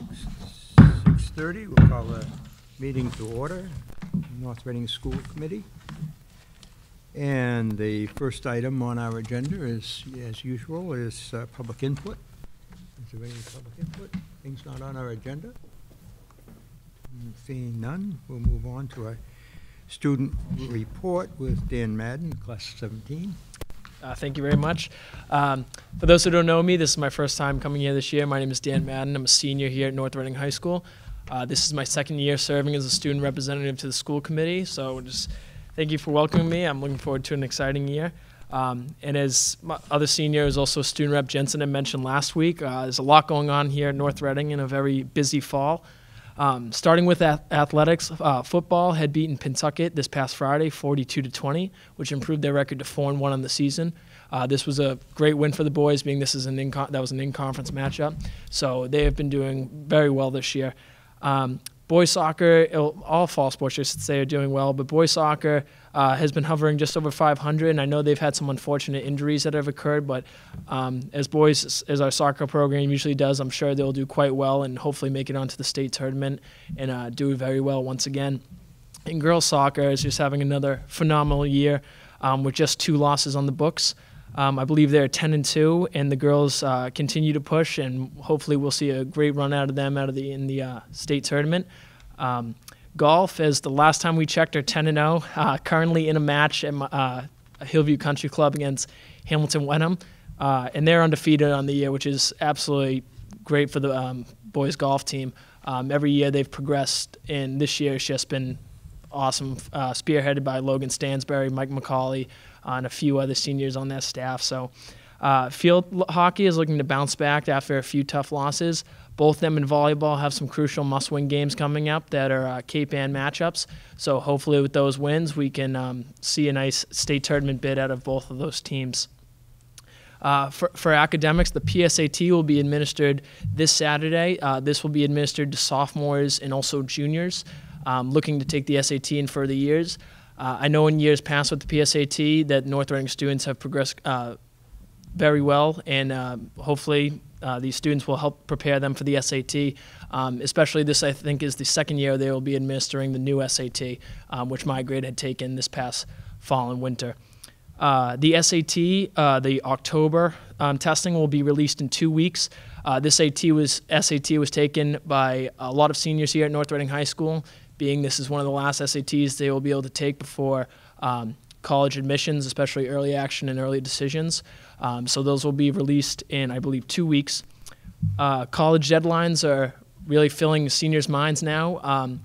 6:30, we'll call the meeting to order, North Reading School Committee. And the first item on our agenda is, as usual, is public input. Is there any public input? Things not on our agenda? Seeing none, we'll move on to our student report with Dan Madden, class 17. Thank you very much. For those who don't know me, this is my first time coming here this year. My name is Dan Madden. I'm a senior here at North Reading High School. This is my second year serving as a student representative to the school committee, so just thank you for welcoming me. I'm looking forward to an exciting year. And as my other senior is also student rep Jensen I mentioned last week, there's a lot going on here at North Reading in a very busy fall. Starting with athletics, football had beaten Pentucket this past Friday 42-20, which improved their record to 4-1 on the season. This was a great win for the boys, being this is that was an in-conference matchup. So they have been doing very well this year. Boys soccer, all fall sports I should say, are doing well, but boys soccer has been hovering just over 500, and I know they've had some unfortunate injuries that have occurred, but as our soccer program usually does, I'm sure they'll do quite well and hopefully make it onto the state tournament and do very well once again. And girls soccer is just having another phenomenal year with just 2 losses on the books. I believe they're 10-2, and the girls continue to push, and hopefully we'll see a great run out of them in the state tournament. Golf, as the last time we checked, are 10-0, currently in a match at Hillview Country Club against Hamilton Wenham, and they're undefeated on the year, which is absolutely great for the boys golf team. Every year they've progressed, and this year it's just been awesome, spearheaded by Logan Stansbury, Mike McCauley, and a few other seniors on their staff. So field hockey is looking to bounce back after a few tough losses. Both them and volleyball have some crucial must-win games coming up that are Cape Ann matchups. So hopefully with those wins, we can see a nice state tournament bid out of both of those teams. For academics, the PSAT will be administered this Saturday. This will be administered to sophomores and also juniors looking to take the SAT in further years. I know in years past with the PSAT that North Reading students have progressed very well, and hopefully these students will help prepare them for the SAT. Especially this, I think, is the second year they will be administering the new SAT, which my grade had taken this past fall and winter. The SAT, the October testing, will be released in 2 weeks. This SAT was taken by a lot of seniors here at North Reading High School. Being this is one of the last SATs they will be able to take before college admissions, especially early action and early decisions. So those will be released in, I believe, 2 weeks. College deadlines are really filling seniors' minds now.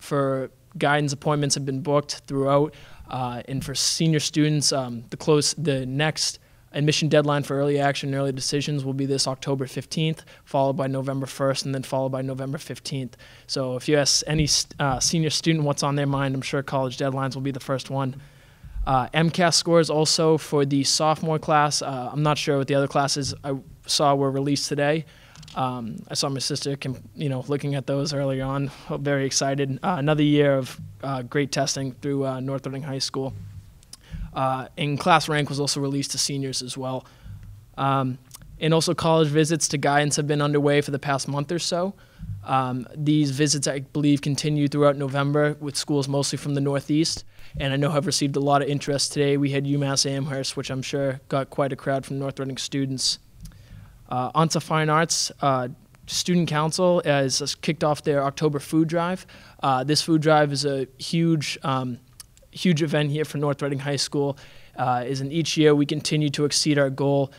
For guidance, appointments have been booked throughout. And for senior students, the next admission deadline for early action and early decisions will be this October 15th, followed by November 1st, and then followed by November 15th. So if you ask any senior student what's on their mind, I'm sure college deadlines will be the first one. MCAS scores also for the sophomore class. I'm not sure what the other classes I saw were released today. I saw my sister looking at those earlier on, very excited. Another year of great testing through North Reading High School. And class rank was also released to seniors as well. And also college visits to guidance have been underway for the past month or so. These visits, I believe, continue throughout November with schools mostly from the Northeast, and I know have received a lot of interest today. We had UMass Amherst, which I'm sure got quite a crowd from North Reading students. On to fine arts. Student Council has kicked off their October food drive. This food drive is a huge huge event here for North Reading High School. Is in each year we continue to exceed our goal.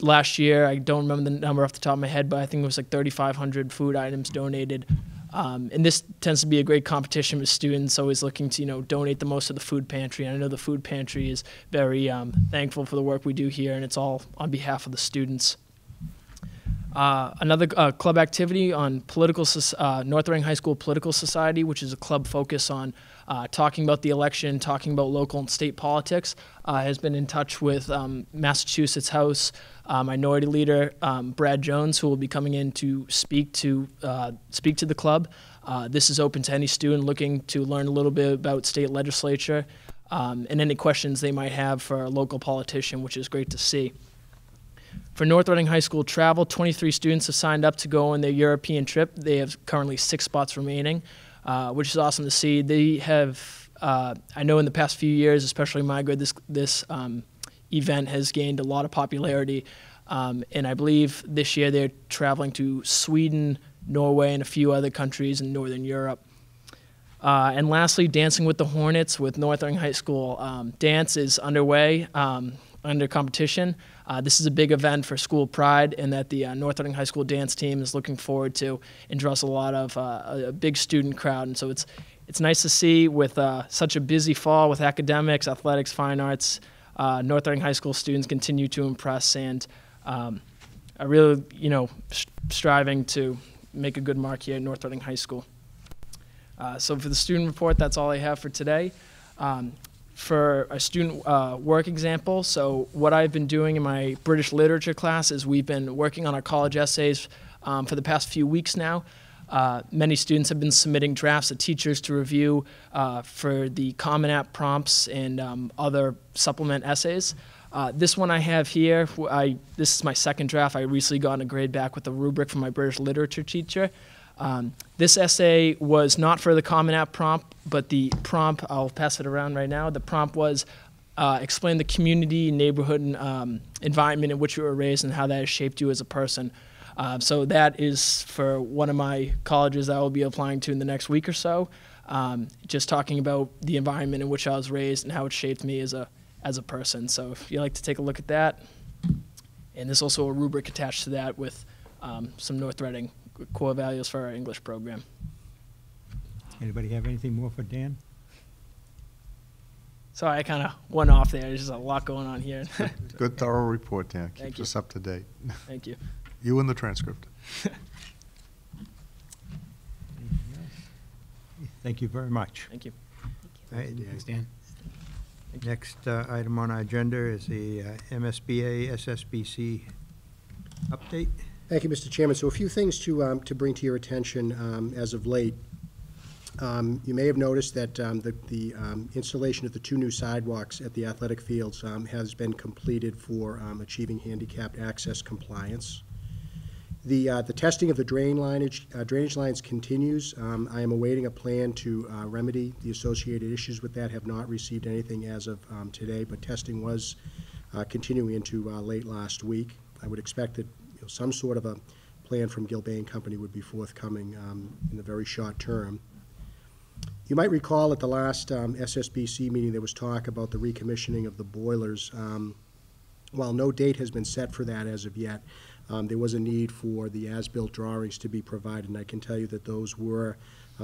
Last year, I don't remember the number off the top of my head, but I think it was like 3,500 food items donated. And this tends to be a great competition with students always looking to donate the most to the food pantry. And I know the food pantry is very thankful for the work we do here, and it's all on behalf of the students. Another club activity on North Reading High School Political Society, which is a club focus on talking about the election, talking about local and state politics, has been in touch with Massachusetts House Minority Leader Brad Jones, who will be coming in to speak to the club. This is open to any student looking to learn a little bit about state legislature and any questions they might have for a local politician, which is great to see. For North Reading High School travel, 23 students have signed up to go on their European trip. They have currently 6 spots remaining, which is awesome to see. They have, I know in the past few years, especially my grade, this event has gained a lot of popularity. And I believe this year they're traveling to Sweden, Norway, and a few other countries in Northern Europe. And lastly, Dancing with the Hornets with North Reading High School. Dance is underway, under competition. This is a big event for school pride, and that the North Reading High School dance team is looking forward to and draws a lot of a big student crowd. And so it's nice to see with such a busy fall with academics, athletics, fine arts, North Reading High School students continue to impress and are really, striving to make a good mark here at North Reading High School. So for the student report, that's all I have for today. For a student work example, so what I've been doing in my British literature class is we've been working on our college essays for the past few weeks now. Many students have been submitting drafts to teachers to review for the Common App prompts and other supplement essays. This one I have here, this is my second draft. I recently got a grade back with a rubric from my British literature teacher. This essay was not for the Common App prompt, but the prompt, I'll pass it around right now, the prompt was explain the community, neighborhood, and environment in which you were raised and how that has shaped you as a person. So that is for one of my colleges that I will be applying to in the next week or so, just talking about the environment in which I was raised and how it shaped me as a person. So if you'd like to take a look at that. And there's also a rubric attached to that with some North Reading core values for our English program. Anybody have anything more for Dan? Sorry, I kind of went off there. There's just a lot going on here. Good thorough report, Dan. Keeps us up to date. Thank you. You and the transcript. Thank you very much. Thank you. Thank you. Thanks, Dan. Thank you. Next item on our agenda is the MSBA SSBC update. Thank you, Mr. Chairman. So a few things to bring to your attention as of late. You may have noticed that the installation of the 2 new sidewalks at the athletic fields has been completed for achieving handicapped access compliance. The testing of the drainage lines continues. I am awaiting a plan to remedy the associated issues with that. Have not received anything as of today, but testing was continuing into late last week. I would expect that some sort of a plan from Gilbane Company would be forthcoming in the very short term. You might recall at the last SSBC meeting there was talk about the recommissioning of the boilers. While no date has been set for that as of yet, there was a need for the as-built drawings to be provided, and I can tell you that those were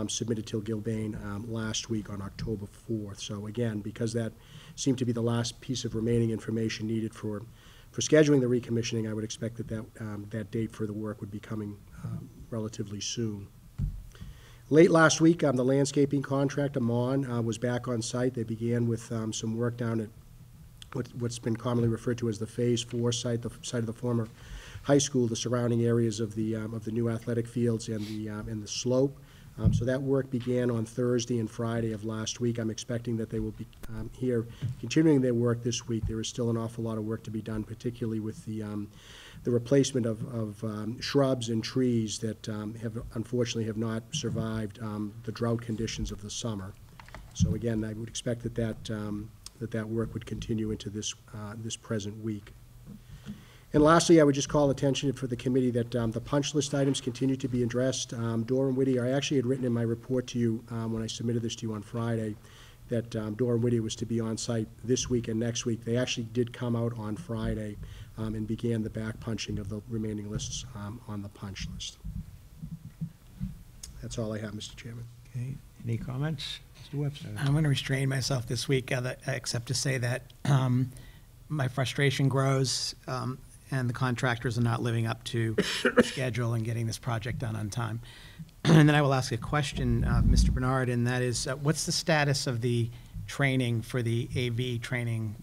submitted to Gilbane last week on October 4th. So again, because that seemed to be the last piece of remaining information needed for scheduling the recommissioning, I would expect that that date for the work would be coming relatively soon. Late last week, the landscaping contractor, Mon, was back on site. They began with some work down at what's been commonly referred to as the Phase 4 site, the site of the former high school, the surrounding areas of the new athletic fields and the slope. So that work began on Thursday and Friday of last week. I'm expecting that they will be here continuing their work this week. There is still an awful lot of work to be done, particularly with the replacement of shrubs and trees that unfortunately have not survived the drought conditions of the summer. So again, I would expect that that work would continue into this present week. And lastly, I would just call attention for the committee that the punch list items continue to be addressed. Doran Whittier, I actually had written in my report to you when I submitted this to you on Friday that Doran Whittier was to be on site this week and next week. They actually did come out on Friday and began the back punching of the remaining lists on the punch list. That's all I have, Mr. Chairman. Okay. Any comments? Mr. Webster. I'm going to restrain myself this week, except to say that my frustration grows. And the contractors are not living up to schedule and getting this project done on time. And then I will ask a question of Mr. Bernard, and that is, what's the status of the training for the AV training,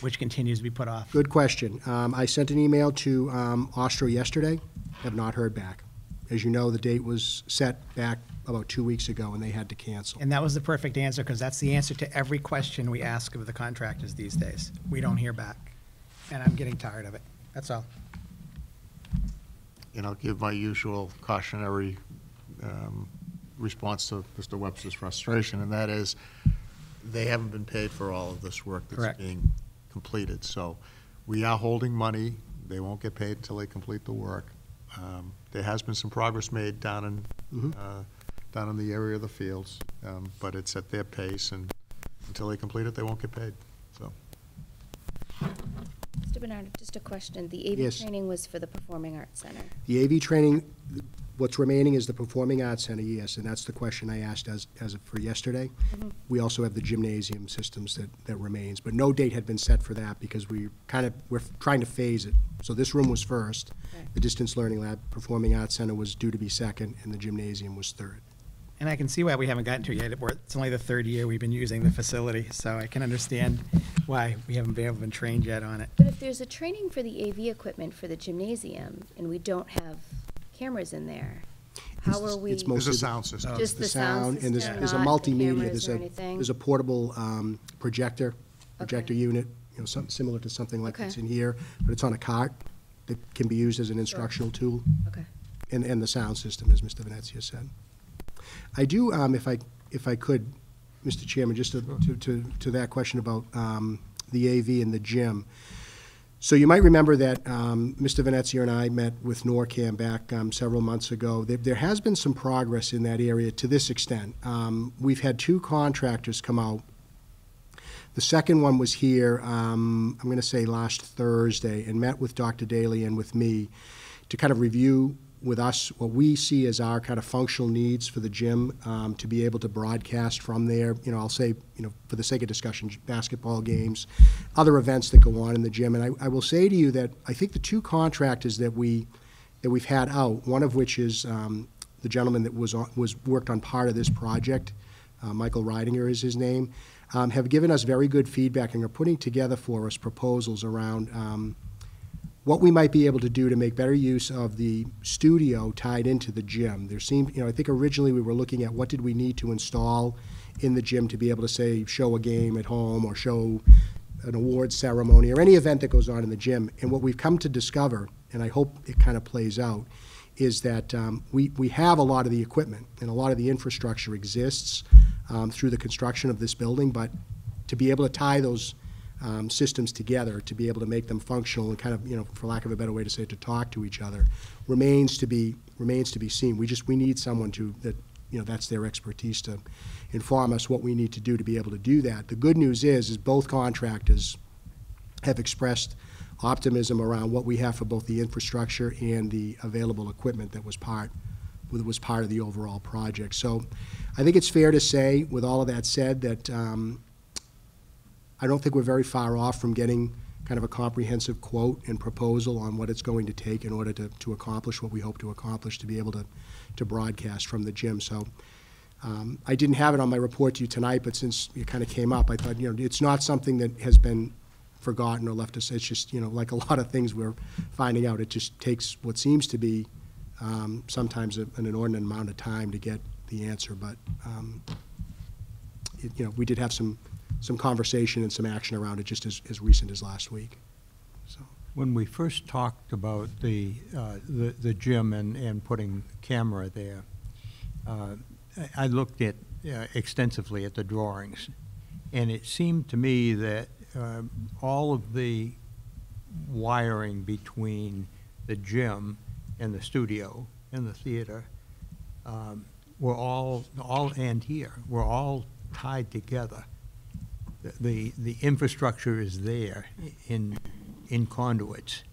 which continues to be put off? Good question. I sent an email to Austro yesterday, have not heard back. As you know, the date was set back about 2 weeks ago, and they had to cancel. And that was the perfect answer, because that's the answer to every question we ask of the contractors these days. We don't hear back, and I'm getting tired of it. That's all. and I'll give my usual cautionary response to Mr. Webster's frustration, and that is they haven't been paid for all of this work that's Correct. Being completed. So we are holding money. They won't get paid until they complete the work. There has been some progress made down in down in the area of the fields, but it's at their pace, and until they complete it, they won't get paid. So, Mr. Bernard, just a question. The AV yes. training was for the Performing Arts Center. The AV training, what's remaining is the Performing Arts Center, yes, and that's the question I asked as for yesterday. Mm-hmm. We also have the gymnasium systems that remains, but no date had been set for that because we're trying to phase it. So this room was first, right. The Distance Learning Lab, Performing Arts Center was due to be second, and the gymnasium was third. And I can see why we haven't gotten to it yet. It's only the third year we've been using the facility, so I can understand why we haven't been able to be trained yet on it. But if there's a training for the AV equipment for the gymnasium and we don't have cameras in there, how are we? It's mostly the sound system. Just the sound system, and there's a multimedia. There's a portable projector unit, you know, something similar to something like that's in here, but it's on a cart that can be used as an instructional tool. Okay. And the sound system, as Mr. Venezia said. I do, if I could, Mr. Chairman, just to that question about the AV and the gym. So you might remember that Mr. Venezia and I met with NORCAM back several months ago. There has been some progress in that area to this extent. We've had two contractors come out. The second one was here, I'm going to say last Thursday, and met with Dr. Daly and with me to kind of review with us what we see as our kind of functional needs for the gym to be able to broadcast from there. You know, I'll say, you know, for the sake of discussion, basketball games, other events that go on in the gym. And I will say to you that I think the two contractors that we've had out, one of which is the gentleman that worked on part of this project, Michael Ridinger is his name, have given us very good feedback and are putting together for us proposals around what we might be able to do to make better use of the studio tied into the gym. There seemed, you know, I think originally we were looking at what did we need to install in the gym to be able to, say, show a game at home or show an awards ceremony or any event that goes on in the gym. And what we've come to discover, and I hope it kind of plays out, is that we have a lot of the equipment and a lot of the infrastructure exists through the construction of this building, but to be able to tie those systems together to be able to make them functional and kind of, you know, for lack of a better way to say it, to talk to each other, remains to be seen. We need someone that's their expertise to inform us what we need to do to be able to do that. The good news is both contractors have expressed optimism around what we have for both the infrastructure and the available equipment that was part of the overall project. So I think it's fair to say, with all of that said, that I don't think we're very far off from getting kind of a comprehensive quote and proposal on what it's going to take in order to accomplish what we hope to accomplish, to be able to broadcast from the gym. So I didn't have it on my report to you tonight, but since it kind of came up, I thought, you know, it's not something that has been forgotten or left us. It's just, you know, like a lot of things we're finding out, it just takes what seems to be sometimes an inordinate amount of time to get the answer. But, you know, we did have some conversation and some action around it just as recent as last week. So when we first talked about the gym and putting camera there, I looked at extensively at the drawings, and it seemed to me that all of the wiring between the gym and the studio and the theater were all tied together. The infrastructure is there in conduits.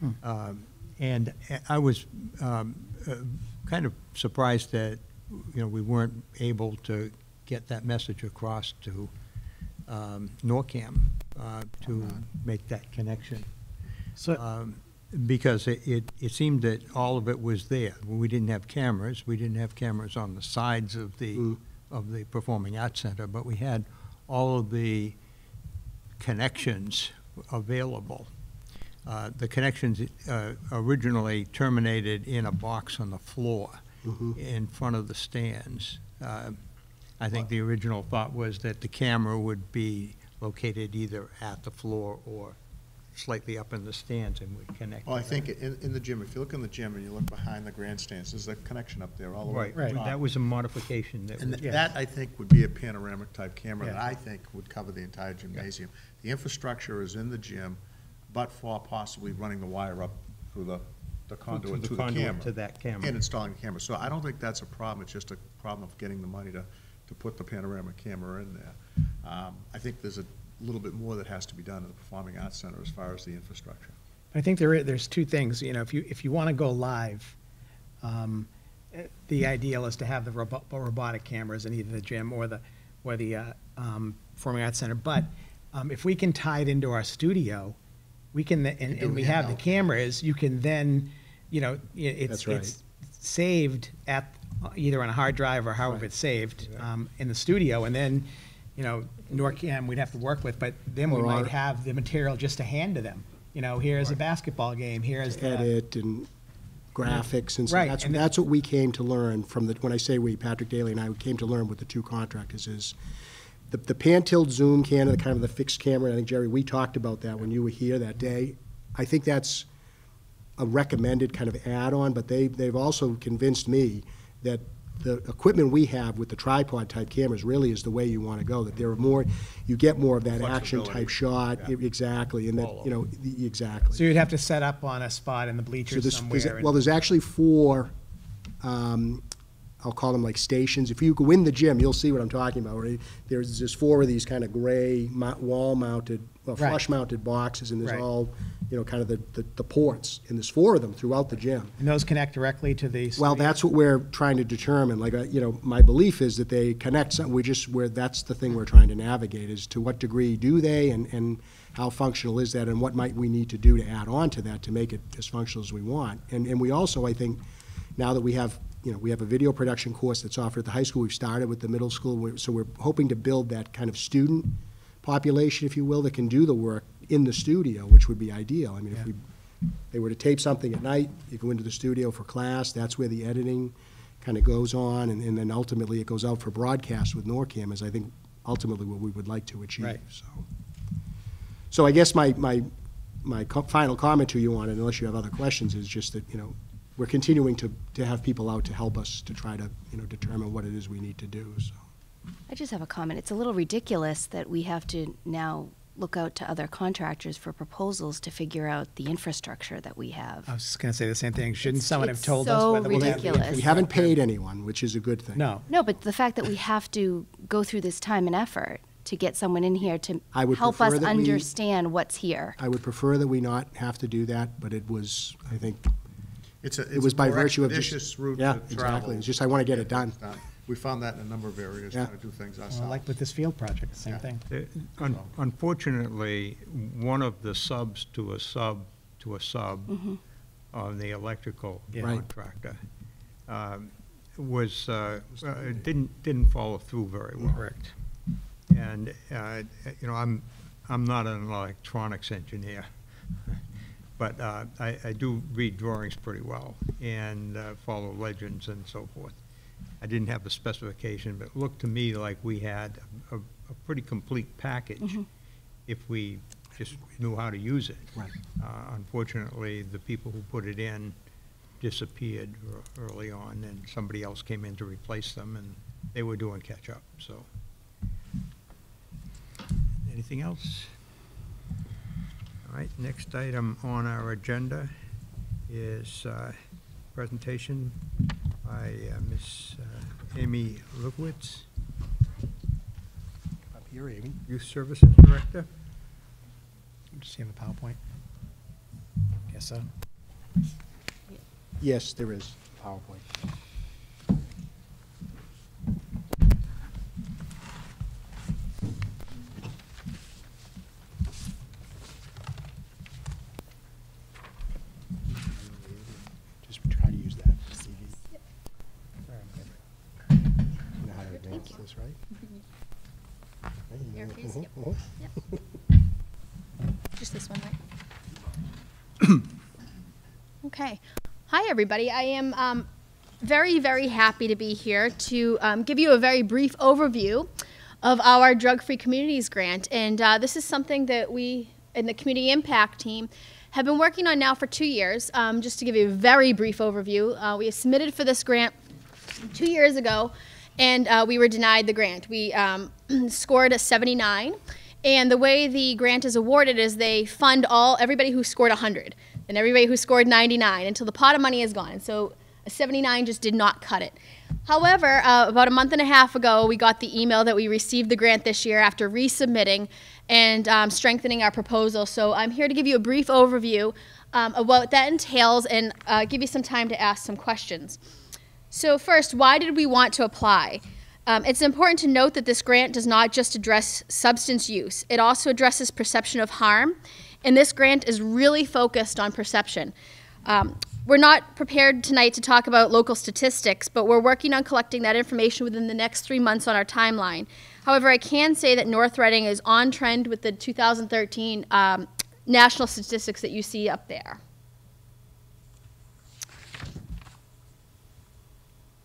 Hmm. And I was kind of surprised that, you know, we weren't able to get that message across to NORCAM to make that connection. So because it seemed that all of it was there. We didn't have cameras. We didn't have cameras on the sides of the Performing Arts Center, but we had all of the connections available. The connections originally terminated in a box on the floor in front of the stands. I think the original thought was that the camera would be located either at the floor or slightly up in the stands and we connect. Well, I think in the gym, if you look in the gym and you look behind the grandstands, there's a connection up there all the way. Right, that was a modification. That and that, I think, would be a panoramic type camera that I think would cover the entire gymnasium. Yeah. The infrastructure is in the gym, but for possibly running the wire up through the conduit to the conduit camera. To that camera. And installing the camera. So I don't think that's a problem. It's just a problem of getting the money to put the panoramic camera in there. I think there's a little bit more that has to be done at the Performing Arts Center as far as the infrastructure. I think there's two things. You know, if you want to go live, the ideal is to have the robotic cameras in either the gym or the Performing Arts Center. But if we can tie it into our studio, we can and we have the cameras. You can then, you know, it's saved at either on a hard drive or however it's saved in the studio, and then, you know, NORCAM we'd have to work with, but then we might have the material just to hand to them. You know, here's a basketball game. Here's the edit and graphics and stuff. Right. That's what we came to learn from the. When I say we, Patrick Daly and I came to learn with the two contractors is. The pan-tilt zoom camera, kind of the fixed camera, I think, Jerry, we talked about that when you were here that day. I think that's a recommended kind of add-on, but they've also convinced me that the equipment we have with the tripod-type cameras really is the way you want to go, that there are more, you get more of that action-type shot, exactly, and that, you know, exactly. So you'd have to set up on a spot in the bleachers somewhere. Well, there's actually four, I'll call them like stations. If you go in the gym, you'll see what I'm talking about. Right? There's just four of these kind of gray wall-mounted, well, flush-mounted boxes, and there's all, you know, kind of the ports. And there's four of them throughout the gym. And those connect directly to the studio? Well, that's what we're trying to determine. Like, you know, my belief is that they connect something. That's the thing we're trying to navigate is to what degree do they and how functional is that and what might we need to do to add on to that to make it as functional as we want. And we also, I think, now that we have, you know, we have a video production course that's offered at the high school. We've started with the middle school, so we're hoping to build that kind of student population, if you will, that can do the work in the studio, which would be ideal. I mean, if they were to tape something at night, you go into the studio for class, that's where the editing kind of goes on, and then ultimately it goes out for broadcast with NORCAM, is I think ultimately what we would like to achieve. Right. So I guess my final comment to you on it, unless you have other questions, is just that, you know, we're continuing to have people out to help us to try to, you know, determine what it is we need to do. So I just have a comment. It's a little ridiculous that we have to now look out to other contractors for proposals to figure out the infrastructure that we have. I was just going to say the same thing. Shouldn't someone have told us whether we have? We haven't paid anyone, which is a good thing. No, but the fact that we have to go through this time and effort to get someone in here to help us understand what's here. I would prefer that we not have to do that, but it was, I think, it was by virtue of just route to travel. Exactly. It's just I want to get it done. We found that in a number of areas trying to do things ourselves. Well, like with this field project, the same thing. Unfortunately, one of the subs to a sub on the electrical contractor was didn't follow through very well. Correct. And you know, I'm not an electronics engineer. But I do read drawings pretty well and follow legends and so forth. I didn't have the specification, but it looked to me like we had a pretty complete package if we just knew how to use it. Right. Unfortunately, the people who put it in disappeared early on, and somebody else came in to replace them, and they were doing catch-up. So, anything else? All right, next item on our agenda is presentation by Ms. Amy Lukowitz. Up here, Amy. Youth Services Director. I'm just seeing the PowerPoint. Guess so. Yes, there is PowerPoint. Hi, everybody. I am very, very happy to be here to give you a very brief overview of our Drug-Free Communities Grant. And this is something that we and the community impact team have been working on now for 2 years. Just to give you a very brief overview, we submitted for this grant 2 years ago, and we were denied the grant. We scored a 79, and the way the grant is awarded is they fund everybody who scored 100 and everybody who scored 99 until the pot of money is gone. So a 79 just did not cut it. However, about a month and a half ago, we got the email that we received the grant this year after resubmitting and strengthening our proposal. So I'm here to give you a brief overview of what that entails and give you some time to ask some questions. So first, why did we want to apply? It's important to note that this grant does not just address substance use. It also addresses perception of harm, and this grant is really focused on perception. We're not prepared tonight to talk about local statistics, but we're working on collecting that information within the next 3 months on our timeline. However, I can say that North Reading is on trend with the 2013 national statistics that you see up there.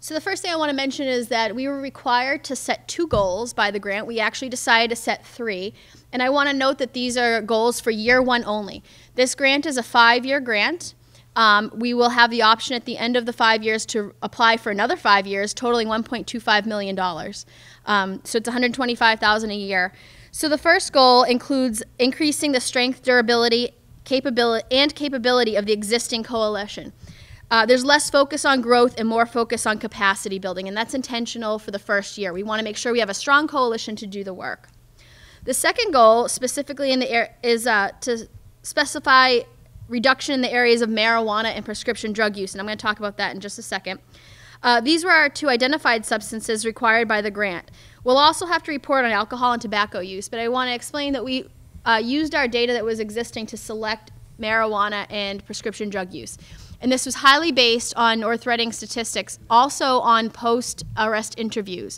So the first thing I want to mention is that we were required to set 2 goals by the grant. We actually decided to set 3. And I want to note that these are goals for year one only. This grant is a 5-year grant. We will have the option at the end of the 5 years to apply for another 5 years, totaling $1.25 million. So it's $125,000 a year. So the first goal includes increasing the strength, durability, capability of the existing coalition. There's less focus on growth and more focus on capacity building, and that's intentional for the first year. We want to make sure we have a strong coalition to do the work. The second goal, specifically in the is to specify reduction in the areas of marijuana and prescription drug use, and I'm going to talk about that in just a second. These were our 2 identified substances required by the grant. We'll also have to report on alcohol and tobacco use, but I want to explain that we used our data that was existing to select marijuana and prescription drug use. And this was highly based on North Reading statistics, also on post-arrest interviews,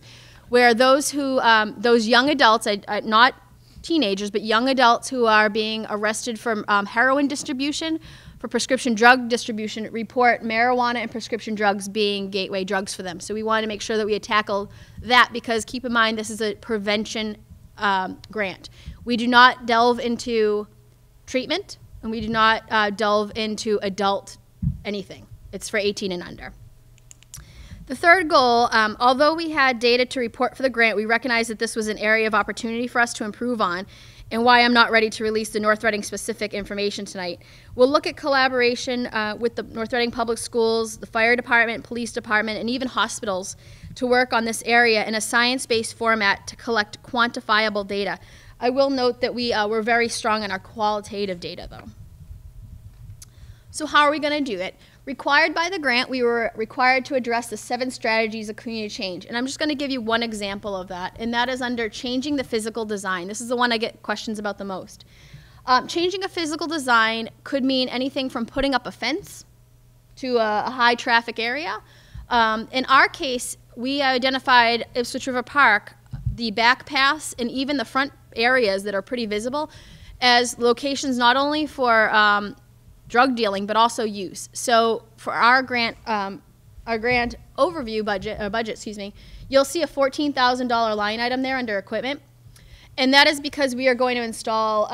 where those who, those young adults, not teenagers, but young adults who are being arrested for heroin distribution, for prescription drug distribution, report marijuana and prescription drugs being gateway drugs for them. So we wanted to make sure that we had tackled that, because keep in mind this is a prevention grant. We do not delve into treatment, and we do not delve into adult anything. It's for 18 and under. The third goal, although we had data to report for the grant, we recognized that this was an area of opportunity for us to improve on, and why I'm not ready to release the North Reading specific information tonight. We'll look at collaboration with the North Reading Public Schools, the Fire Department, Police Department, and even hospitals to work on this area in a science-based format to collect quantifiable data. I will note that we were very strong in our qualitative data, though. So how are we going to do it? Required by the grant, we were required to address the 7 strategies of community change. And I'm just going to give you one example of that, and that is under changing the physical design. This is the one I get questions about the most. Changing a physical design could mean anything from putting up a fence to a high traffic area. In our case, we identified Ipswich River Park, the back paths, and even the front areas that are pretty visible as locations not only for drug dealing, but also use. So for our grant overview budget, excuse me, you'll see a $14,000 line item there under equipment, and that is because we are going to install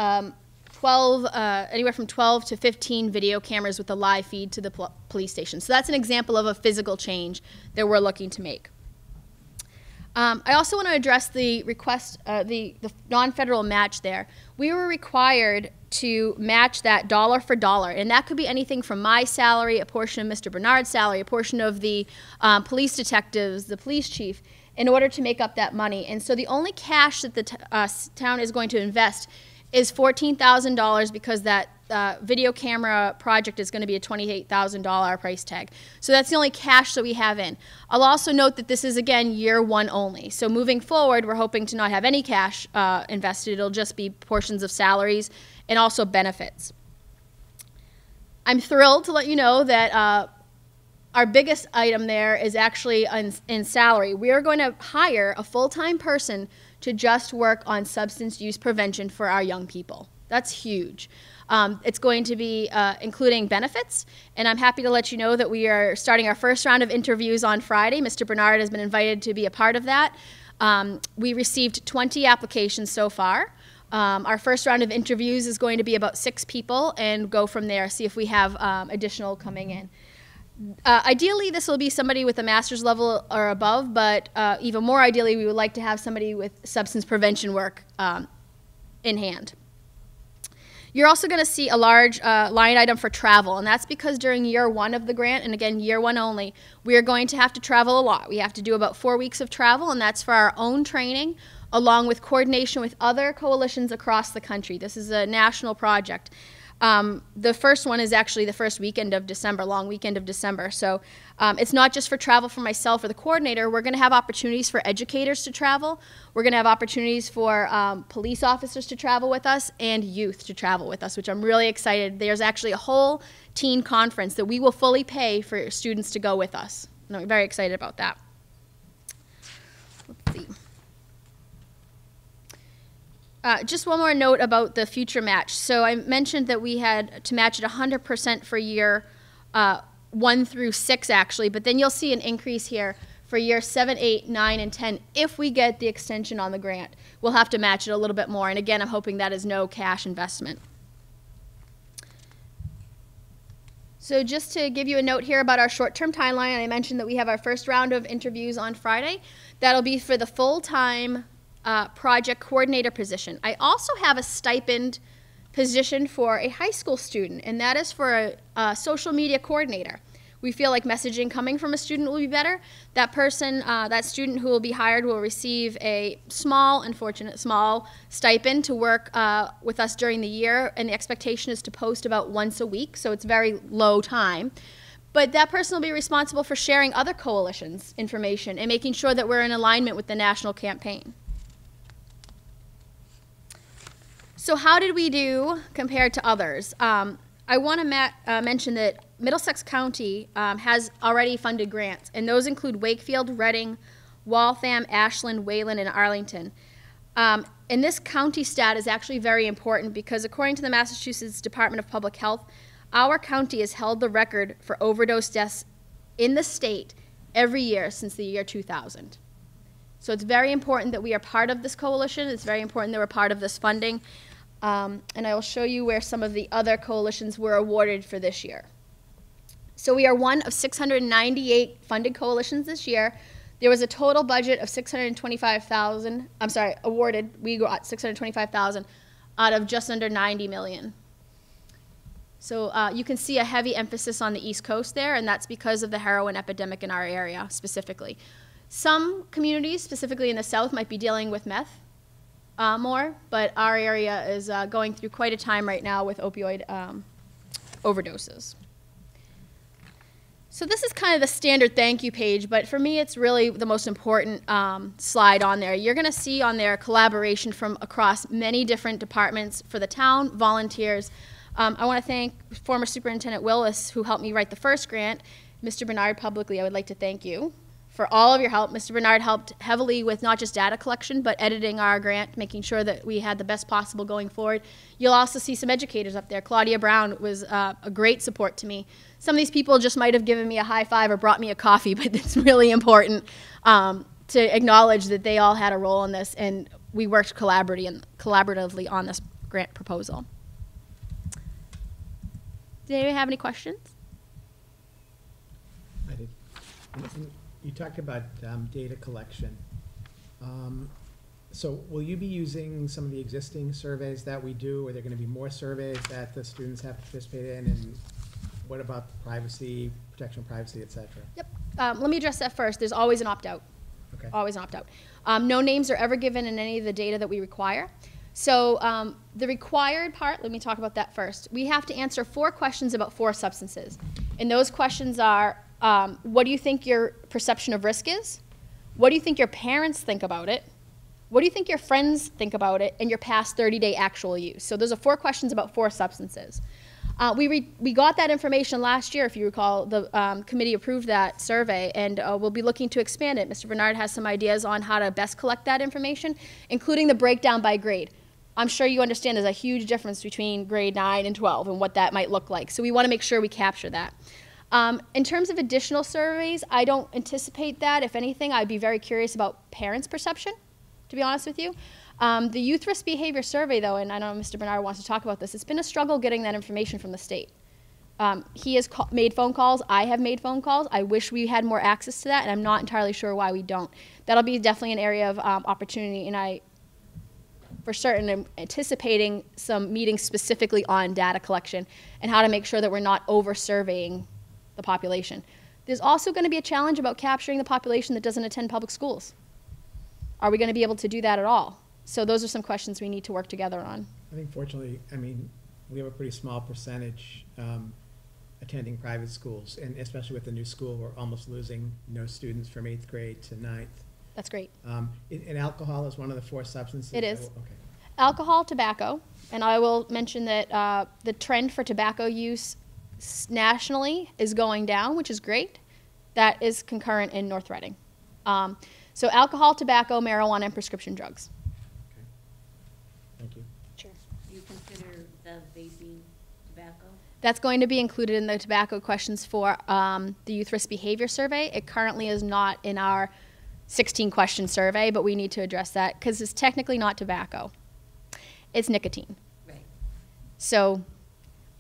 anywhere from 12 to 15 video cameras with a live feed to the police station. So that's an example of a physical change that we're looking to make. I also want to address the request, the non-federal match there. We were required to match that dollar for dollar, and that could be anything from my salary, a portion of Mr. Bernard's salary, a portion of the police detectives, the police chief, in order to make up that money. And so the only cash that the town is going to invest is $14,000, because that video camera project is going to be a $28,000 price tag. So that's the only cash that we have in. I'll also note that this is, again, year one only. So moving forward, we're hoping to not have any cash invested. It'll just be portions of salaries and also benefits. I'm thrilled to let you know that our biggest item there is actually in salary. We are going to hire a full-time person to just work on substance use prevention for our young people. That's huge. It's going to be including benefits, and I'm happy to let you know that we are starting our first round of interviews on Friday. Mr. Bernard has been invited to be a part of that. We received 20 applications so far. Our first round of interviews is going to be about 6 people and go from there, see if we have additional coming in. Ideally, this will be somebody with a master's level or above, but even more ideally, we would like to have somebody with substance prevention work in hand. You're also going to see a large line item for travel, and that's because during year one of the grant, and again, year one only, we are going to have to travel a lot. We have to do about 4 weeks of travel, and that's for our own training, along with coordination with other coalitions across the country. This is a national project. The first one is actually the first weekend of December, long weekend of December. So it's not just for travel for myself or the coordinator. We're going to have opportunities for educators to travel. We're going to have opportunities for police officers to travel with us and youth to travel with us, which I'm really excited. There's actually a whole teen conference that we will fully pay for students to go with us. And I'm very excited about that. Let's see. Just one more note about the future match. So I mentioned that we had to match at 100% for year 1 through 6, actually, but then you'll see an increase here for year 7, 8, 9, and 10. If we get the extension on the grant, we'll have to match it a little bit more. And again, I'm hoping that is no cash investment. So just to give you a note here about our short-term timeline, I mentioned that we have our first round of interviews on Friday. That'll be for the full-time project coordinator position. I also have a stipend position for a high school student, and that is for a social media coordinator. We feel like messaging coming from a student will be better. That person, that student who will be hired will receive a small, unfortunate small stipend to work with us during the year, and the expectation is to post about once a week, so it's very low time. But that person will be responsible for sharing other coalitions' information and making sure that we're in alignment with the national campaign. So how did we do compared to others? I want to mention that Middlesex County has already funded grants, and those include Wakefield, Reading, Waltham, Ashland, Wayland, and Arlington. And this county stat is actually very important because according to the Massachusetts Department of Public Health, our county has held the record for overdose deaths in the state every year since the year 2000. So it's very important that we are part of this coalition. It's very important that we're part of this funding. And I will show you where some of the other coalitions were awarded for this year. So we are one of 698 funded coalitions this year. There was a total budget of $625,000. I'm sorry, awarded. We got $625,000 out of just under $90 million. So you can see a heavy emphasis on the East Coast there, and that's because of the heroin epidemic in our area specifically. Some communities, specifically in the South, might be dealing with meth more, but our area is going through quite a time right now with opioid overdoses. So this is kind of the standard thank you page, but for me it's really the most important slide on there. You're going to see on there collaboration from across many different departments for the town, volunteers. I want to thank former Superintendent Willis, who helped me write the first grant. Mr. Bernard, publicly, I would like to thank you for all of your help. Mr. Bernard helped heavily with not just data collection, but editing our grant, making sure that we had the best possible going forward. You'll also see some educators up there. Claudia Brown was a great support to me. Some of these people just might have given me a high five or brought me a coffee, but it's really important to acknowledge that they all had a role in this, and we worked collaboratively on this grant proposal. Did anybody have any questions? I did. You talked about data collection. So will you be using some of the existing surveys that we do? Are there going to be more surveys that the students have to participate in? And what about privacy, protection of privacy, et cetera? Yep. Let me address that first. There's always an opt-out. Okay. Always an opt-out. No names are ever given in any of the data that we require. So the required part, let me talk about that first. We have to answer 4 questions about 4 substances. And those questions are, what do you think your perception of risk is? What do you think your parents think about it? What do you think your friends think about it? And your past 30-day actual use. So those are 4 questions about 4 substances. We got that information last year, if you recall. The committee approved that survey, and we'll be looking to expand it. Mr. Bernard has some ideas on how to best collect that information, including the breakdown by grade. I'm sure you understand there's a huge difference between grade 9 and 12 and what that might look like. So we want to make sure we capture that. In terms of additional surveys, I don't anticipate that. If anything, I'd be very curious about parents' perception, to be honest with you. The Youth Risk Behavior Survey, though, and I know Mr. Bernard wants to talk about this, it's been a struggle getting that information from the state. He has made phone calls. I have made phone calls. I wish we had more access to that, and I'm not entirely sure why we don't. That'll be definitely an area of opportunity, and I, for certain, am anticipating some meetings specifically on data collection and how to make sure that we're not over-surveying the population. There's also going to be a challenge about capturing the population that doesn't attend public schools. Are we going to be able to do that at all? So those are some questions we need to work together on. I think, fortunately, I mean, we have a pretty small percentage attending private schools, and especially with the new school, we're almost losing no students from 8th grade to 9th. That's great. And alcohol is one of the 4 substances? It is. So, okay. Alcohol, tobacco, and I will mention that the trend for tobacco use nationally is going down, which is great. That is concurrent in North Reading. So alcohol, tobacco, marijuana, and prescription drugs. Okay. Thank you. Sure. Do you consider the vaping tobacco? That's going to be included in the tobacco questions for the Youth Risk Behavior Survey. It currently is not in our 16-question survey, but we need to address that because it's technically not tobacco. It's nicotine. Right. So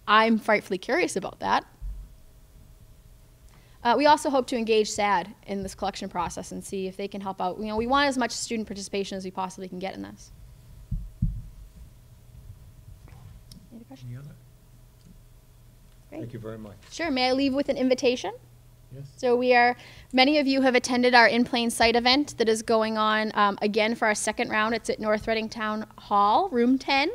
I'm frightfully curious about that. We also hope to engage SAD in this collection process and see if they can help out. You know, we want as much student participation as we possibly can get in this. Any questions? Any other? Great. Thank you very much. Sure. May I leave with an invitation? Yes. So we are, many of you have attended our In Plain Sight event that is going on again for our second round. It's at North Reading Town Hall, room 10.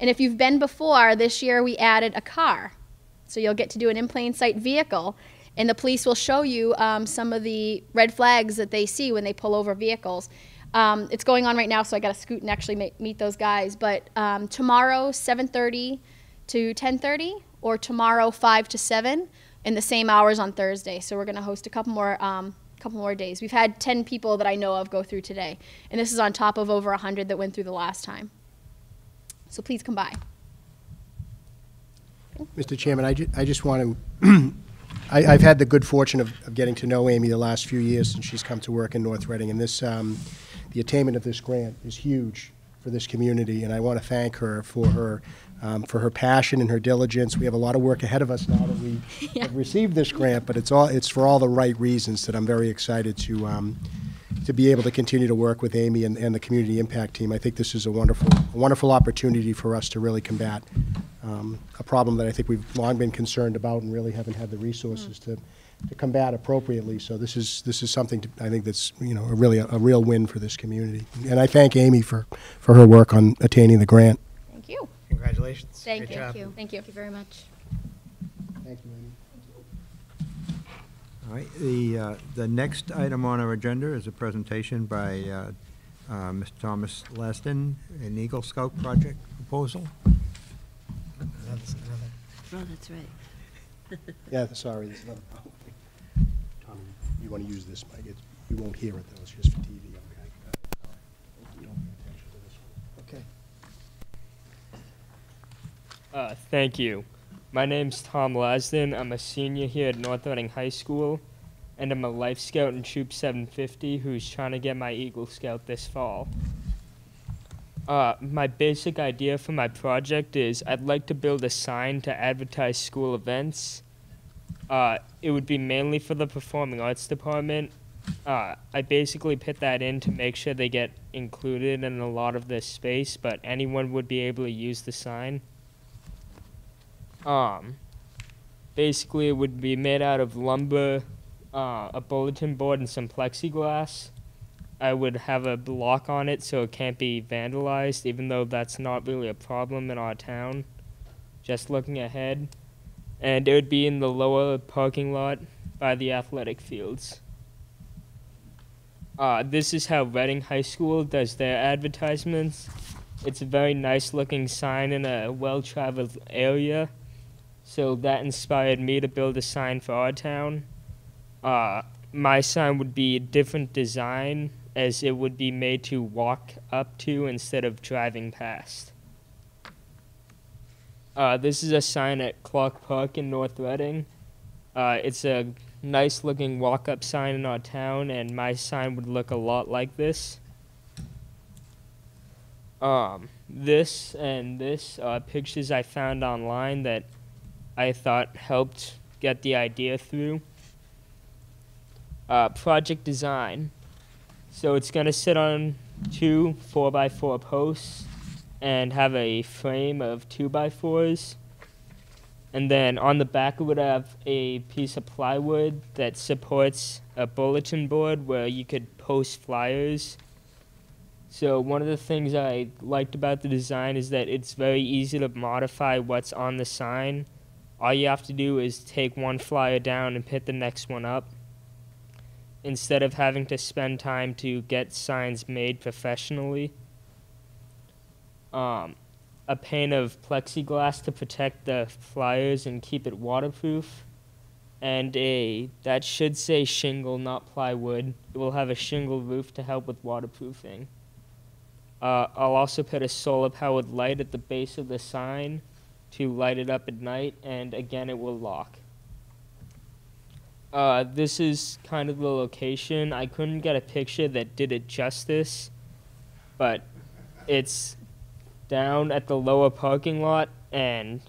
And if you've been before, this year we added a car. So you'll get to do an In Plain Sight vehicle, and the police will show you some of the red flags that they see when they pull over vehicles. It's going on right now, so I got to scoot and actually meet those guys. But tomorrow, 7:30 to 10:30, or tomorrow 5 to 7, and the same hours on Thursday. So we're going to host a couple more days. We've had 10 people that I know of go through today, and this is on top of over 100 that went through the last time. So please come by. Mr. Chairman, I just want to, I've had the good fortune of getting to know Amy the last few years since she's come to work in North Reading, and this, the attainment of this grant is huge for this community, and I want to thank her for her passion and her diligence. We have a lot of work ahead of us now that we yeah. have received this grant, but it's for all the right reasons that I'm very excited to be able to continue to work with Amy and the community impact team. I think this is a wonderful opportunity for us to really combat a problem that I think we've long been concerned about and really haven't had the resources to combat appropriately. So this is something I think that's, you know, a real win for this community. And I thank Amy for her work on attaining the grant. Thank you. Congratulations. Thank you. Thank you. Thank you. Thank you very much. Thank you, Amy. All right, the next item on our agenda is a presentation by Mr. Thomas Laston, an Eagle Scout project proposal. Oh, that's right. Yeah, sorry, there's another problem. Tommy, you want to use this mic? We won't hear it, though. It's just for TV, okay? You don't pay attention to this one. Okay. Thank you. My name's Tom Lasden. I'm a senior here at North Reading High School, and I'm a Life Scout in Troop 750 who's trying to get my Eagle Scout this fall. My basic idea for my project is I'd like to build a sign to advertise school events. It would be mainly for the Performing Arts Department. I basically put that in to make sure they get included in a lot of this space, but anyone would be able to use the sign. Basically it would be made out of lumber, a bulletin board, and some plexiglass. I would have a block on it so it can't be vandalized, even though that's not really a problem in our town, just looking ahead. And it would be in the lower parking lot by the athletic fields. This is how Reading High School does their advertisements. It's a very nice looking sign in a well-traveled area, so that inspired me to build a sign for our town. My sign would be a different design, as it would be made to walk up to instead of driving past. This is a sign at Clark Park in North Reading. It's a nice looking walk-up sign in our town, and my sign would look a lot like this. This and this pictures I found online that I thought helped get the idea through. Project design. So it's going to sit on 2 4x4 posts and have a frame of 2x4s. And then on the back it would have a piece of plywood that supports a bulletin board where you could post flyers. So one of the things I liked about the design is that it's very easy to modify what's on the sign. All you have to do is take one flyer down and put the next one up, instead of having to spend time to get signs made professionally. A pane of plexiglass to protect the flyers and keep it waterproof, and that should say shingle, not plywood. It will have a shingle roof to help with waterproofing. I'll also put a solar-powered light at the base of the sign to light it up at night, and again it will lock. This is kind of the location. I couldn't get a picture that did it justice, but it's down at the lower parking lot, and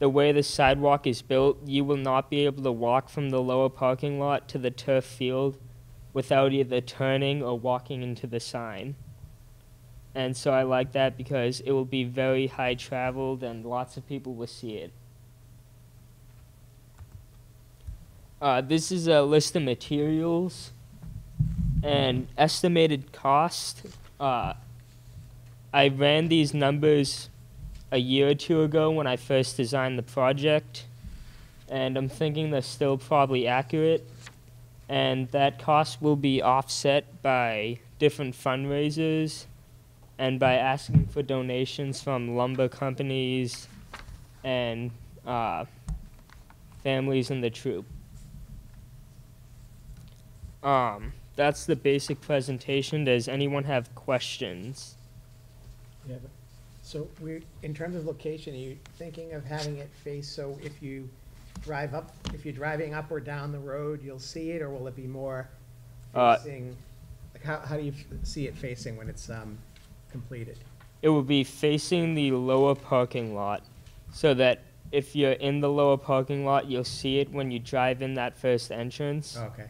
the way the sidewalk is built, you will not be able to walk from the lower parking lot to the turf field without either turning or walking into the sign. And so I like that because it will be very high traveled and lots of people will see it. This is a list of materials and estimated cost. I ran these numbers a year or two ago when I first designed the project, and I'm thinking they're still probably accurate, and that cost will be offset by different fundraisers and by asking for donations from lumber companies and families in the troop. That's the basic presentation. Does anyone have questions? Yeah, so in terms of location, are you thinking of having it face so if you drive up, if you're driving up or down the road, you'll see it, or will it be more facing? Like how do you see it facing when it's completed? It will be facing the lower parking lot, so that if you're in the lower parking lot, you'll see it when you drive in that first entrance. Okay.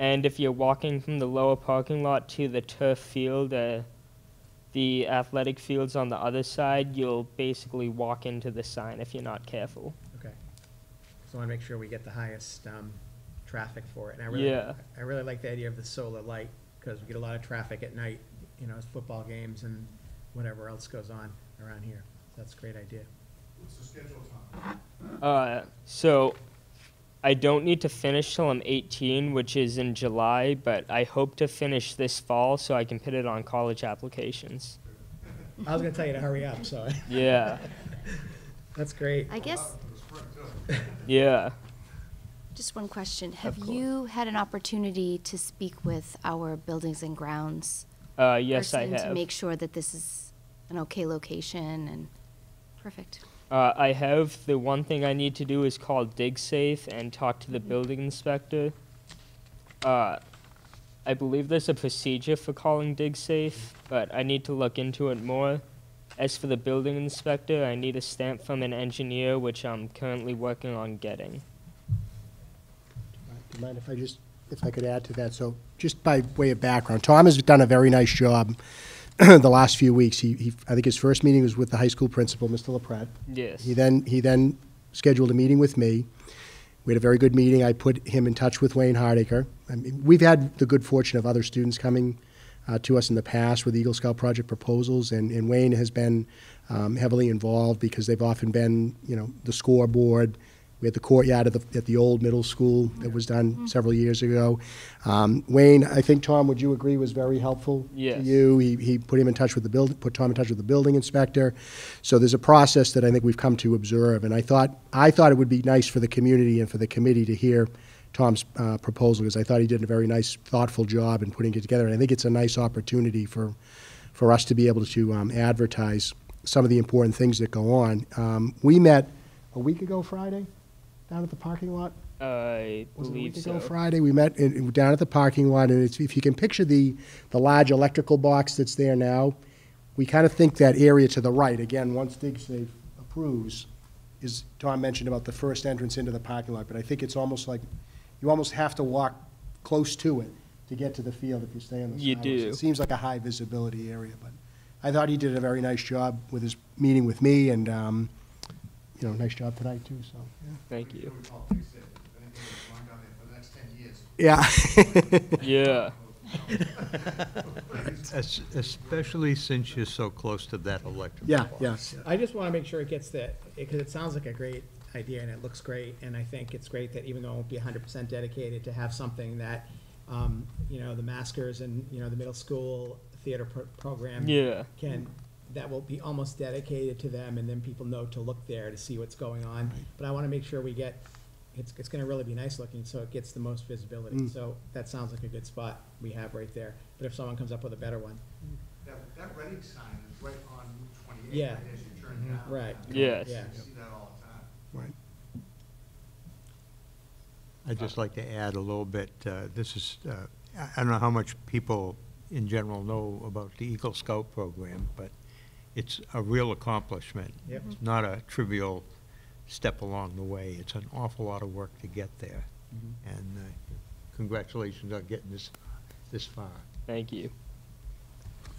And if you're walking from the lower parking lot to the turf field, the athletic fields on the other side, you'll basically walk into the sign if you're not careful. Okay. So I want to make sure we get the highest traffic for it. And I really like the idea of the solar light, because we get a lot of traffic at night, you know, as football games and whatever else goes on around here. So that's a great idea. What's the schedule time? So I don't need to finish till I'm 18, which is in July, but I hope to finish this fall so I can put it on college applications. I was going to tell you to hurry up, so. Yeah. That's great. I guess. Yeah. Just one question. Have you had an opportunity to speak with our buildings and grounds? Yes, I have. To make sure that this is an okay location and perfect. I have. The one thing I need to do is call DigSafe and talk to the building inspector. I believe there's a procedure for calling DigSafe, but I need to look into it more. As for the building inspector, I need a stamp from an engineer, which I'm currently working on getting. Do you mind if I could add to that? So just by way of background, Tom has done a very nice job. The last few weeks, I think his first meeting was with the high school principal, Mr. LaPrette. Yes. He then scheduled a meeting with me. We had a very good meeting. I put him in touch with Wayne Hardaker. I mean, we've had the good fortune of other students coming to us in the past with Eagle Scout Project proposals, and Wayne has been heavily involved because they've often been, you know, the scoreboard. We had the courtyard at the old middle school that was done several years ago. Wayne, I think, Tom, would you agree, was very helpful to you? He put him in touch with the put Tom in touch with the building inspector. So there's a process that I think we've come to observe, and I thought it would be nice for the community and for the committee to hear Tom's proposal, because I thought he did a very nice, thoughtful job in putting it together, and I think it's a nice opportunity for us to be able to advertise some of the important things that go on. We met a week ago Friday. Down at the parking lot? I believe so. Friday, we met down at the parking lot, and if you can picture the large electrical box that's there now, we kind of think that area to the right, again, once DigSafe approves, is Tom mentioned about the first entrance into the parking lot, but I think it's almost like you almost have to walk close to it to get to the field if you stay on the sidewalks. You do. It seems like a high visibility area, but I thought he did a very nice job with his meeting with me, and you know, nice job tonight too. So yeah. Thank you. Yeah. Yeah. Especially since you're so close to that electric. Yeah, yes. Yeah. I just want to make sure it gets that, because it sounds like a great idea and it looks great, and I think it's great that even though it won't be 100% dedicated, to have something that you know, the maskers and you know the middle school theater program, yeah, can, that will be almost dedicated to them, and then people know to look there to see what's going on. Right. But I want to make sure we get, it's going to really be nice looking, so it gets the most visibility. Mm. So that sounds like a good spot we have right there. But if someone comes up with a better one, that Reading sign is right on Route 28. Yeah. Right as you turn down. Right. Yes. Yeah. You see that all the time. Right. I'd just like to add a little bit. This is, I don't know how much people in general know about the Eagle Scout program, but it's a real accomplishment. Yep. It's not a trivial step along the way. It's an awful lot of work to get there. Mm-hmm. And congratulations on getting this far. Thank you.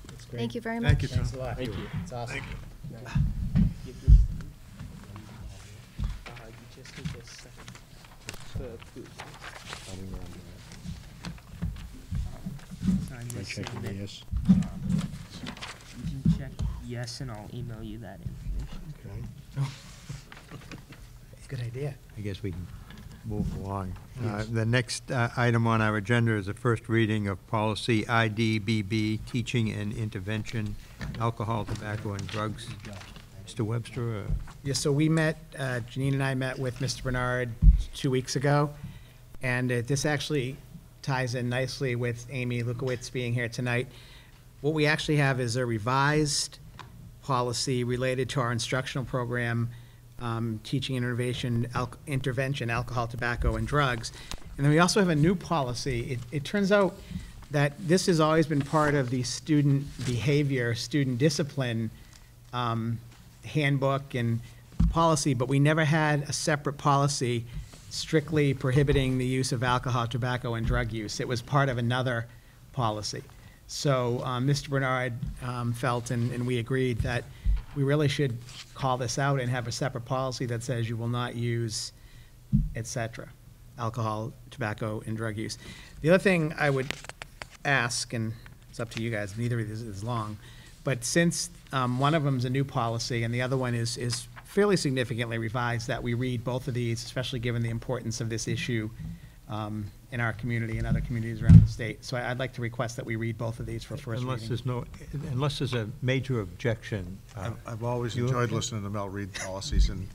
That's great. Thank you very much. Thank you, Tom. Thanks a lot. Thank you. It's awesome. Thank you. Yes. You can check yes, and I'll email you that information. Okay. Good idea. I guess we can move along. Yes. The next item on our agenda is the first reading of policy IDBB, teaching and intervention, alcohol, tobacco, and drugs. Mr. Webster? Yes, so we met, Janine and I met with Mr. Bernard 2 weeks ago, and this actually ties in nicely with Amy Lukowitz being here tonight. What we actually have is a revised policy related to our instructional program, teaching and intervention, alcohol, tobacco, and drugs. And then we also have a new policy. It turns out that this has always been part of the student behavior, student discipline handbook and policy, but we never had a separate policy strictly prohibiting the use of alcohol, tobacco, and drug use. It was part of another policy. So Mr. Bernard felt, and we agreed, that we really should call this out and have a separate policy that says you will not use, et cetera, alcohol, tobacco, and drug use. The other thing I would ask, and it's up to you guys, neither of these is long, but since one of them is a new policy and the other one is fairly significantly revised, that we read both of these, especially given the importance of this issue in our community and other communities around the state. So I'd like to request that we read both of these for first reading. Unless there's a major objection. I've always enjoyed listening to Mel read policies, and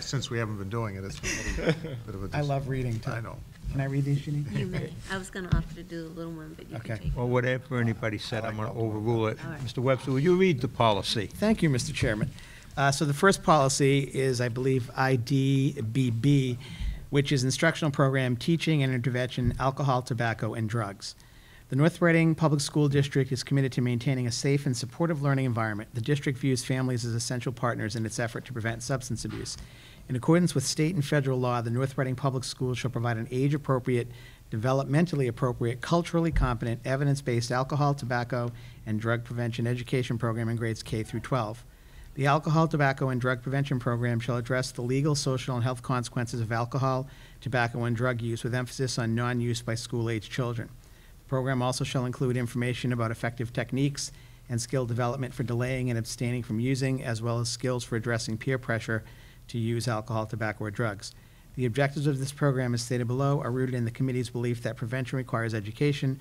since we haven't been doing it, it's been a bit of a I love reading, too. I know. Can I read these, Janine? You may. I was going to offer to do a little one, but you can take it. Well, whatever anybody said, I'm going to overrule it. Right. Mr. Webster, will you read the policy? Thank you, Mr. Chairman. So the first policy is, I believe, IDBB, which is Instructional Program Teaching and Intervention, Alcohol, Tobacco, and Drugs. The North Reading Public School District is committed to maintaining a safe and supportive learning environment. The district views families as essential partners in its effort to prevent substance abuse. In accordance with state and federal law, the North Reading Public Schools shall provide an age-appropriate, developmentally appropriate, culturally competent, evidence-based alcohol, tobacco, and drug prevention education program in grades K through 12. The Alcohol, Tobacco, and Drug Prevention Program shall address the legal, social, and health consequences of alcohol, tobacco, and drug use with emphasis on non-use by school-age children. The program also shall include information about effective techniques and skill development for delaying and abstaining from using, as well as skills for addressing peer pressure to use alcohol, tobacco, or drugs. The objectives of this program, as stated below, are rooted in the committee's belief that prevention requires education,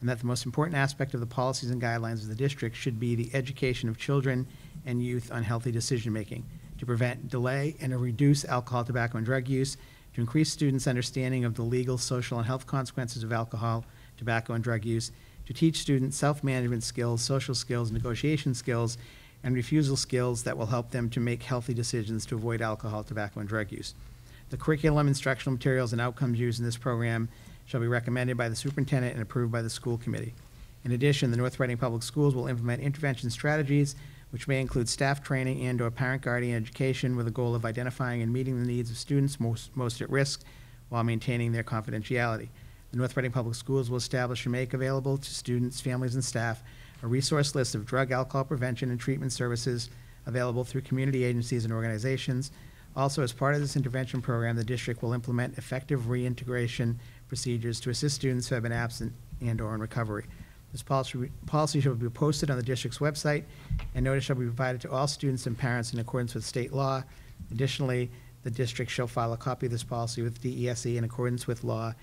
and that the most important aspect of the policies and guidelines of the district should be the education of children and youth on healthy decision making, to prevent, delay, and to reduce alcohol, tobacco, and drug use, to increase students' understanding of the legal, social, and health consequences of alcohol, tobacco, and drug use, to teach students self-management skills, social skills, negotiation skills, and refusal skills that will help them to make healthy decisions to avoid alcohol, tobacco, and drug use. The curriculum, instructional materials, and outcomes used in this program shall be recommended by the superintendent and approved by the school committee. In addition, the North Reading Public Schools will implement intervention strategies, which may include staff training and/or parent-guardian education with a goal of identifying and meeting the needs of students most at risk while maintaining their confidentiality. The North Reading Public Schools will establish and make available to students, families, and staff a resource list of drug, alcohol prevention, and treatment services available through community agencies and organizations. Also, as part of this intervention program, the district will implement effective reintegration procedures to assist students who have been absent and/or in recovery. This policy shall be posted on the district's website, and notice shall be provided to all students and parents in accordance with state law. Additionally, the district shall file a copy of this policy with DESE in accordance with law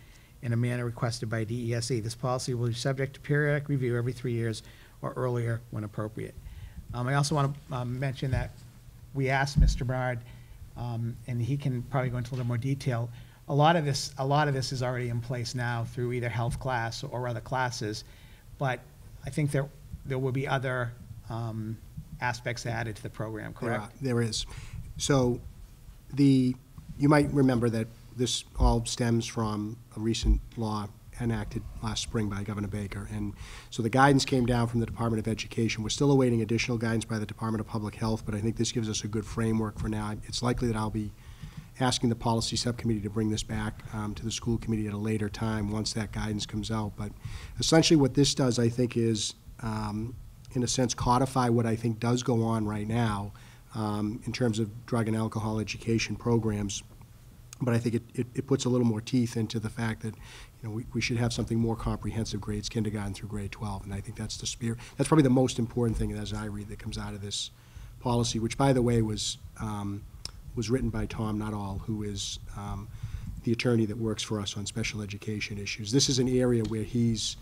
in a manner requested by DESE. This policy will be subject to periodic review every 3 years or earlier when appropriate. I also want to mention that we asked Mr. Bernard, and he can probably go into a little more detail. A lot of this is already in place now through either health class or other classes, but I think there will be other aspects added to the program, correct? There is. So you might remember that this all stems from a recent law enacted last spring by Governor Baker. And so the guidance came down from the Department of Education. We're still awaiting additional guidance by the Department of Public Health, but I think this gives us a good framework for now. It's likely that I'll be asking the policy subcommittee to bring this back to the school committee at a later time once that guidance comes out. But essentially what this does, I think, is in a sense codify what I think does go on right now in terms of drug and alcohol education programs. But I think it puts a little more teeth into the fact that, you know, we should have something more comprehensive, grades kindergarten through grade 12, and I think that's the spirit. That's probably the most important thing, as I read, that comes out of this policy, which, by the way, was written by Tom Nuttall, who is the attorney that works for us on special education issues. This is an area where he's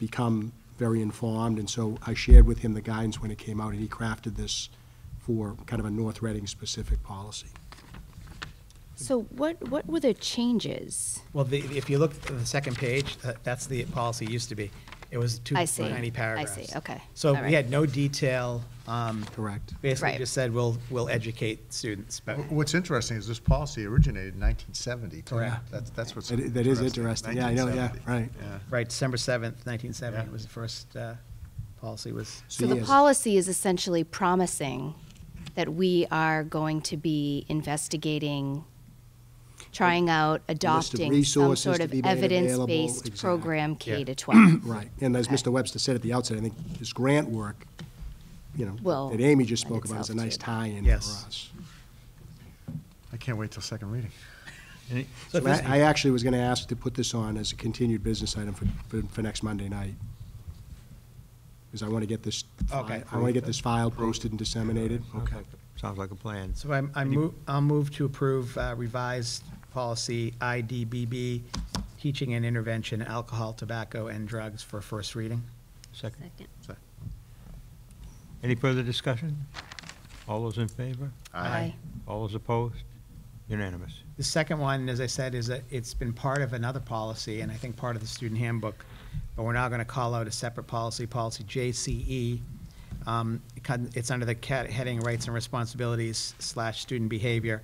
become very informed, and so I shared with him the guidance when it came out, and he crafted this for kind of a North Reading specific policy. So what were the changes? Well, if you look at the second page, that's the policy used to be. It was 290 paragraphs. I see, okay. So we had no detail. Correct. Basically just said we'll educate students. But what's interesting is this policy originated in 1970. Correct. That's what's interesting. That is interesting. Yeah, I know, yeah, right. Yeah. Right, December 7th, 1970 was the first policy. So the policy is essentially promising that we are going to be investigating, trying out, adopting some sort of evidence-based program K-12. Right, and as Mr. Webster said at the outset, I think this grant work, you know, that Amy just spoke about is a nice tie-in for us. I can't wait till second reading. So I actually was going to ask to put this on as a continued business item for next Monday night, because I want to get this. Okay. I want to get this file posted and disseminated. Okay. Sounds like a plan. So I'll move to approve revised policy IDBB, teaching and intervention, alcohol, tobacco, and drugs for first reading. Second. Any further discussion? All those in favor? Aye. All those opposed? Unanimous. The second one, as I said, is that it's been part of another policy, and I think part of the student handbook, but we're now going to call out a separate policy, policy JCE. It's under the heading Rights and Responsibilities / Student Behavior,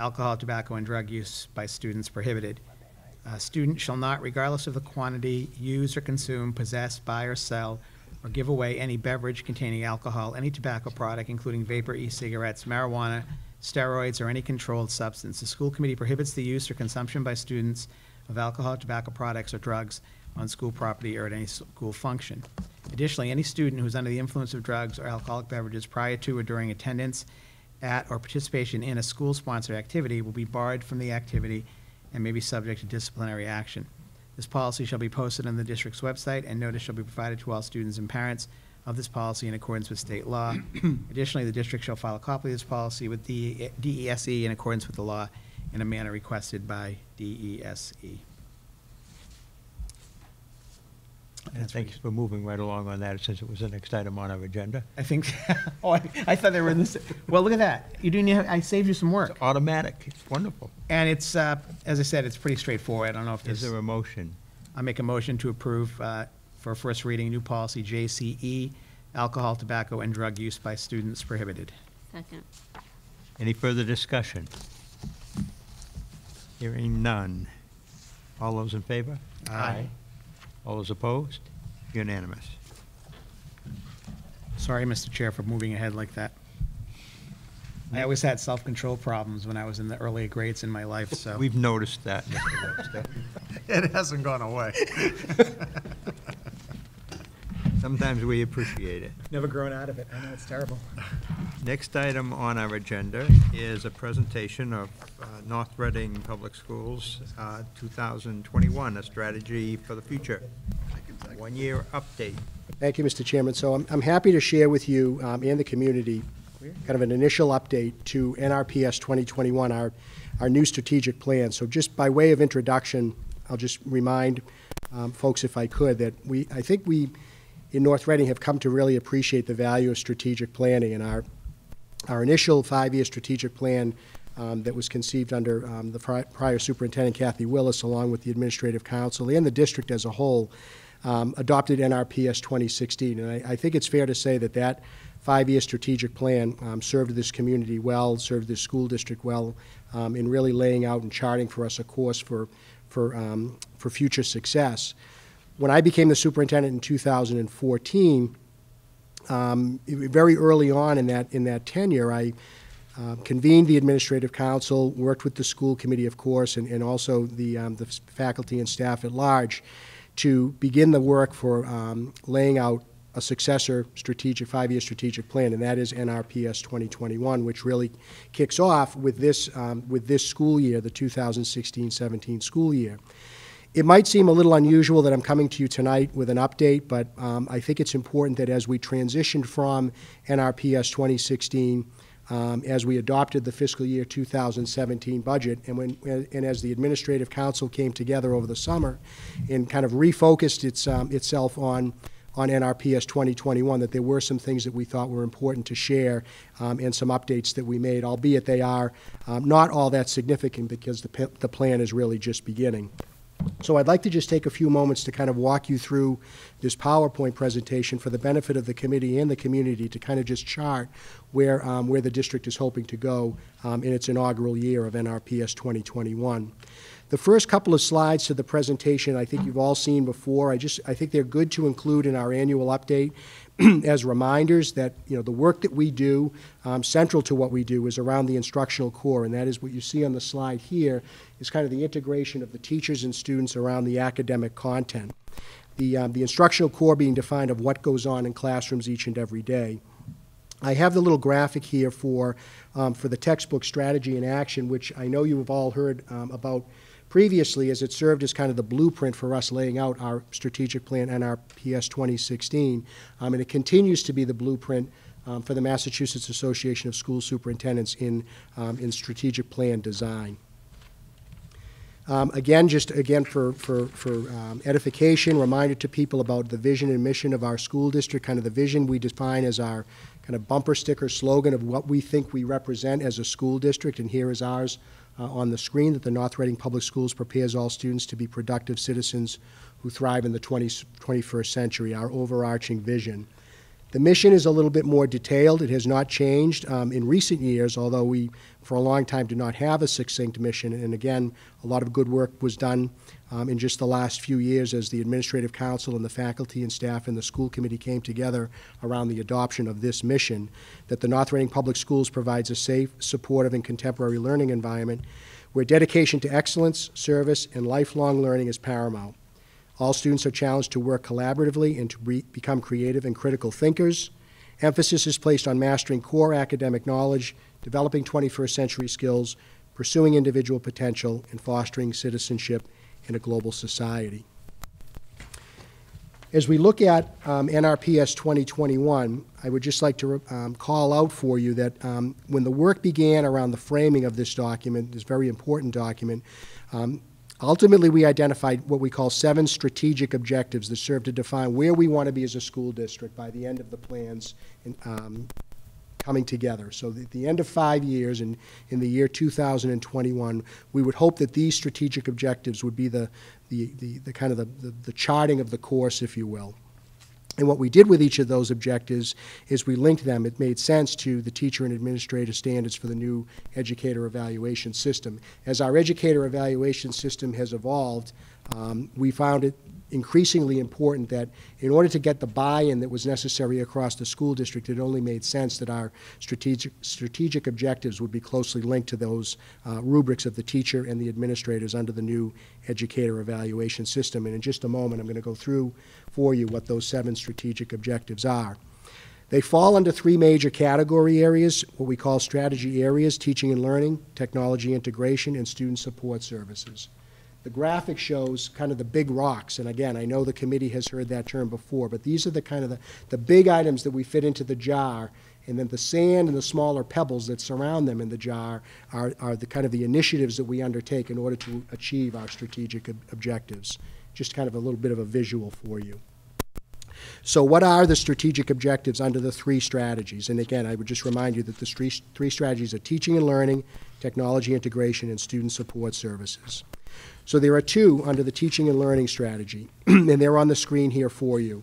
Alcohol, Tobacco, and Drug Use by Students Prohibited. A student shall not, regardless of the quantity, use or consume, possess, buy or sell, or give away any beverage containing alcohol, any tobacco product, including vapor, e-cigarettes, marijuana, steroids, or any controlled substance. The school committee prohibits the use or consumption by students of alcohol, tobacco products, or drugs on school property or at any school function. Additionally, any student who is under the influence of drugs or alcoholic beverages prior to or during attendance at or participation in a school-sponsored activity will be barred from the activity and may be subject to disciplinary action. This policy shall be posted on the district's website, and notice shall be provided to all students and parents of this policy in accordance with state law. Additionally, the district shall file a copy of this policy with the DESE in accordance with the law in a manner requested by DESE. And thanks for moving right along on that, since it was the next item on our agenda. I think, I thought they were in this. Well, look at that. You do need, I saved you some work. It's automatic. It's wonderful. And it's, as I said, it's pretty straightforward. I don't know if there's. Is there a motion? I make a motion to approve for first reading new policy JCE, alcohol, tobacco, and drug use by students prohibited. Second. Any further discussion? Hearing none. All those in favor? Aye. All those opposed? Unanimous. Sorry, Mr. Chair, for moving ahead like that. I always had self-control problems when I was in the earlier grades in my life, so. We've noticed that, Mr. Webster. It hasn't gone away. Sometimes we appreciate it. Never grown out of it. I know it's terrible. Next item on our agenda is a presentation of North Reading Public Schools 2021, a strategy for the future. One-year update. Thank you, Mr. Chairman. So I'm happy to share with you and the community kind of an initial update to NRPS 2021, our new strategic plan. So just by way of introduction, I'll just remind folks, if I could, that I think we in North Reading have come to really appreciate the value of strategic planning, and our initial five-year strategic plan that was conceived under the prior superintendent, Kathy Willis, along with the administrative council and the district as a whole, adopted NRPS 2016. And I think it's fair to say that that five-year strategic plan served this community well, served this school district well, in really laying out and charting for us a course for future success. When I became the superintendent in 2014, very early on in that tenure, I convened the administrative council, worked with the school committee, of course, and also the faculty and staff at large to begin the work for laying out a successor strategic five-year strategic plan, and that is NRPS 2021, which really kicks off with this school year, the 2016-17 school year. It might seem a little unusual that I'm coming to you tonight with an update, but I think it's important that as we transitioned from NRPS 2016, as we adopted the fiscal year 2017 budget, and as the administrative council came together over the summer and kind of refocused itself on NRPS 2021, that there were some things that we thought were important to share and some updates that we made, albeit they are not all that significant because the plan is really just beginning. So I'd like to just take a few moments to kind of walk you through this PowerPoint presentation for the benefit of the committee and the community to kind of just chart where the district is hoping to go in its inaugural year of NRPS 2021. The first couple of slides to the presentation I think you've all seen before. I think they're good to include in our annual update as reminders that, you know, the work that we do, central to what we do, is around the instructional core, and that is what you see on the slide here is kind of the integration of the teachers and students around the academic content. The instructional core being defined of what goes on in classrooms each and every day. I have the little graphic here for the textbook strategy in action, which I know you have all heard about previously, as it served as kind of the blueprint for us laying out our strategic plan and our NRPS 2016, and it continues to be the blueprint for the Massachusetts Association of School Superintendents in strategic plan design. Again, for edification, reminder to people about the vision and mission of our school district, kind of the vision we define as our kind of bumper sticker slogan of what we think we represent as a school district, and here is ours on the screen, that the North Reading Public Schools prepares all students to be productive citizens who thrive in the 21st century, our overarching vision. The mission is a little bit more detailed. It has not changed in recent years, although we, for a long time, did not have a succinct mission. And again, a lot of good work was done in just the last few years as the administrative council and the faculty and staff and the school committee came together around the adoption of this mission, that the North Reading Public Schools provides a safe, supportive, and contemporary learning environment where dedication to excellence, service, and lifelong learning is paramount. All students are challenged to work collaboratively and to become creative and critical thinkers. Emphasis is placed on mastering core academic knowledge, developing 21st century skills, pursuing individual potential, and fostering citizenship in a global society. As we look at NRPS 2021, I would just like to call out for you that when the work began around the framing of this document, this very important document, ultimately we identified what we call 7 strategic objectives that serve to define where we want to be as a school district by the end of the plans coming together. So at the end of 5 years, and in the year 2021, we would hope that these strategic objectives would be the kind of the charting of the course, if you will. And what we did with each of those objectives is we linked them. It made sense to the teacher and administrator standards for the new educator evaluation system. As our educator evaluation system has evolved, we found it increasingly important that in order to get the buy-in that was necessary across the school district, it only made sense that our strategic objectives would be closely linked to those rubrics of the teacher and the administrators under the new educator evaluation system. And in just a moment, I'm going to go through for you what those 7 strategic objectives are. They fall under 3 major category areas, what we call strategy areas: teaching and learning, technology integration, and student support services. The graphic shows kind of the big rocks, and again, I know the committee has heard that term before, but these are the kind of the big items that we fit into the jar, and then the sand and the smaller pebbles that surround them in the jar are the kind of the initiatives that we undertake in order to achieve our strategic objectives. Just kind of a little bit of a visual for you. So what are the strategic objectives under the 3 strategies? And again, I would just remind you that the 3 strategies are teaching and learning, technology integration, and student support services. So there are 2 under the teaching and learning strategy, and they're on the screen here for you.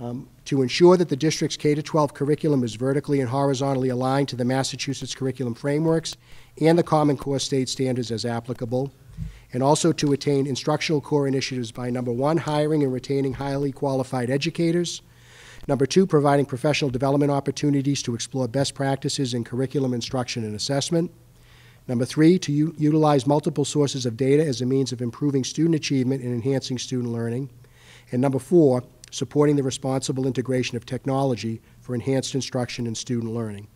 To ensure that the district's K-12 curriculum is vertically and horizontally aligned to the Massachusetts curriculum frameworks and the Common Core state standards as applicable, and also to attain instructional core initiatives by, number 1, hiring and retaining highly qualified educators, number 2, providing professional development opportunities to explore best practices in curriculum instruction and assessment, number 3, to utilize multiple sources of data as a means of improving student achievement and enhancing student learning, and number 4, supporting the responsible integration of technology for enhanced instruction and student learning.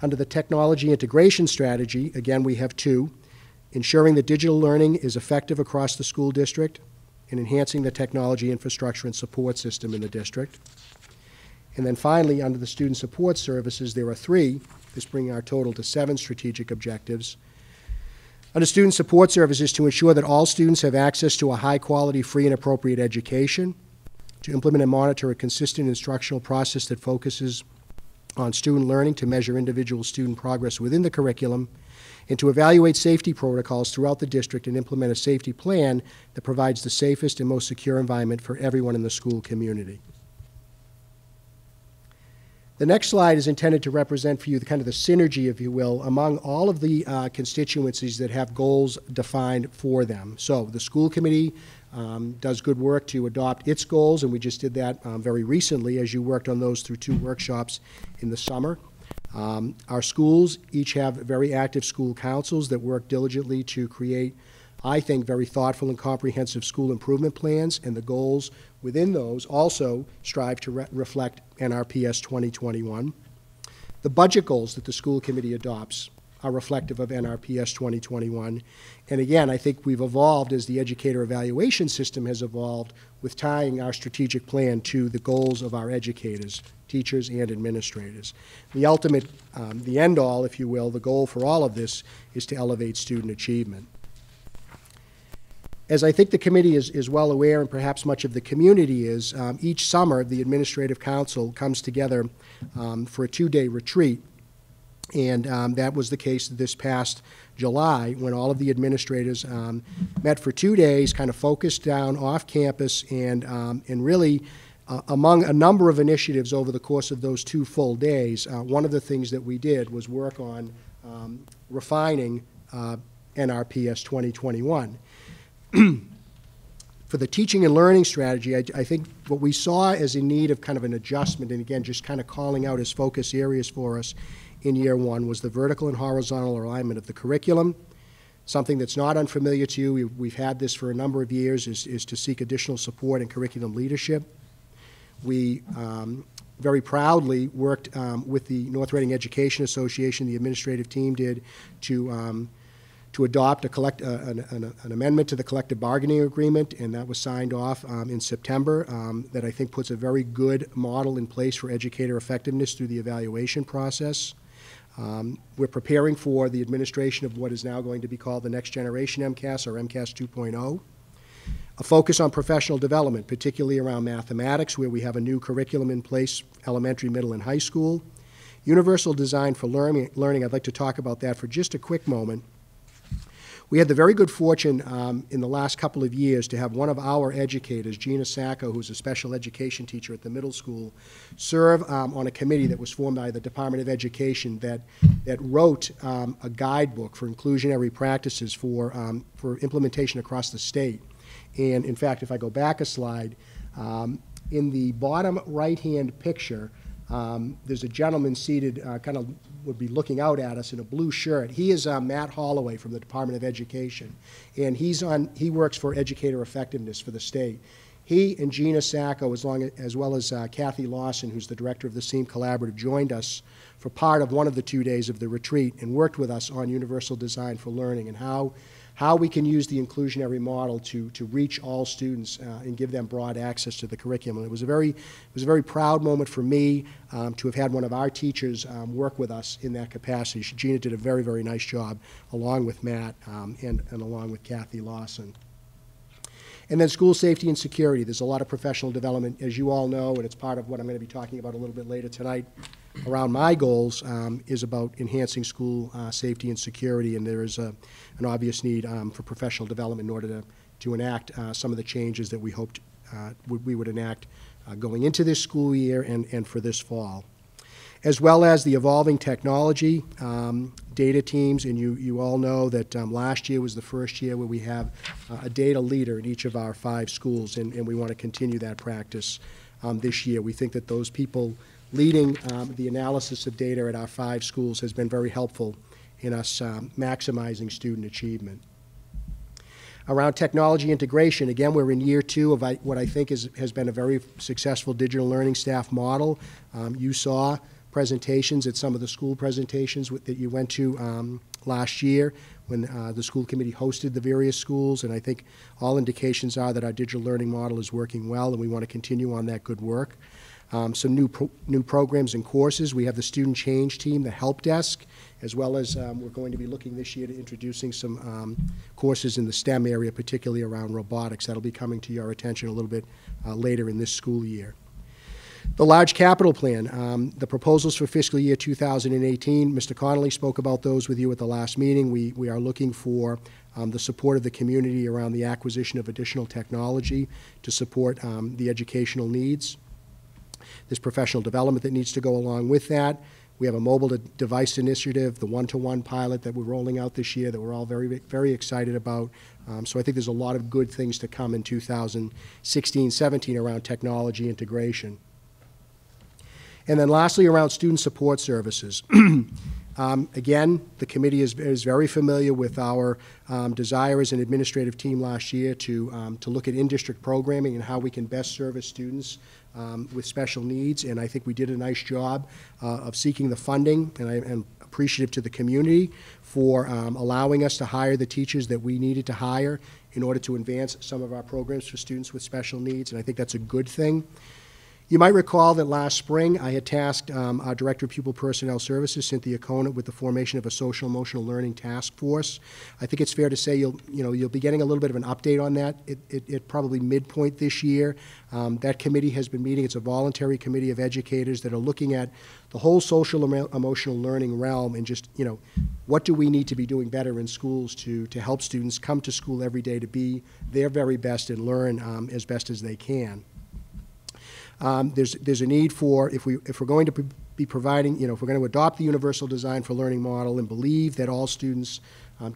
Under the technology integration strategy, again, we have 2. Ensuring that digital learning is effective across the school district and enhancing the technology infrastructure and support system in the district. And then finally, under the student support services, there are 3. This brings our total to 7 strategic objectives. Under student support services, to ensure that all students have access to a high-quality, free, and appropriate education, to implement and monitor a consistent instructional process that focuses on student learning to measure individual student progress within the curriculum, and to evaluate safety protocols throughout the district and implement a safety plan that provides the safest and most secure environment for everyone in the school community. The next slide is intended to represent for you the kind of the synergy, if you will, among all of the constituencies that have goals defined for them. So the school committee does good work to adopt its goals, and we just did that very recently as you worked on those through 2 workshops in the summer. Our schools each have very active school councils that work diligently to create, I think, very thoughtful and comprehensive school improvement plans, and the goals within those also strive to reflect NRPS 2021. The budget goals that the school committee adopts are reflective of NRPS 2021. And again, I think we've evolved as the educator evaluation system has evolved with tying our strategic plan to the goals of our educators, teachers, and administrators. The ultimate, the end all, if you will, the goal for all of this is to elevate student achievement. As I think the committee is well aware, and perhaps much of the community is, each summer the Administrative Council comes together for a 2-day retreat. And that was the case this past July when all of the administrators met for 2 days, kind of focused down off campus, and really among a number of initiatives over the course of those 2 full days, one of the things that we did was work on refining NRPS 2021. For the teaching and learning strategy, I think what we saw as in need of kind of an adjustment, and again, just kind of calling out as focus areas for us in year 1, was the vertical and horizontal alignment of the curriculum. Something that's not unfamiliar to you, we've had this for a number of years, is to seek additional support in curriculum leadership. We very proudly worked with the North Reading Education Association, the administrative team did, to adopt a an amendment to the collective bargaining agreement, and that was signed off in September, that I think puts a very good model in place for educator effectiveness through the evaluation process. We're preparing for the administration of what is now going to be called the Next Generation MCAS, or MCAS 2.0. A focus on professional development, particularly around mathematics, where we have a new curriculum in place, elementary, middle, and high school. Universal design for learning, I'd like to talk about that for just a quick moment. We had the very good fortune in the last couple of years to have one of our educators, Gina Sacco, who's a special education teacher at the middle school, serve on a committee that was formed by the Department of Education that wrote a guidebook for inclusionary practices for implementation across the state. And in fact, if I go back a slide, in the bottom right-hand picture, there's a gentleman seated, kind of would be looking out at us in a blue shirt. He is Matt Holloway from the Department of Education, and he works for educator effectiveness for the state. He and Gina Sacco, as well as Kathy Lawson, who's the director of the SEAM Collaborative, joined us for part of one of the 2 days of the retreat and worked with us on universal design for learning and how we can use the inclusionary model to reach all students and give them broad access to the curriculum. It was a very proud moment for me to have had one of our teachers work with us in that capacity. Gina did a very, very nice job along with Matt and along with Kathy Lawson. And then school safety and security. There's a lot of professional development, as you all know, and it's part of what I'm going to be talking about a little bit later tonight around my goals, is about enhancing school safety and security, and there is an obvious need for professional development in order to enact some of the changes that we hoped we would enact going into this school year and for this fall. As well as the evolving technology, data teams, and you all know that last year was the first year where we have a data leader in each of our 5 schools, and we want to continue that practice this year. We think that those people leading the analysis of data at our 5 schools has been very helpful in us maximizing student achievement. Around technology integration, again, we're in year 2 of what I think has been a very successful digital learning staff model. You saw presentations at some of the school presentations that you went to last year when the school committee hosted the various schools, and I think all indications are that our digital learning model is working well, and we want to continue on that good work. Some new programs and courses. We have the student change team, the help desk, as well as we're going to be looking this year to introducing some courses in the STEM area, particularly around robotics. That'll be coming to your attention a little bit later in this school year. The large capital plan, the proposals for fiscal year 2018, Mr. Connolly spoke about those with you at the last meeting. We are looking for the support of the community around the acquisition of additional technology to support the educational needs. There's professional development that needs to go along with that. We have a mobile device initiative, the one-to-one pilot that we're rolling out this year that we're all very, very excited about. So I think there's a lot of good things to come in 2016-17 around technology integration. And then lastly, around student support services. Again, the committee is very familiar with our desire as an administrative team last year to look at in-district programming and how we can best service students with special needs, and I think we did a nice job of seeking the funding, and I am appreciative to the community for allowing us to hire the teachers that we needed to hire in order to advance some of our programs for students with special needs, and I think that's a good thing. You might recall that last spring I had tasked our Director of Pupil Personnel Services, Cynthia Conant, with the formation of a social emotional learning task force. I think it's fair to say you'll be getting a little bit of an update on that at probably midpoint this year. That committee has been meeting. It's a voluntary committee of educators that are looking at the whole social emotional learning realm and just, what do we need to be doing better in schools to help students come to school every day to be their very best and learn as best as they can. There's a need for, if we're going to be providing, if we're going to adopt the universal design for learning model and believe that all students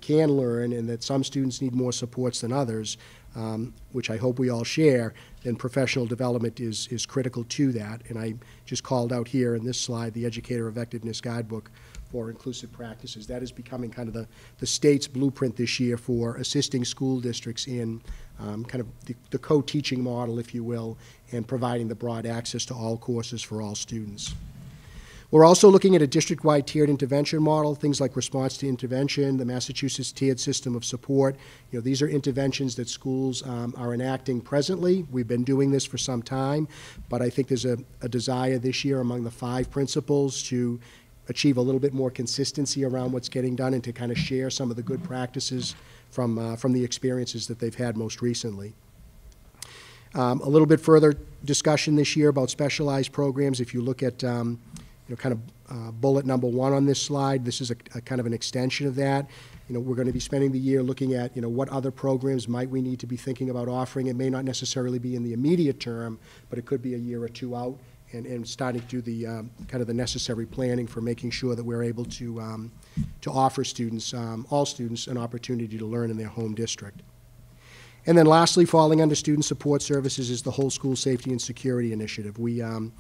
can learn and that some students need more supports than others, which I hope we all share, then professional development is critical to that. And I just called out here in this slide the Educator Effectiveness Guidebook for Inclusive Practices. That is becoming kind of the state's blueprint this year for assisting school districts in kind of the co-teaching model, if you will, and providing the broad access to all courses for all students. We're also looking at a district-wide tiered intervention model, things like response to intervention, the Massachusetts tiered system of support. These are interventions that schools are enacting presently. We've been doing this for some time, but I think there's a desire this year among the 5 principals to achieve a little bit more consistency around what's getting done and to kind of share some of the good practices from the experiences that they've had most recently. A little bit further discussion this year about specialized programs. If you look at kind of bullet number 1 on this slide, this is a kind of an extension of that. We're going to be spending the year looking at, what other programs might we need to be thinking about offering. It may not necessarily be in the immediate term, but it could be a year or 2 out. And starting to do the kind of the necessary planning for making sure that we're able to offer students, all students, an opportunity to learn in their home district. And then lastly, falling under Student Support Services is the whole School Safety and Security Initiative. We have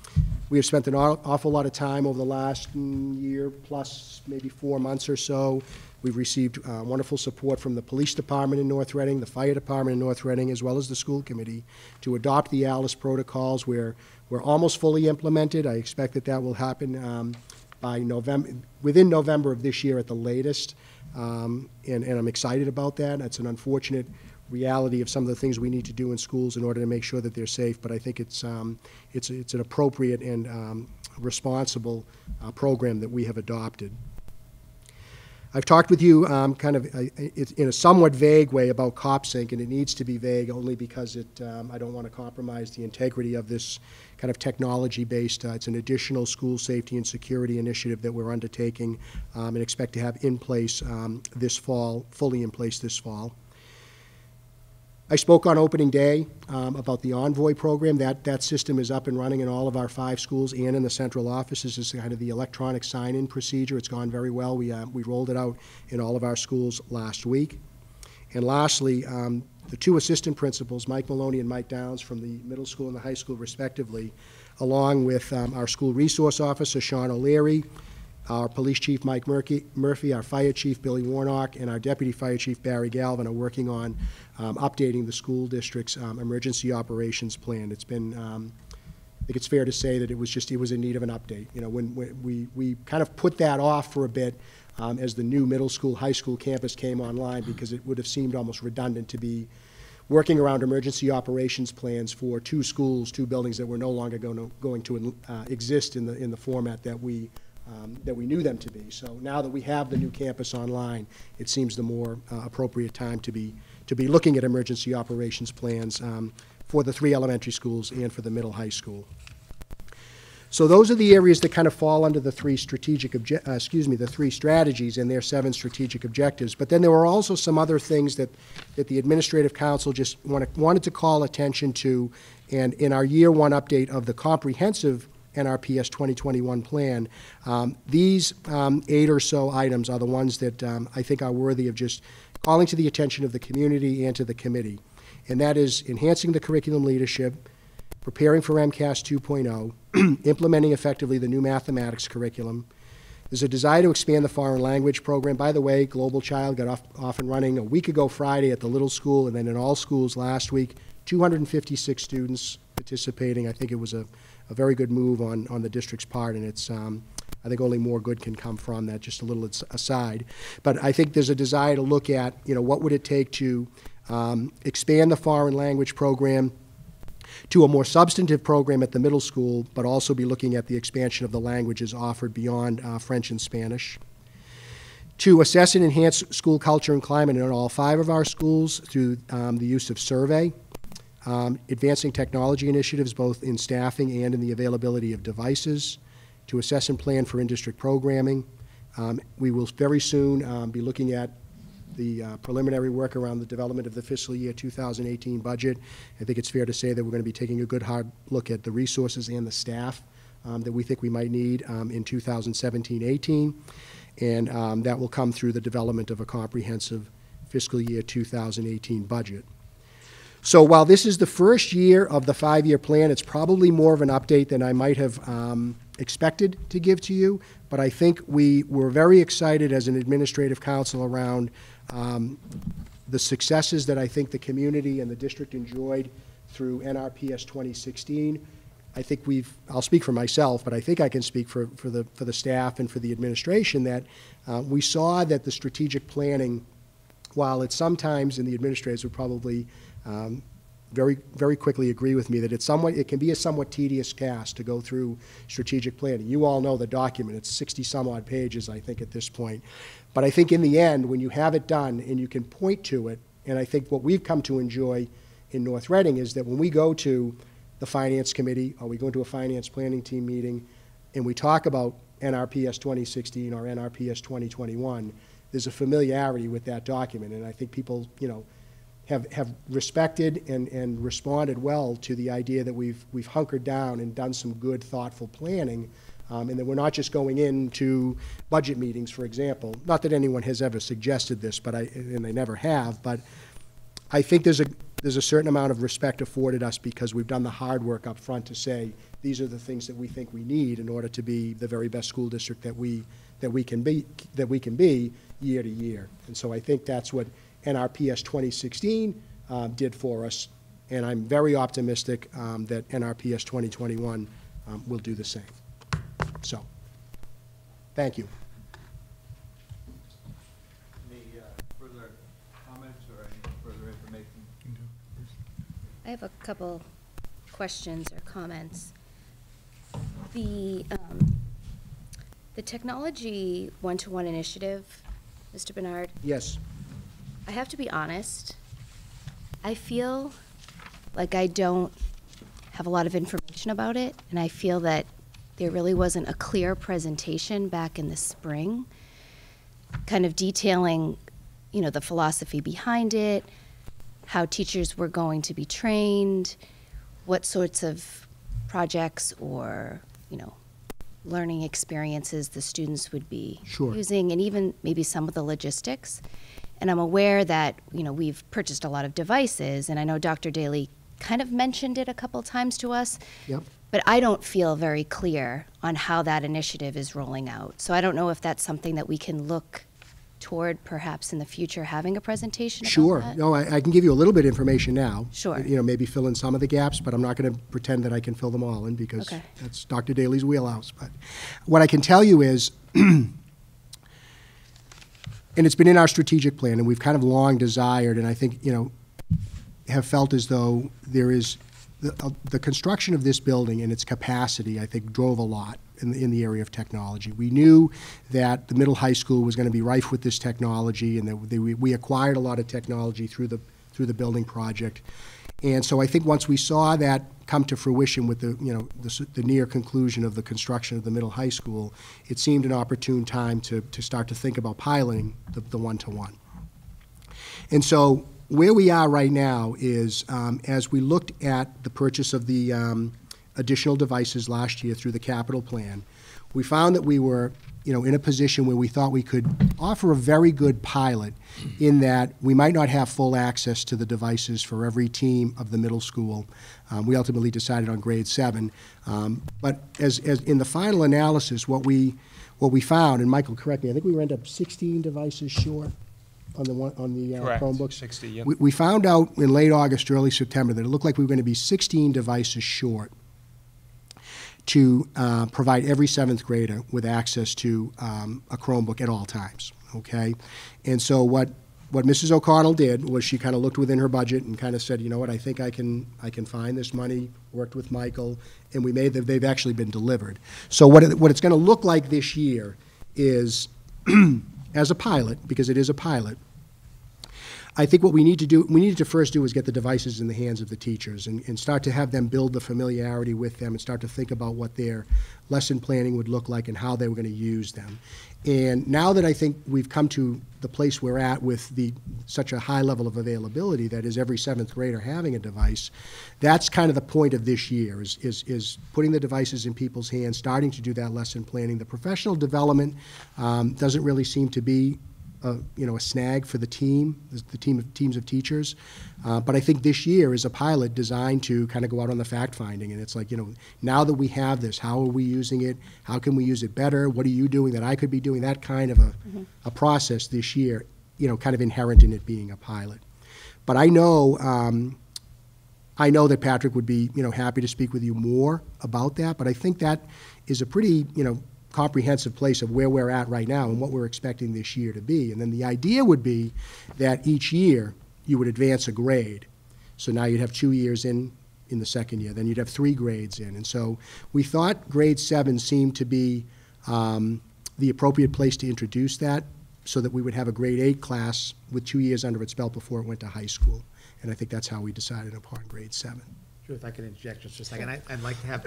spent an awful lot of time over the last year plus, maybe 4 months or so. We've received wonderful support from the police department in North Reading, the fire department in North Reading, as well as the school committee to adopt the ALICE protocols. We're almost fully implemented. I expect that that will happen by within November of this year at the latest, and I'm excited about that. That's an unfortunate reality of some of the things we need to do in schools in order to make sure that they're safe, but I think it's an appropriate and responsible program that we have adopted. I've talked with you kind of in a somewhat vague way about CopSync, and it needs to be vague only because it, I don't want to compromise the integrity of this kind of technology-based, it's an additional school safety and security initiative that we're undertaking and expect to have in place this fall, fully in place this fall. I spoke on opening day about the Envoy program. That system is up and running in all of our 5 schools and in the central offices. This is kind of the electronic sign-in procedure. It's gone very well. We rolled it out in all of our schools last week. And lastly, the 2 assistant principals, Mike Maloney and Mike Downs from the middle school and the high school respectively, along with our school resource officer, Sean O'Leary, our police chief, Mike Murphy, our fire chief, Billy Warnock, and our deputy fire chief, Barry Galvin, are working on updating the school district's emergency operations plan. It's been, I think it's fair to say that it was in need of an update. You know, when we kind of put that off for a bit as the new middle school, high school campus came online, because it would have seemed almost redundant to be working around emergency operations plans for 2 schools, 2 buildings that were no longer going to exist in the format that we knew them to be. So now that we have the new campus online, it seems the more appropriate time to be looking at emergency operations plans for the 3 elementary schools and for the middle high school. So those are the areas that kind of fall under the 3 strategic the 3 strategies and their 7 strategic objectives. But then there were also some other things that the Administrative Council just wanted to call attention to, and in our year 1 update of the comprehensive NRPS 2021 plan, these 8 or so items are the ones that I think are worthy of just calling to the attention of the community and to the committee. And that is enhancing the curriculum leadership, preparing for MCAS 2.0, implementing effectively the new mathematics curriculum. There's a desire to expand the foreign language program. By the way, Global Child got off and running a week ago Friday at the little school, and then in all schools last week, 256 students participating. I think it was a very good move on the district's part, and it's I think only more good can come from that. Just a little aside, but I think there's a desire to look at, you know, what would it take to expand the foreign language program to a more substantive program at the middle school, but also be looking at the expansion of the languages offered beyond French and Spanish. To assess and enhance school culture and climate in all 5 of our schools through the use of survey. Advancing technology initiatives both in staffing and in the availability of devices, to assess and plan for in-district programming. We will very soon be looking at the preliminary work around the development of the fiscal year 2018 budget. I think it's fair to say that we're going to be taking a good hard look at the resources and the staff that we think we might need in 2017-18, and that will come through the development of a comprehensive fiscal year 2018 budget. So while this is the first year of the 5-year plan, it's probably more of an update than I might have expected to give to you, but I think we were very excited as an administrative council around the successes that I think the community and the district enjoyed through NRPS 2016. I think I'll speak for myself, but I think I can speak for the staff and for the administration that we saw that the strategic planning, while it's sometimes, and the administrators would probably very, very quickly agree with me that it can be a somewhat tedious task to go through strategic planning. You all know the document. It's 60-some-odd pages, I think, at this point. But I think in the end, when you have it done and you can point to it, and I think what we've come to enjoy in North Reading is that when we go to the Finance Committee or we go to a Finance Planning Team meeting and we talk about NRPS 2016 or NRPS 2021, there's a familiarity with that document, and I think people, you know, have respected and responded well to the idea that we've hunkered down and done some good, thoughtful planning, and that we're not just going into budget meetings, for example. Not that anyone has ever suggested this, but and they never have. But I think there's there's a certain amount of respect afforded us because we've done the hard work up front to say these are the things that we think we need in order to be the very best school district that we can be year to year. And so I think that's what NRPS 2016 did for us, and I'm very optimistic that NRPS 2021 will do the same. So, thank you. Any further comments or any further information? I have a couple questions or comments. The technology one-to-one initiative, Mr. Bernard. Yes. I have to be honest. I feel like I don't have a lot of information about it, and I feel that there really wasn't a clear presentation back in the spring, kind of detailing, you know, the philosophy behind it, how teachers were going to be trained, what sorts of projects or, you know, learning experiences the students would be using, and even maybe some of the logistics. And I'm aware that, you know, we've purchased a lot of devices, and I know Dr. Daly kind of mentioned it a couple times to us. Yep. But I don't feel very clear on how that initiative is rolling out. So I don't know if that's something that we can look toward perhaps in the future, having a presentation about that. No, I can give you a little bit of information now. Sure. You know, maybe fill in some of the gaps, but I'm not going to pretend that I can fill them all in because that's Dr. Daly's wheelhouse. But what I can tell you is, and it's been in our strategic plan, and we've kind of long desired, and I think, you know, have felt as though there is the construction of this building and its capacity, I think, drove a lot in the area of technology. We knew that the middle high school was going to be rife with this technology, and that we acquired a lot of technology through the building project. And so I think once we saw that come to fruition with the, you know, the near conclusion of the construction of the middle high school, it seemed an opportune time to start to think about piloting the one-to-one. And so where we are right now is, as we looked at the purchase of the additional devices last year through the capital plan, we found that we were, you know, in a position where we thought we could offer a very good pilot, in that we might not have full access to the devices for every team of the middle school. We ultimately decided on grade 7, but as in the final analysis, what we found, and Michael, correct me, I think we ended up 16 devices short on the Chromebooks. 60, yep. We found out in late August, early September, that it looked like we were going to be 16 devices short to provide every 7th grader with access to a Chromebook at all times. Okay, and so what Mrs. O'Connell did was she kind of looked within her budget and kind of said, you know what, I think I can find this money. Worked with Michael, and we made them. They've actually been delivered. So what it's going to look like this year is, as a pilot, because it is a pilot, I think what we need to first do is get the devices in the hands of the teachers and start to have them build the familiarity with them and start to think about what their lesson planning would look like and how they were going to use them. And now that I think we've come to the place we're at with such a high level of availability, that is every 7th grader having a device, that's kind of the point of this year, is putting the devices in people's hands, starting to do that lesson planning. The professional development doesn't really seem to be a snag for the teams of teachers, but I think this year is a pilot designed to kind of go out on the fact finding, and it's like, you know, now that we have this, how are we using it? How can we use it better? What are you doing that I could be doing? That kind of a process this year, you know, kind of inherent in it being a pilot. But I know that Patrick would be, you know, happy to speak with you more about that. But I think that is a pretty, you know, comprehensive place of where we're at right now and what we're expecting this year to be. And then the idea would be that each year you would advance a grade. So now you'd have 2 years in the second year, then you'd have 3 grades in. And so we thought grade 7 seemed to be the appropriate place to introduce that, so that we would have a grade 8 class with 2 years under its belt before it went to high school. And I think that's how we decided upon grade 7. Sure, if I could interject just for a second, I'd like to have,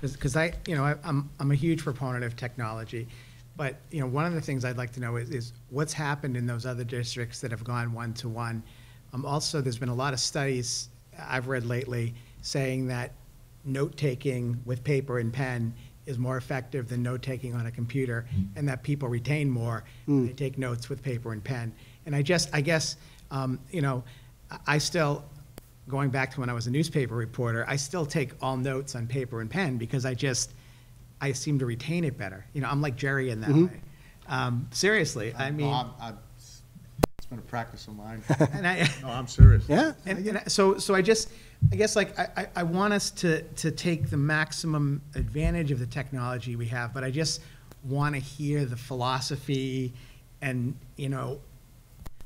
because I'm a huge proponent of technology, but you know, one of the things I'd like to know is what's happened in those other districts that have gone one-to-one. Also, there's been a lot of studies I've read lately saying that note-taking with paper and pen is more effective than note-taking on a computer, and that people retain more when they take notes with paper and pen. And I guess, I still, going back to when I was a newspaper reporter, I still take all notes on paper and pen because I seem to retain it better. You know, I'm like Jerry in that way. Seriously, I mean. Well, it's been a practice of mine. And no, I'm serious. Yeah. And so I guess like I want us to take the maximum advantage of the technology we have, but I just want to hear the philosophy and, you know,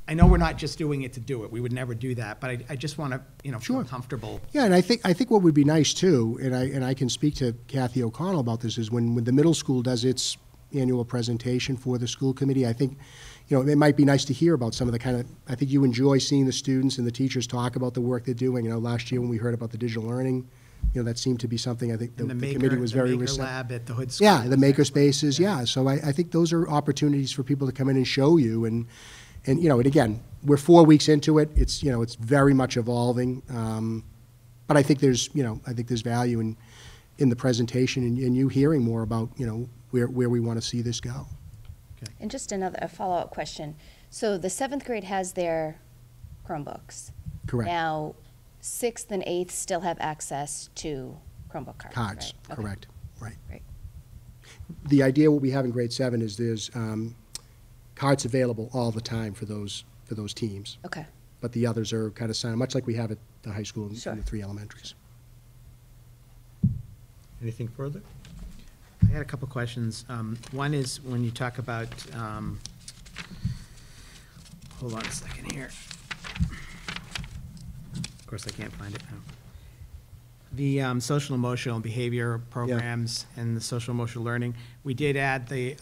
I know we're not just doing it to do it. We would never do that, but I just want to, you know, feel comfortable. Yeah, and I think what would be nice too, and I can speak to Kathy O'Connell about this, is when the middle school does its annual presentation for the school committee, I think, you know, it might be nice to hear about some of the kind of, I think you enjoy seeing the students and the teachers talk about the work they're doing. You know, last year when we heard about the digital learning, you know, that seemed to be something I think the committee was very receptive. The maker lab at the Hood School. Yeah, the maker spaces, yeah. So I think those are opportunities for people to come in and show you. And you know, and again, we're 4 weeks into it. It's, you know, it's very much evolving. But I think there's, you know, I think there's value in the presentation and you hearing more about, you know, where we want to see this go. Okay. And just a follow-up question. So the 7th grade has their Chromebooks. Correct. Now, 6th and 8th still have access to Chromebook cards. Cards, right? Correct. Okay. Right. Right. The idea what we have in grade 7 is there's cards available all the time for those teams. Okay. But the others are kind of silent, much like we have at the high school and the 3 elementaries. Anything further? I had a couple questions. One is when you talk about, hold on a second here. Of course, I can't find it now. The social, emotional, and behavior programs and the social, emotional learning. We did add the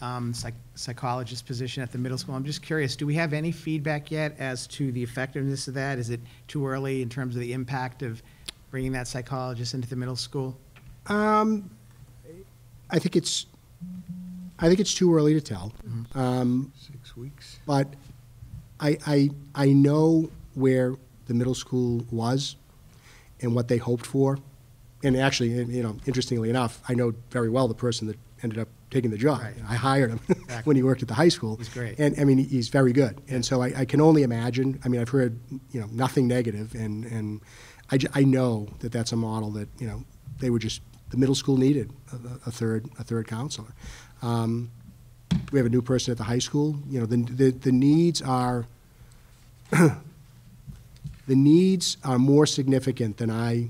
psychologist position at the middle school. I'm just curious, do we have any feedback yet as to the effectiveness of that? Is it too early in terms of the impact of bringing that psychologist into the middle school? I think it's too early to tell. Mm-hmm. 6 weeks. But I know where the middle school was and what they hoped for, and actually, you know, interestingly enough, I know very well the person that ended up taking the job. Right. I hired him when he worked at the high school. He's great. And I mean, he's very good. Yeah. And so I can only imagine. I mean, I've heard, you know, nothing negative, and I know that that's a model that, you know, they were just. The middle school needed a third counselor. We have a new person at the high school. You know, the needs are more significant than I, you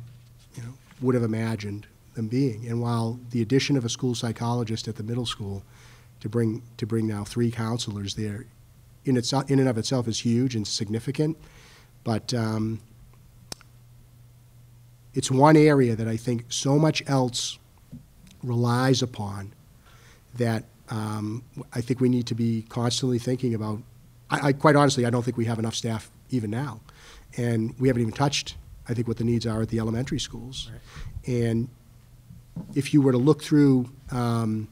know, would have imagined them being. And while the addition of a school psychologist at the middle school to bring now 3 counselors there, in and of itself is huge and significant, but. It's one area that I think so much else relies upon that I think we need to be constantly thinking about. I quite honestly, I don't think we have enough staff even now. And we haven't even touched, I think, what the needs are at the elementary schools. Right. And if you were to look through NRPS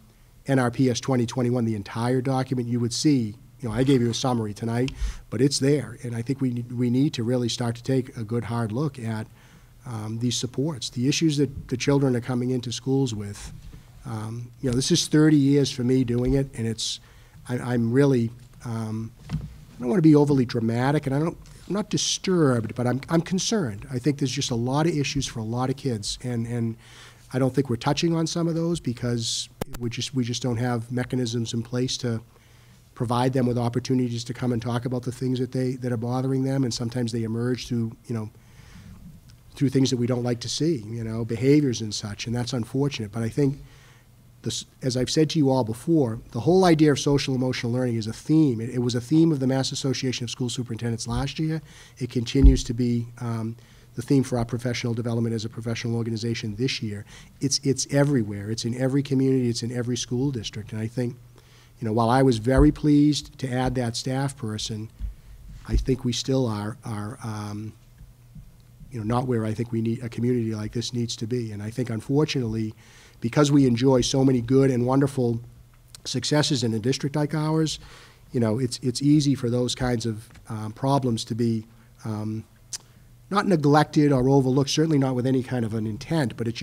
2021, the entire document, you would see, you know, I gave you a summary tonight, but it's there. And I think we need to really start to take a good hard look at these supports, the issues that the children are coming into schools with. You know, this is 30 years for me doing it, and it's, I'm really, I don't want to be overly dramatic, and I'm not disturbed, but I'm concerned. I think there's just a lot of issues for a lot of kids, and I don't think we're touching on some of those because we just don't have mechanisms in place to provide them with opportunities to come and talk about the things that are bothering them, and sometimes they emerge through, you know, through things that we don't like to see, you know, behaviors and such, and that's unfortunate. But I think, this, as I've said to you all before, the whole idea of social emotional learning is a theme. It was a theme of the Mass Association of School Superintendents last year. It continues to be the theme for our professional development as a professional organization this year. It's everywhere. It's in every community. It's in every school district. And I think, you know, while I was very pleased to add that staff person, I think we still are you know, not where I think we need a community like this needs to be. And I think, unfortunately, because we enjoy so many good and wonderful successes in a district like ours, you know, it's easy for those kinds of problems to be not neglected or overlooked, certainly not with any kind of an intent, but it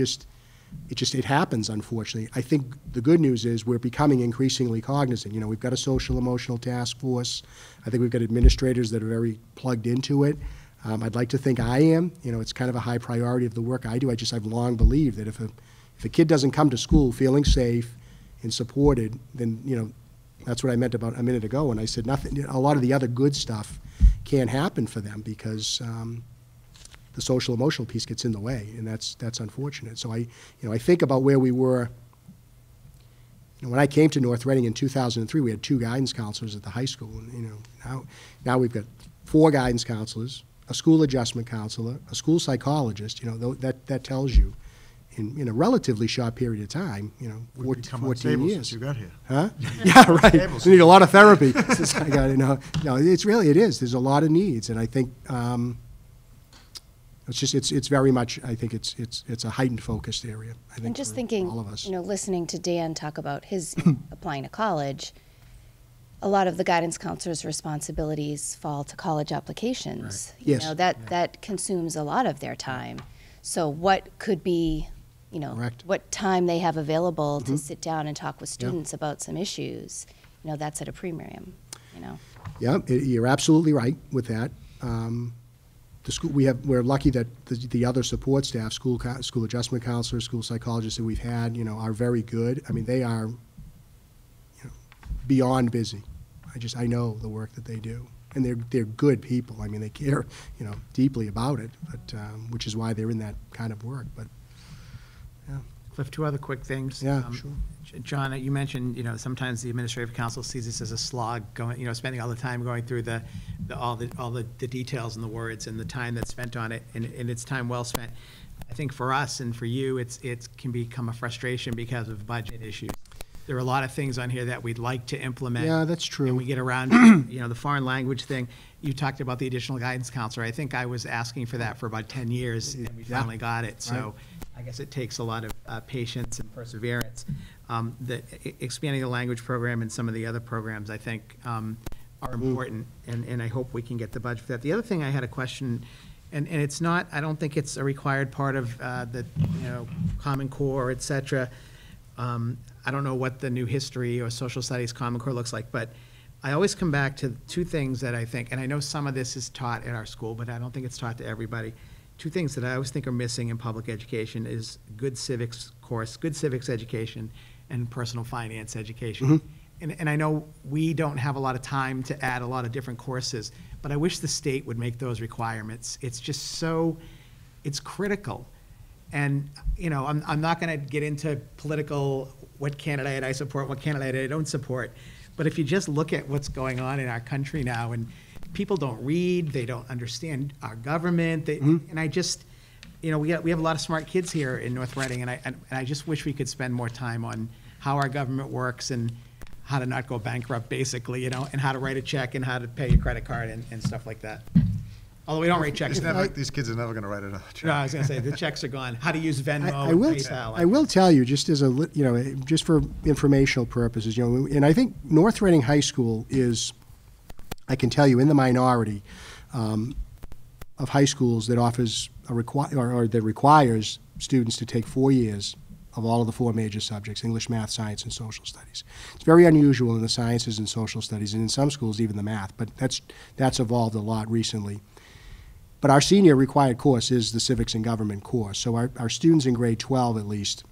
happens, unfortunately. I think the good news is we're becoming increasingly cognizant. You know, we've got a social emotional task force. I think we've got administrators that are very plugged into it. I'd like to think I am. You know, it's kind of a high priority of the work I do. I've long believed that if a kid doesn't come to school feeling safe and supported, then, you know, that's what I meant about a minute ago when I said nothing. A lot of the other good stuff can't happen for them because the social emotional piece gets in the way, and that's unfortunate. So I think about where we were. You know, when I came to North Reading in 2003, we had 2 guidance counselors at the high school, and you know, now we've got 4 guidance counselors, a school adjustment counselor, a school psychologist. You know, that tells you, in a relatively short period of time, you know, 14 years. Since you got here, huh? Yeah, right. We need a lot of therapy. Since I got, you know, no, it's really, it is. There's a lot of needs, and I think it's just, it's very much. I think it's a heightened focused area. I think. And just thinking, all of us, you know, listening to Dan talk about his applying to college, a lot of the guidance counselor's responsibilities fall to college applications. Right. You know, that consumes a lot of their time. So what could be, you know, correct, what time they have available to sit down and talk with students about some issues, you know, that's at a premium, you know. Yeah, you're absolutely right with that. The school, we're lucky that the other support staff, school adjustment counselors, school psychologists that we've had, you know, are very good. I mean, they are, you know, beyond busy. I know the work that they do. And they're good people. I mean, they care, you know, deeply about it, but which is why they're in that kind of work. But yeah, Cliff, 2 other quick things. Yeah, sure. John, you mentioned, you know, sometimes the administrative council sees this as a slog, going, you know, spending all the time going through all the details and the words and the time that's spent on it, and it's time well spent. I think for us and for you, it can become a frustration because of budget issues. There are a lot of things on here that we'd like to implement. Yeah, that's true. And we get around to, you know, the foreign language thing. You talked about the additional guidance counselor. I think I was asking for that for about 10 years, and we finally got it. So I guess it takes a lot of patience and perseverance. Expanding the language program and some of the other programs, I think, are important, and I hope we can get the budget for that. The other thing I had a question, and it's not, I don't think it's a required part of the, you know, Common Core, et cetera. I don't know what the new history or social studies Common Core looks like, but I always come back to 2 things that I think, and I know some of this is taught at our school, but I don't think it's taught to everybody. 2 things that I always think are missing in public education is good civics education, and personal finance education. And I know we don't have a lot of time to add a lot of different courses, but I wish the state would make those requirements. It's just so, it's critical. And, you know, I'm not going to get into political, what candidate I support, what candidate I don't support. But if you just look at what's going on in our country now, and people don't read, they don't understand our government. And I just, you know, we have a lot of smart kids here in North Reading, and I just wish we could spend more time on how our government works and how to not go bankrupt, basically, you know, and how to write a check and how to pay your credit card and stuff like that. Although we don't write checks. These kids are never going to write another check. No, I was going to say, the checks are gone. How to use Venmo and PayPal. I will tell you, just as a, you know, just for informational purposes, you know, and I think North Reading High School is, I can tell you, in the minority of high schools that offers a that requires students to take 4 years of all of the 4 major subjects, English, math, science, and social studies. It's very unusual in the sciences and social studies, and in some schools even the math, but that's evolved a lot recently. But our senior required course is the civics and government course. So our students in grade 12, at least,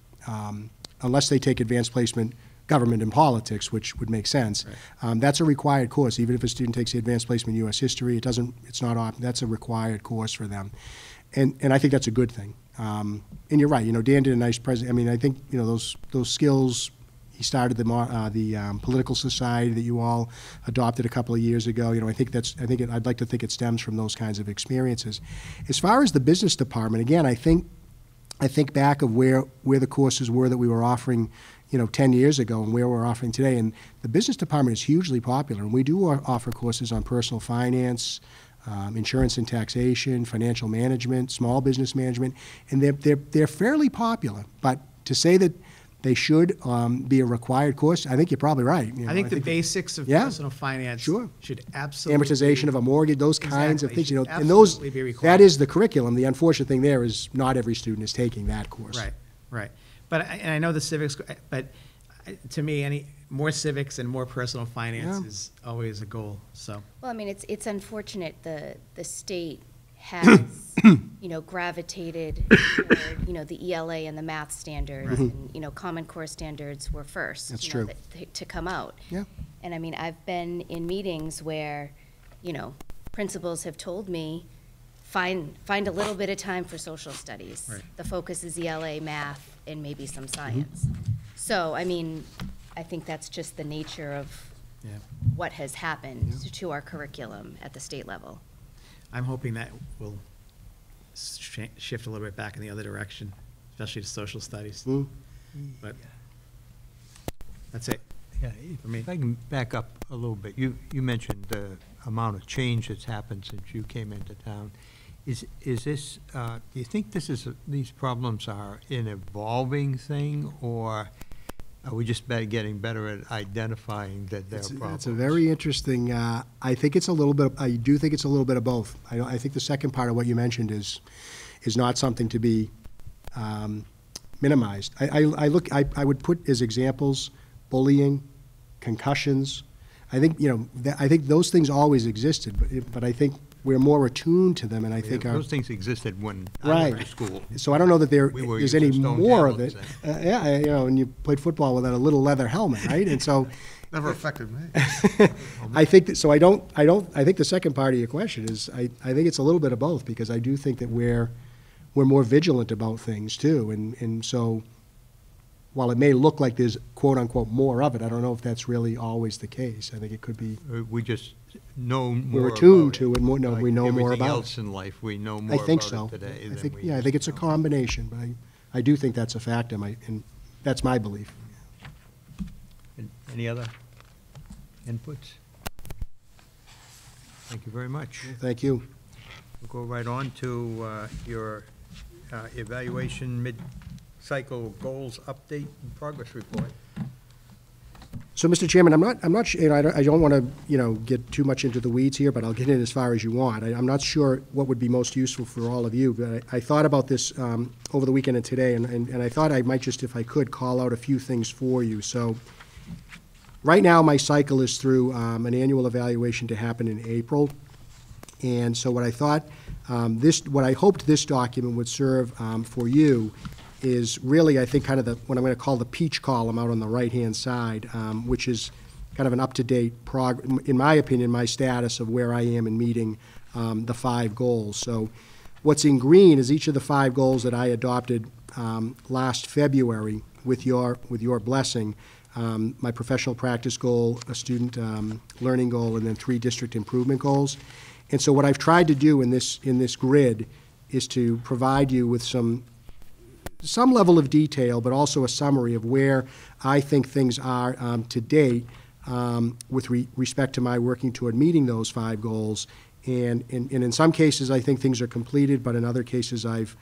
unless they take advanced placement government and politics, which would make sense, right, that's a required course. Even if a student takes the advanced placement U.S. history, it doesn't, it's not optional. That's a required course for them. And I think that's a good thing. And you're right. You know, Dan did a nice presentation. I mean, I think, you know, those skills. He started the political society that you all adopted a couple of years ago. You know, I'd like to think it stems from those kinds of experiences. As far as the business department, again, I think back of where the courses were that we were offering, you know, 10 years ago and where we're offering today. And the business department is hugely popular, and we do offer courses on personal finance, insurance and taxation, financial management, small business management, and they're fairly popular. But to say that they should be a required course, I think you're probably right. You know, I think the basics of personal finance should absolutely be. Amortization of a mortgage, those kinds of things. You know, and those, that is the curriculum. The unfortunate thing there is not every student is taking that course. Right, right. But I know the civics, but to me, more civics and more personal finance is always a goal. So. Well, I mean, it's unfortunate the state has, gravitated toward, the ELA and the math standards, right. And, Common Core standards were first. That's true. To come out. Yeah. And I mean, I've been in meetings where, principals have told me, find a little bit of time for social studies. Right. The focus is ELA, math, and maybe some science. Mm-hmm. So, I mean, I think that's just the nature of what has happened to our curriculum at the state level. I'm hoping that will shift a little bit back in the other direction, especially to social studies. Mm. But that's it. Yeah, for me. If I can back up a little bit, you mentioned the amount of change that's happened since you came into town. Is this? Do you think this is these problems are an evolving thing, or are we just getting better at identifying that there are problems? That's a very interesting. I think it's a little bit. I do think it's a little bit of both. I think the second part of what you mentioned is not something to be minimized. I would put as examples bullying, concussions. I think I think those things always existed, but I think we're more attuned to them, and I think those things existed when I was in school. So I don't know that there's any more of it. Yeah, and you played football without a little leather helmet, right? And so never affected me. I think that. So I think the second part of your question is I think it's a little bit of both, because I do think that we're more vigilant about things too, and so. While it may look like there's quote-unquote more of it, I don't know if that's really always the case. I think it could be. We just know more. We're attuned to it. More, no, like we know more about else in life. We know more. I think about so. It today I than think, we yeah, I think it's a combination, but I do think that's a fact, and that's my belief. And any other inputs? Thank you very much. Thank you. We'll go right on to your evaluation mid-cycle goals update and progress report. So, Mr. Chairman, I'm not I don't want to get too much into the weeds here, but I'll get in as far as you want. I'm not sure what would be most useful for all of you, but I thought about this over the weekend and today, and I thought I might just, if I could, call out a few things for you. So right now my cycle is through an annual evaluation to happen in April, and so what I thought what I hoped this document would serve for you is really, I think, kind of what I'm going to call the peach column out on the right-hand side, which is kind of an up-to-date, in my opinion, my status of where I am in meeting the 5 goals. So what's in green is each of the 5 goals that I adopted last February with your blessing, my professional practice goal, a student learning goal, and then 3 district improvement goals. And so what I've tried to do in this grid is to provide you with some level of detail, but also a summary of where I think things are to date with respect to my working toward meeting those 5 goals. And in some cases, I think things are completed, but in other cases, I've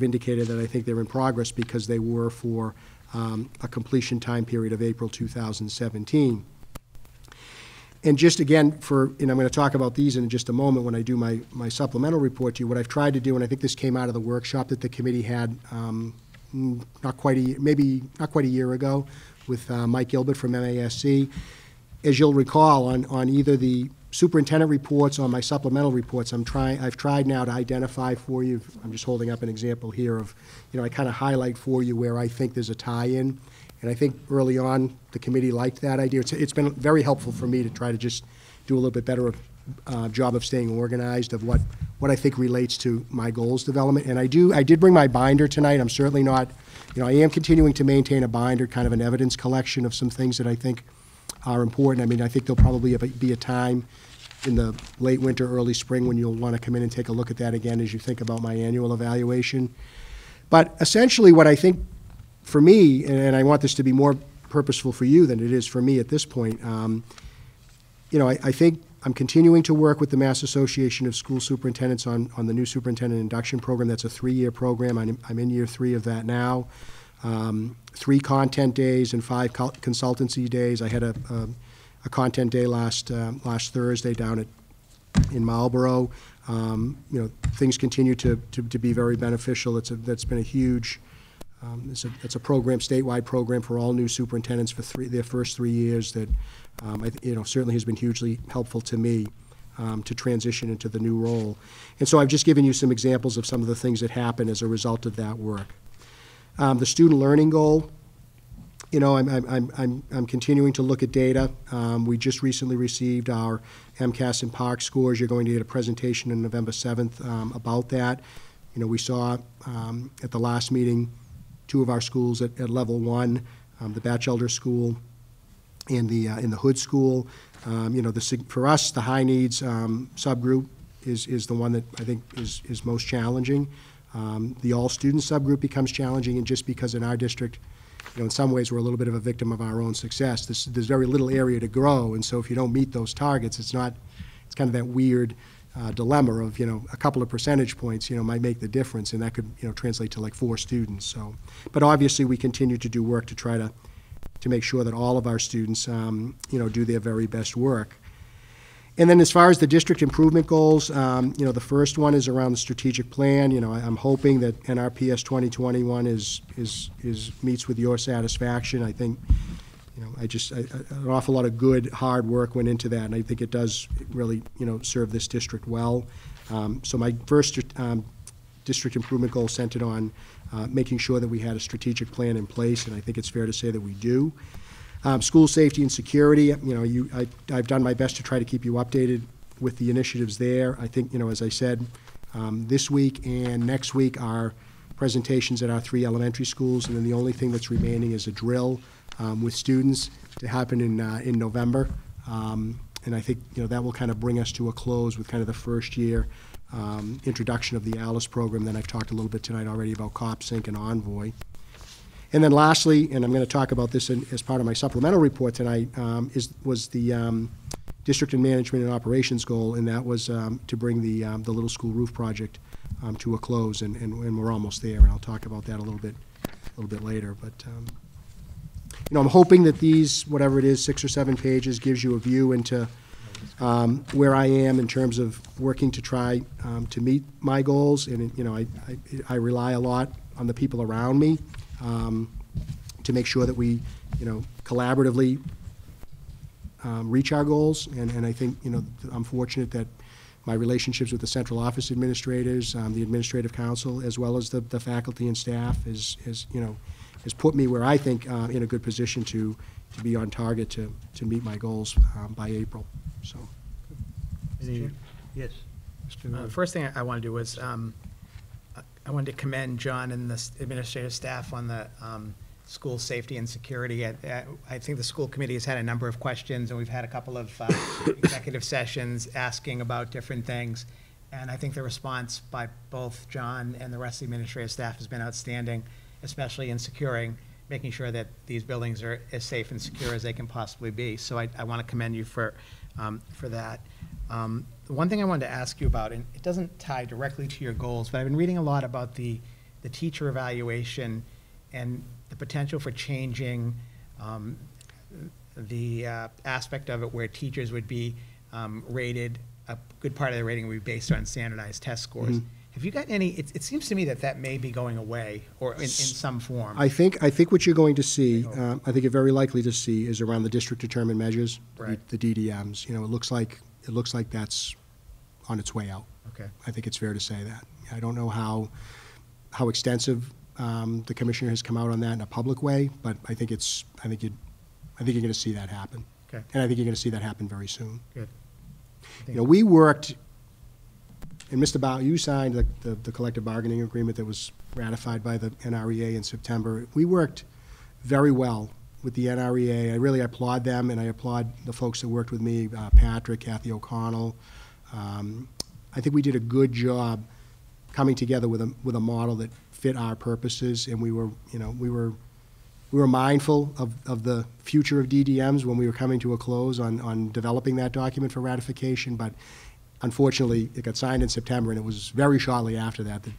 indicated that I think they're in progress because they were for a completion time period of April 2017. And just again, and I'm going to talk about these in just a moment when I do my supplemental report to you, what I've tried to do, and I think this came out of the workshop that the committee had not quite a year ago with Mike Gilbert from MASC. As you'll recall, on either the superintendent reports or my supplemental reports, I've tried now to identify for you, I'm just holding up an example here of, I kind of highlight for you where I think there's a tie-in. And I think early on, the committee liked that idea. It's been very helpful for me to try to just do a little bit better job of staying organized of what I think relates to my goals development. And I did bring my binder tonight. I'm certainly not, I am continuing to maintain a binder, kind of an evidence collection of some things that I think are important. I mean, I think there'll probably be a time in the late winter, early spring when you'll want to come in and take a look at that again as you think about my annual evaluation. But essentially what I think, for me, and I want this to be more purposeful for you than it is for me at this point, I think I'm continuing to work with the Mass Association of School Superintendents on the new superintendent induction program. That's a 3-year program. I'm in year 3 of that now. 3 content days and 5 consultancy days. I had a content day last Thursday down in Marlborough. Things continue to be very beneficial. That's been a huge... it's a program, statewide program for all new superintendents for their first 3 years that certainly has been hugely helpful to me. to transition into the new role. And so I've just given you some examples of some of the things that happen as a result of that work. The student learning goal, you know, I'm continuing to look at data. We just recently received our MCAS and PARC scores. You're going to get a presentation on November 7th about that. You know, we saw at the last meeting 2 of our schools at level 1, the Batchelder School and in the Hood School. You know, for us, the high needs subgroup is the one that I think is most challenging. The all student subgroup becomes challenging, and just because in our district, you know, in some ways we're a little bit of a victim of our own success. There's very little area to grow, and so if you don't meet those targets, it's kind of that weird dilemma of, you know, a couple of percentage points, you know, might make the difference, and that could, you know, translate to like 4 students. So, but obviously we continue to do work to try to make sure that all of our students, you know, do their very best work. And then as far as the district improvement goals, you know, the first one is around the strategic plan. You know, I'm hoping that NRPS 2021 meets with your satisfaction. I think, you know, an awful lot of good, hard work went into that, and I think it does really, you know, serve this district well. So my first district improvement goal centered on making sure that we had a strategic plan in place, and I think it's fair to say that we do. School safety and security, you know, I've done my best to try to keep you updated with the initiatives there. I think, you know, as I said, this week and next week are presentations at our 3 elementary schools, and then the only thing that's remaining is a drill with students to happen in November. And I think, you know, that will kind of bring us to a close with kind of the first year introduction of the ALICE program. Then I've talked a little bit tonight already about COPSync and Envoy. And then lastly, and I'm going to talk about this as part of my supplemental report tonight, was the district and management and operations goal, and that was to bring the Little School Roof Project to a close, and we're almost there, and I'll talk about that a little bit later. But you know, I'm hoping that these, whatever it is, 6 or 7 pages, gives you a view into where I am in terms of working to try to meet my goals, and you know, I rely a lot on the people around me. To make sure that we, you know, collaboratively reach our goals, and I think, you know, I'm fortunate that my relationships with the central office administrators, the administrative council, as well as the faculty and staff has put me where I think in a good position to be on target to meet my goals by April. So, yes. First thing I want to do was. I wanted to commend John and the administrative staff on the school safety and security. I think the school committee has had a number of questions, and we've had a couple of executive sessions asking about different things. And I think the response by both John and the rest of the administrative staff has been outstanding, especially in making sure that these buildings are as safe and secure as they can possibly be. So I want to commend you for that. One thing I wanted to ask you about, and it doesn't tie directly to your goals, but I've been reading a lot about the teacher evaluation and the potential for changing the aspect of it where teachers would be rated, a good part of the rating would be based on standardized test scores. Mm-hmm. Have you got any, it seems to me that may be going away or in some form. I think what you're going to see, I think you're very likely to see, is around the district determined measures, right. The DDMs. You know, it looks like that's on its way out. Okay. I think it's fair to say that. I don't know how extensive the commissioner has come out on that in a public way, but I think you're going to see that happen. Okay. And I think you're going to see that happen very soon. Good. You know, we worked, and Mr. Bow, you signed the collective bargaining agreement that was ratified by the NREA in September. We worked very well with the NREA. I really applaud them, and I applaud the folks that worked with me, Patrick, Kathy O'Connell. I think we did a good job coming together with a model that fit our purposes, and we were mindful of the future of DDMs when we were coming to a close on developing that document for ratification, but unfortunately, it got signed in September, and it was very shortly after that that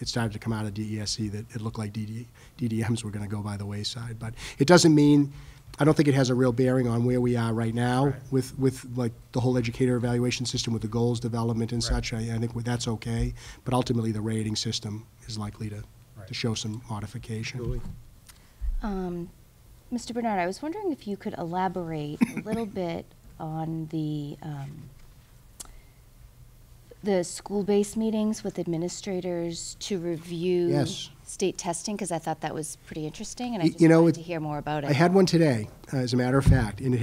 it started to come out of DESC that it looked like DDMs were going to go by the wayside. But it doesn't mean, I don't think it has a real bearing on where we are right now with like the whole educator evaluation system with the goals development and such. I think that's okay, but ultimately the rating system is likely to show some modification. Julie. Mr. Bernard, I was wondering if you could elaborate a little bit on the school-based meetings with administrators to review state testing, because I thought that was pretty interesting, and I just wanted to hear more about it. I had one today, as a matter of fact, and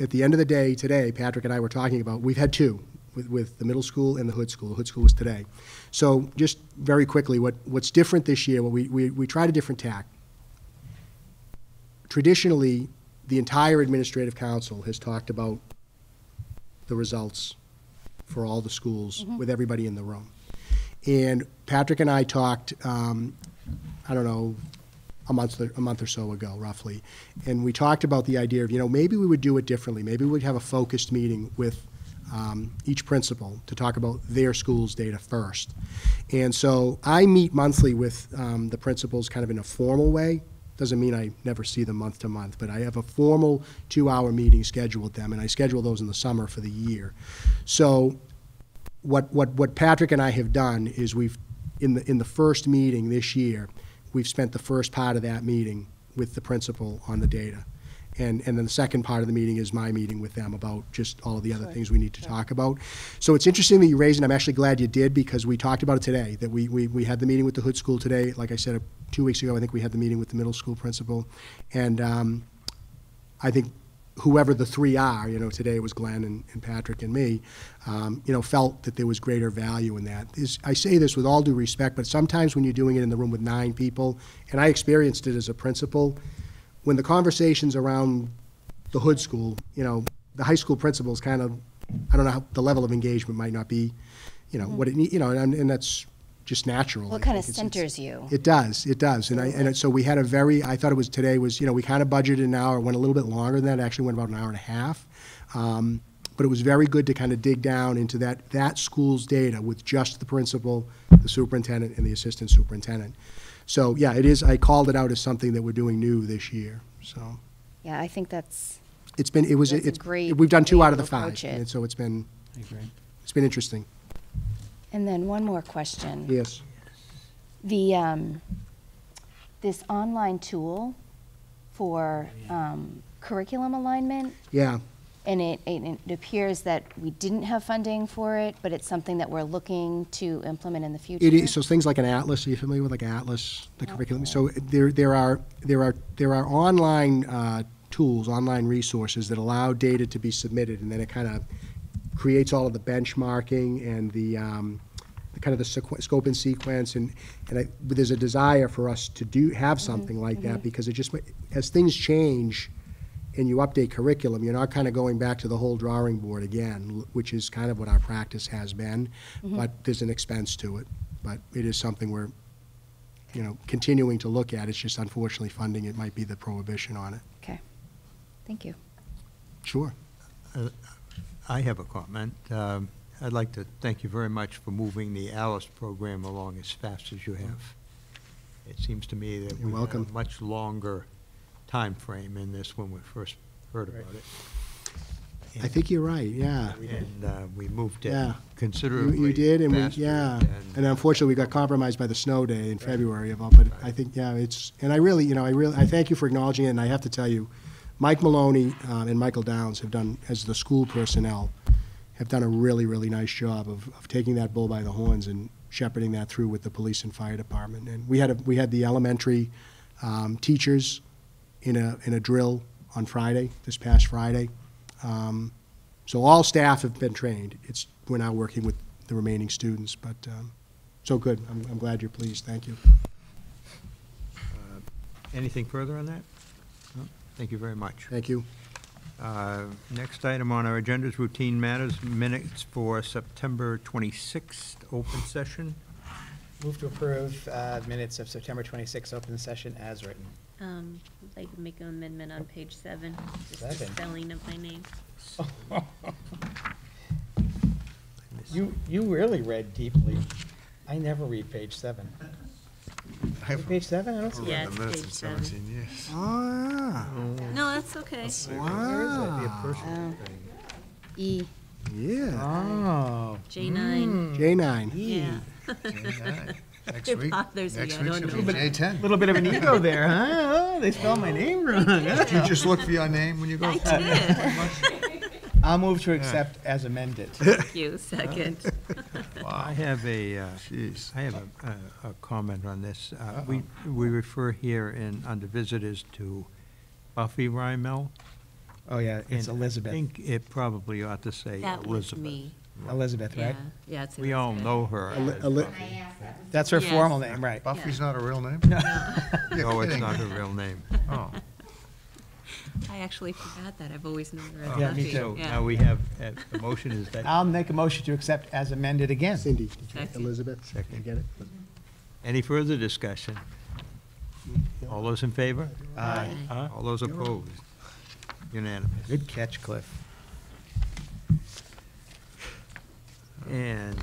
at the end of the day today, Patrick and I were talking about, we've had two with the middle school and the hood school. The hood school was today. So just very quickly, what's different this year, we tried a different tack. Traditionally, the entire administrative council has talked about the results for all the schools with everybody in the room. And Patrick and I talked, I don't know, a month or so ago, roughly, and we talked about the idea of, maybe we would do it differently. Maybe we'd have a focused meeting with each principal to talk about their school's data first. And so I meet monthly with the principals kind of in a formal way. Doesn't mean I never see them month to month, but I have a formal 2-hour meeting scheduled with them, and I schedule those in the summer for the year. So what Patrick and I have done is we've, in the first meeting this year, we've spent the first part of that meeting with the principal on the data. And then the second part of the meeting is my meeting with them about just all of the other things we need to talk about. So it's interesting that you raised it, and I'm actually glad you did, because we talked about it today, that we had the meeting with the hood school today. Like I said, 2 weeks ago, I think we had the meeting with the middle school principal. And I think whoever the three are, today it was Glenn and Patrick and me, felt that there was greater value in that. I say this with all due respect, but sometimes when you're doing it in the room with 9 people, and I experienced it as a principal, when the conversations around the hood school, the high school principals kind of, I don't know, how the level of engagement might not be, what it needs, and that's just natural. Well, it kind of centers you. It does. So we had a very, I thought it was today was, we kind of budgeted an hour, went a little bit longer than that, it actually went about an hour and a half. But it was very good to kind of dig down into that school's data with just the principal, the superintendent, and the assistant superintendent. So yeah, it is. I called it out as something that we're doing new this year. So yeah, I think that's. It's great. We've done 2 out of the 5, and so it's been. It's been interesting. And then one more question. Yes. The this online tool for curriculum alignment. Yeah. And it appears that we didn't have funding for it, but it's something that we're looking to implement in the future. It is, so things like an atlas. Are you familiar with like atlas, the curriculum? So there are online tools, online resources that allow data to be submitted, and then it kind of creates all of the benchmarking and the kind of the scope and sequence. But there's a desire for us to have something like that, because it just, as things change and you update curriculum, you're not kind of going back to the whole drawing board again, which is kind of what our practice has been, but there's an expense to it. But it is something we're, continuing to look at. It's just, unfortunately, funding, it might be the prohibition on it. Okay. Thank you. Sure. I have a comment. I'd like to thank you very much for moving the ALICE program along as fast as you have. It seems to me that we have a much longer time frame in this when we first heard about it. And I think you're right, yeah. And we moved it considerably. You did, and faster, and unfortunately, we got compromised by the snow day in February of all. But I think, it's. And I really, I thank you for acknowledging it. And I have to tell you, Mike Maloney and Michael Downs have done, as the school personnel, have done a really, really nice job of taking that bull by the horns and shepherding that through with the police and fire department. And we had the elementary teachers in a drill on Friday, this past Friday. So all staff have been trained. We're now working with the remaining students, but so good. I'm glad you're pleased. Thank you. Anything further on that? No? Thank you very much. Thank you. Next item on our agenda is routine matters, minutes for September 26th open session. Move to approve minutes of September 26th open session as written. I'd like to make an amendment on page 7, just the spelling of my name. You really read deeply. I never read page 7. I have page 7? I don't see it. Yeah, page 7. Yes. Ah. No, that's okay. Wow. E. Yeah. Oh. J9. J9. E. Yeah. J9. Next week, A10. A little bit of an ego there, huh? They spelled my name wrong. Did you just look for your name when you go? I did. I'll move to accept as amended. Thank you. Second. Wow. I have a I have a comment on this. We refer here in under visitors to Buffy Rymel. Oh yeah, it's Elizabeth. I think it probably ought to say that Elizabeth. Me. Elizabeth, right? Yeah, yeah, it's Elizabeth. We all know her. That's her formal name, right? Buffy's not a real name? No, no, it's not her real name. Oh. I actually forgot that. I've always known her as Buffy. Me too. Yeah. Now we have the motion is that. I'll make a motion to accept as amended again. Cindy, did you get Elizabeth? Second. You get it? Any further discussion? All those in favor? Aye. Aye. All those opposed? Unanimous. Good catch, Cliff. And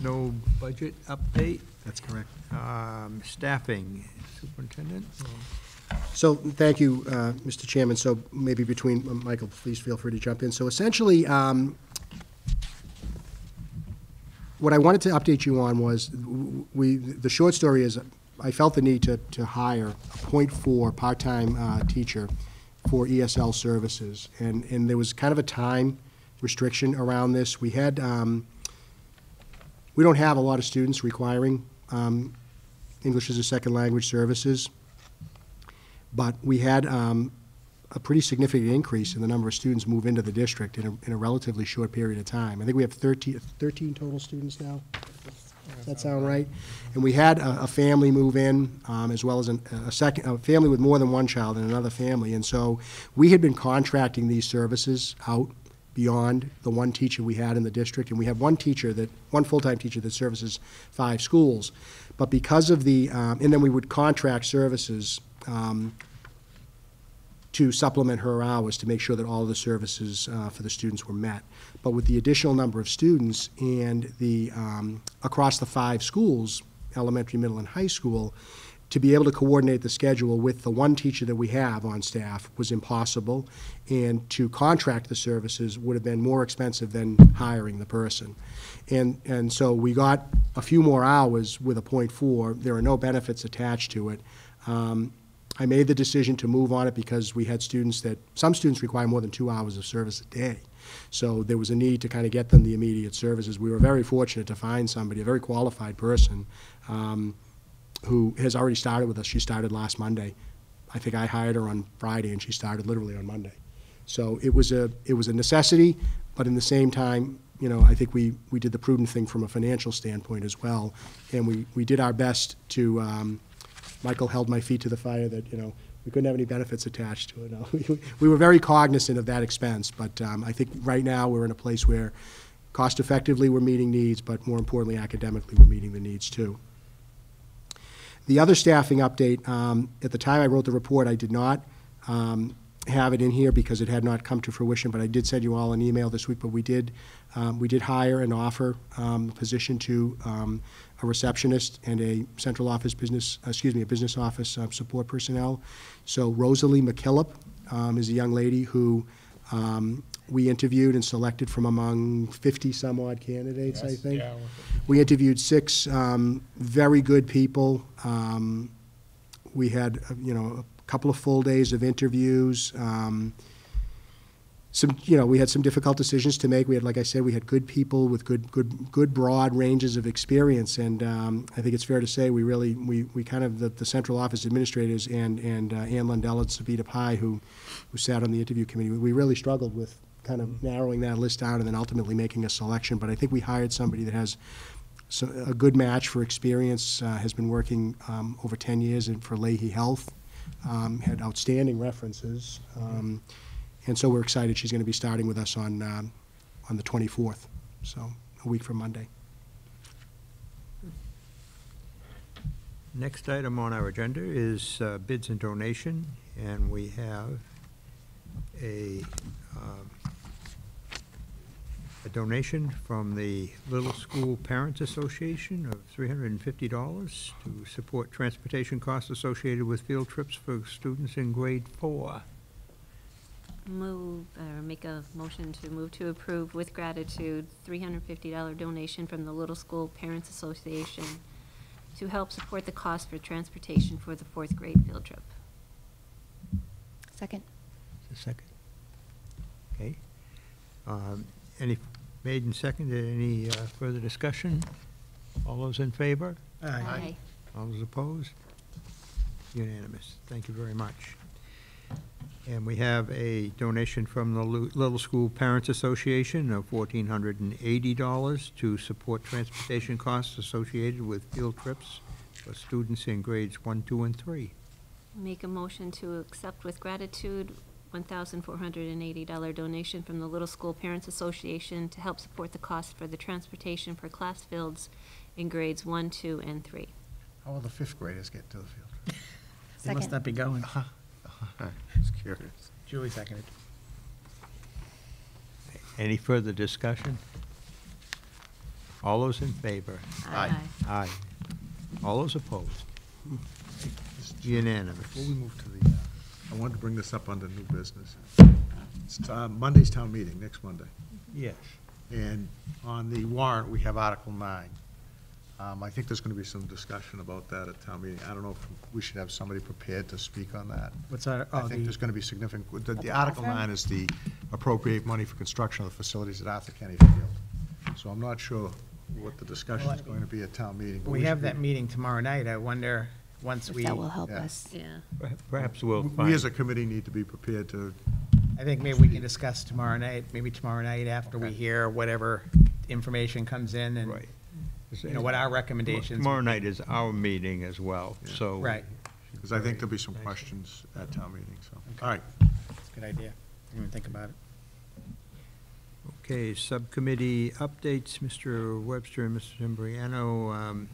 no budget update. That's correct. Staffing, superintendent. So thank you, Mr. Chairman. So maybe between Michael, please feel free to jump in. So essentially, what I wanted to update you on was the short story is I felt the need to hire a 0.4 part-time teacher for ESL services, and there was kind of a time restriction around this. We had we don't have a lot of students requiring English as a second language services, but we had a pretty significant increase in the number of students move into the district in a relatively short period of time. I think we have 13 total students now. Does that sound right? And we had a family move in, as well as a family with more than one child and another family. And so we had been contracting these services out beyond the one teacher we had in the district, and we have one teacher that, one full-time teacher that services 5 schools. But because of the, and then we would contract services to supplement her hours to make sure that all the services for the students were met. But with the additional number of students and the, across the 5 schools, elementary, middle, and high school, to be able to coordinate the schedule with the one teacher that we have on staff was impossible, and to contract the services would have been more expensive than hiring the person. And so we got a few more hours with a 0.4. There are no benefits attached to it. I made the decision to move on it because we had students that, some students require more than 2 hours of service a day. So there was a need to kind of get them the immediate services. We were very fortunate to find somebody, a very qualified person, who has already started with us. She started last Monday. I think I hired her on Friday, and she started literally on Monday. So it was a necessity, but in the same time, you know, I think we did the prudent thing from a financial standpoint as well, and we did our best to. Michael held my feet to the fire that, you know, we couldn't have any benefits attached to it. No. We were very cognizant of that expense, but I think right now we're in a place where cost-effectively we're meeting needs, but more importantly, academically we're meeting the needs too. The other staffing update, at the time I wrote the report, I did not have it in here because it had not come to fruition, but I did send you all an email this week, but we did hire and offer a position to a receptionist and a central office business, excuse me, a business office support personnel. So Rosalie McKillop is a young lady who we interviewed and selected from among 50 some odd candidates, yes, I think. Yeah. We interviewed 6 very good people. We had, you know, a couple of full days of interviews. Some, you know, we had some difficult decisions to make. We had, like I said, we had good people with good broad ranges of experience, and I think it's fair to say we really, we kind of, the central office administrators and Ann Lundell and Savita Pai, who sat on the interview committee, we really struggled with kind of narrowing that list down and then ultimately making a selection. But I think we hired somebody that has a good match for experience, has been working over 10 years and for Leahy Health, had outstanding references. And so we're excited. She's going to be starting with us on the 24th, so a week from Monday. Next item on our agenda is bids and donation, and we have a donation from the Little School Parents Association of $350 to support transportation costs associated with field trips for students in grade 4. Move or make a motion to move to approve with gratitude $350 donation from the Little School Parents Association to help support the cost for transportation for the 4th grade field trip. Second. Second. Okay. Any Made and seconded. Any further discussion? All those in favor? Aye. Aye. All those opposed? Unanimous. Thank you very much. And we have a donation from the Little School Parents Association of $1,480 to support transportation costs associated with field trips for students in grades 1, 2, and 3. Make a motion to accept with gratitude $1,480 donation from the Little School Parents Association to help support the cost for the transportation for class fields in grades 1, 2, and 3. How will the fifth graders get to the field trip? They must not be going. I was curious. Julie seconded. Any further discussion? All those in favor? Aye. Aye. Aye. All those opposed? Unanimous. Before we move to the, I wanted to bring this up under new business. It's Monday's town meeting, next Monday. Yes. And on the warrant, we have Article 9. I think there's going to be some discussion about that at town meeting. I don't know if we should have somebody prepared to speak on that. What's that? I think there's going to be significant. The Article 9 is the appropriate money for construction of the facilities at Arthur Kennedy Field. So I'm not sure what the discussion is going to be at town meeting. But we have that meeting tomorrow night. I wonder once if we. That will help us. Yeah. Perhaps we'll. We as a committee need to be prepared to. I think maybe we can discuss tomorrow night. Maybe tomorrow night after we hear whatever information comes in and. Right. You know, what our recommendations. Tomorrow night is our meeting as well, so. Right. Because I think there'll be some questions at town meeting, so. Okay. All right. That's a good idea. I'm going to think about it. Okay, subcommittee updates. Mr. Webster and Mr. Timbriano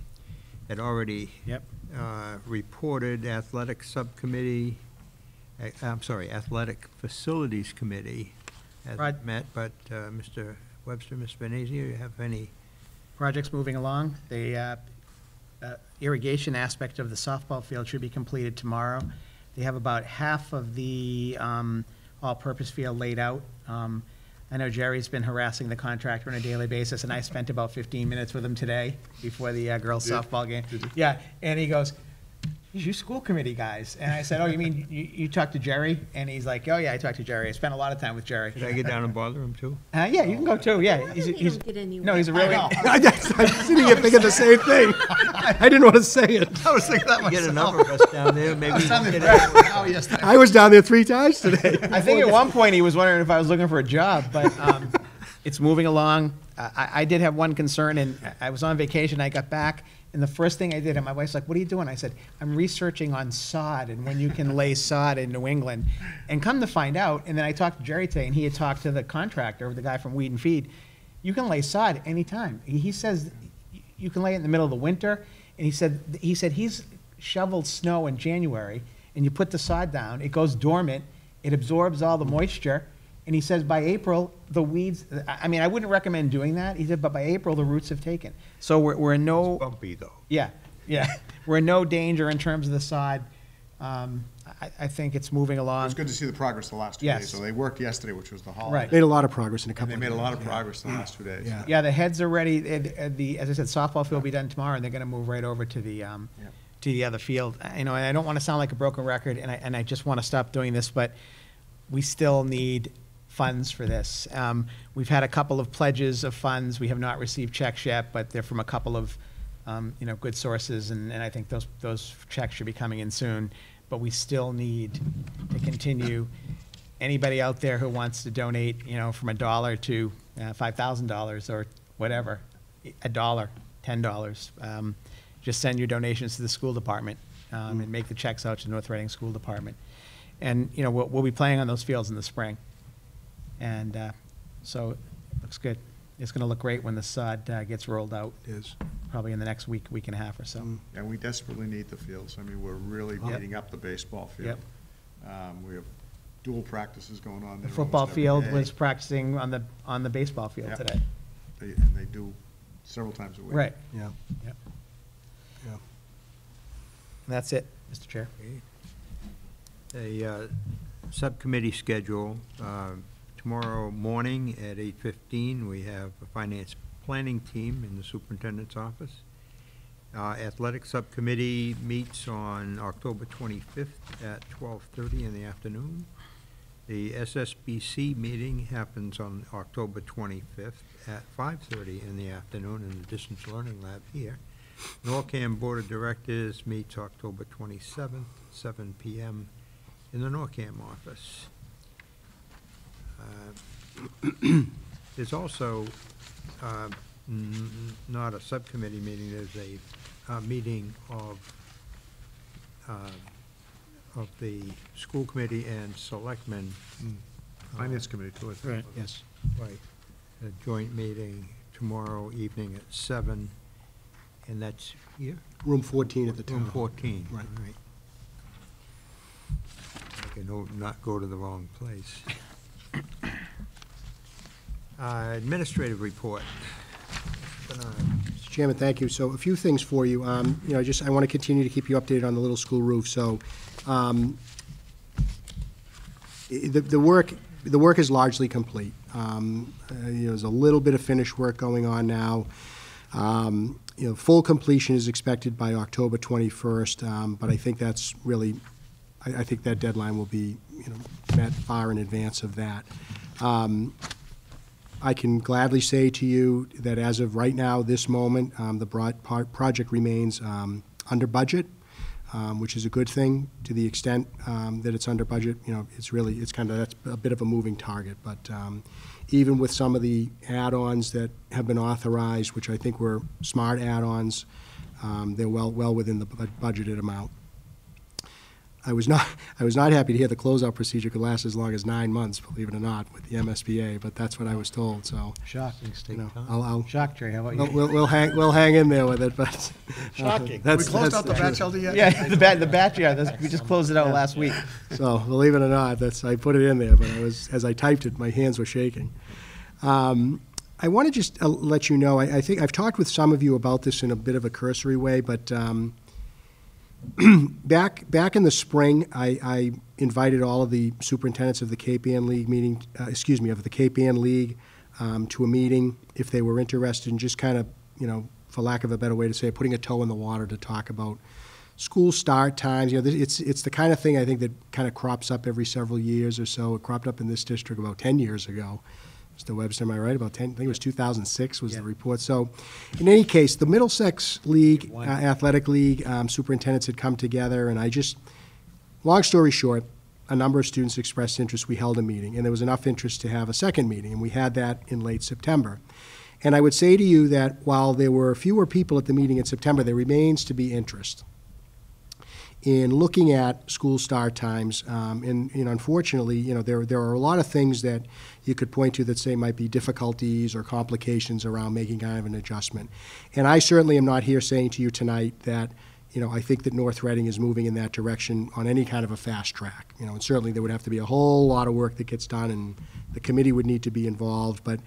had already reported athletic subcommittee, I'm sorry, athletic facilities committee has met, but Mr. Webster, Ms. Venezia, do you have any? Projects moving along. The irrigation aspect of the softball field should be completed tomorrow. They have about half of the all-purpose field laid out. I know Jerry's been harassing the contractor on a daily basis, and I spent about 15 minutes with him today before the girls' softball game. Yeah, and he goes, "You school committee guys," and I said, "Oh, you mean you talked to Jerry?" And he's like, "Oh yeah, I talked to Jerry. I spent a lot of time with Jerry." Did I get down and bother him too? Yeah, you can go too. Yeah, he's no, he's a really. I'm sitting here thinking the same thing. I didn't want to say it. I was thinking that myself. Get a number of us down there, maybe. I was down there 3 times today. I think at one point he was wondering if I was looking for a job, but it's moving along. I did have one concern, and I was on vacation. I got back. And the first thing I did, and my wife's like, "What are you doing?" I said, "I'm researching on sod and when you can lay sod in New England." And come to find out, and then I talked to Jerry today, and he had talked to the contractor, the guy from Weed and Feed. You can lay sod anytime. He says you can lay it in the middle of the winter. And he said he's shoveled snow in January, and you put the sod down. It goes dormant. It absorbs all the moisture. And he says by April, the weeds, I mean, I wouldn't recommend doing that. He said, but by April, the roots have taken. So we're in no. It's bumpy, though. Yeah, yeah. We're in no danger in terms of the sod. I think it's moving along. It's good to see the progress the last 2 days. So they worked yesterday, which was the holiday. Right. Made a lot of progress in a couple of days. They made a lot of progress in the last 2 days. Yeah, yeah, the heads are ready. As I said, softball field will be done tomorrow, and they're going to move right over to the to the other field. You know, and I don't want to sound like a broken record, and I just want to stop doing this, but we still need funds for this. We've had a couple of pledges of funds. We have not received checks yet, but they're from a couple of you know, good sources, and I think those checks should be coming in soon. But we still need to continue. Anybody out there who wants to donate, you know, from $1 to $5,000 or whatever, $1, $10, just send your donations to the school department and make the checks out to the North Reading School Department. And you know, we'll be playing on those fields in the spring. And so it looks good. It's going to look great when the sod gets rolled out. It is. Probably in the next week, week and a half or so. And we desperately need the fields. I mean, we're really beating up the baseball field. Yep. We have dual practices going on. The football field was practicing on the baseball field today. And they do several times a week. Right. Yeah. Yep. Yeah. And that's it, Mr. Chair. A subcommittee schedule. Tomorrow morning at 8:15, we have a finance planning team in the superintendent's office. Athletic subcommittee meets on October 25th at 12:30 in the afternoon. The SSBC meeting happens on October 25th at 5:30 in the afternoon in the Distance Learning Lab here. NORCAM Board of Directors meets October 27th, 7 p.m. in the NORCAM office. There's also not a subcommittee meeting, there's a meeting of the school committee and selectmen. Finance committee too, I think. Right, yes. Right, a joint meeting tomorrow evening at 7, and that's here? Room 14 at the time. Room 14, right. All right. I can not go to the wrong place. Administrative report. Mr. Chairman, thank you. So a few things for you. You know, I want to continue to keep you updated on the Little School Roof. So the work is largely complete. You know, there's a little bit of finished work going on now. You know, full completion is expected by October 21st, but I think that's really, I think that deadline will be, you know, met far in advance of that. I can gladly say to you that as of right now, this moment, the broad project remains under budget, which is a good thing. To the extent that it's under budget, you know, it's really, it's kind of, that's a bit of a moving target. But even with some of the add-ons that have been authorized, which I think were smart add-ons, they're well within the budgeted amount. I was not happy to hear the closeout procedure could last as long as 9 months, believe it or not, with the MSBA. But that's what I was told. So shocking statement. You know, Shock, Jerry. How about you? We'll hang in there with it. But shocking. That's, we closed out the batch LD yet. Yeah, the batch. Yeah, we just closed it out last week. So believe it or not, that's, I put it in there. But I was, as I typed it, my hands were shaking. I want to just let you know. I think I've talked with some of you about this in a bit of a cursory way, but. Back in the spring, I invited all of the superintendents of the Cape Ann League meeting, of the Cape Ann League, to a meeting if they were interested in just kind of, you know, for lack of a better way to say it, putting a toe in the water to talk about school start times. You know, it's the kind of thing I think that kind of crops up every several years or so. It cropped up in this district about 10 years ago. Mr. Webster, am I right? About 10, I think it was 2006 was the report. So in any case, the Middlesex League, Athletic League superintendents had come together, and I just, long story short, a number of students expressed interest. We held a meeting, and there was enough interest to have a second meeting, and we had that in late September. And I would say to you that while there were fewer people at the meeting in September, there remains to be interest in looking at school start times, and unfortunately, you know, there are a lot of things that you could point to that say might be difficulties or complications around making kind of an adjustment. And I certainly am not here saying to you tonight that, you know, I think that North Reading is moving in that direction on any kind of a fast track. You know, and certainly there would have to be a whole lot of work that gets done, and the committee would need to be involved. But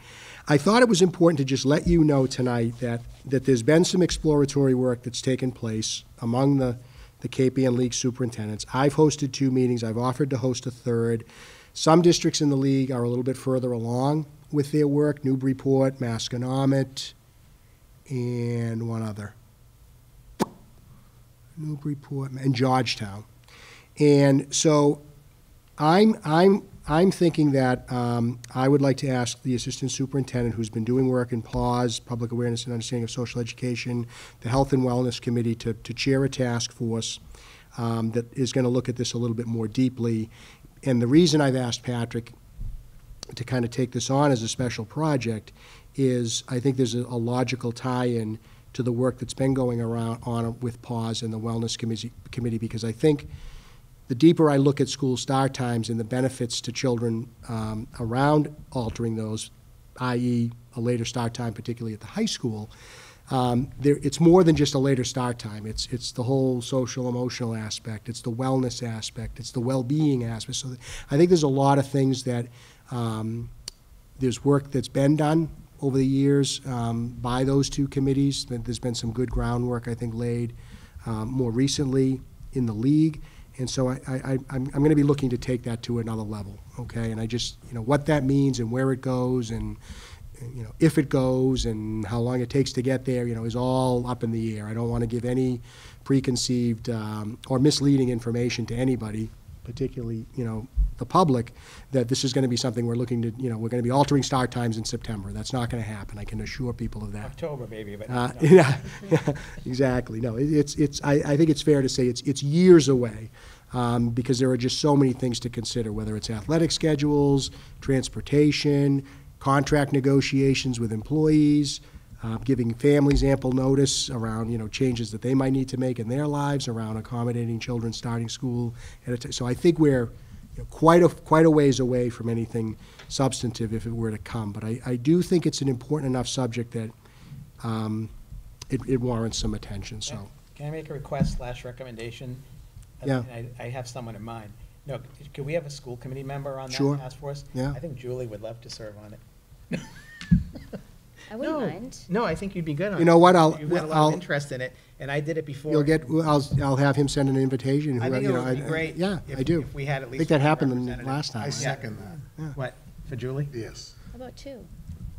I thought it was important to just let you know tonight that there's been some exploratory work that's taken place among the Cape Ann League superintendents. I've hosted 2 meetings. I've offered to host a third. Some districts in the league are a little bit further along with their work, Newburyport, Masconomet, and one other. Newburyport and Georgetown. And so I'm thinking that I would like to ask the assistant superintendent, who's been doing work in PAWS, Public Awareness and Understanding of Social Education, the Health and Wellness Committee, to chair a task force that is going to look at this a little bit more deeply. And the reason I've asked Patrick to kind of take this on as a special project is I think there's a logical tie-in to the work that's been going on with PAWS and the Wellness Committee, because I think the deeper I look at school start times and the benefits to children around altering those, i.e. a later start time, particularly at the high school, it's more than just a later start time. It's the whole social emotional aspect. It's the wellness aspect. It's the well-being aspect. So I think there's a lot of things that there's work that's been done over the years by those 2 committees. There's been some good groundwork, I think, laid more recently in the league. And so I'm going to be looking to take that to another level, okay? And I just, you know, what that means and where it goes and, you know, if it goes and how long it takes to get there, you know, is all up in the air. I don't want to give any preconceived or misleading information to anybody, particularly, you know, the public that this is going to be something we're looking to, you know, we're going to be altering start times in September. That's not going to happen. I can assure people of that. October maybe, but no. Yeah, exactly. No, it's. I think it's fair to say it's years away. Because there are just so many things to consider, whether it's athletic schedules, transportation, contract negotiations with employees, giving families ample notice around, you know, changes that they might need to make in their lives, around accommodating children starting school at a so I think we're, you know, quite a ways away from anything substantive if it were to come. But I do think it's an important enough subject that it warrants some attention. So can I make a request / recommendation? Yeah. I have someone in mind. No, could we have a school committee member on that task force? Yeah. I think Julie would love to serve on it. I wouldn't mind. No, I think you'd be good on it. You know what? You've got a lot of interest in it, and I did it before. You'll get. I'll have him send an invitation. I think it would be great. Yeah, I do. If we had at least. I think that happened last time. I second that. Yeah. What, for Julie? Yes. How about two?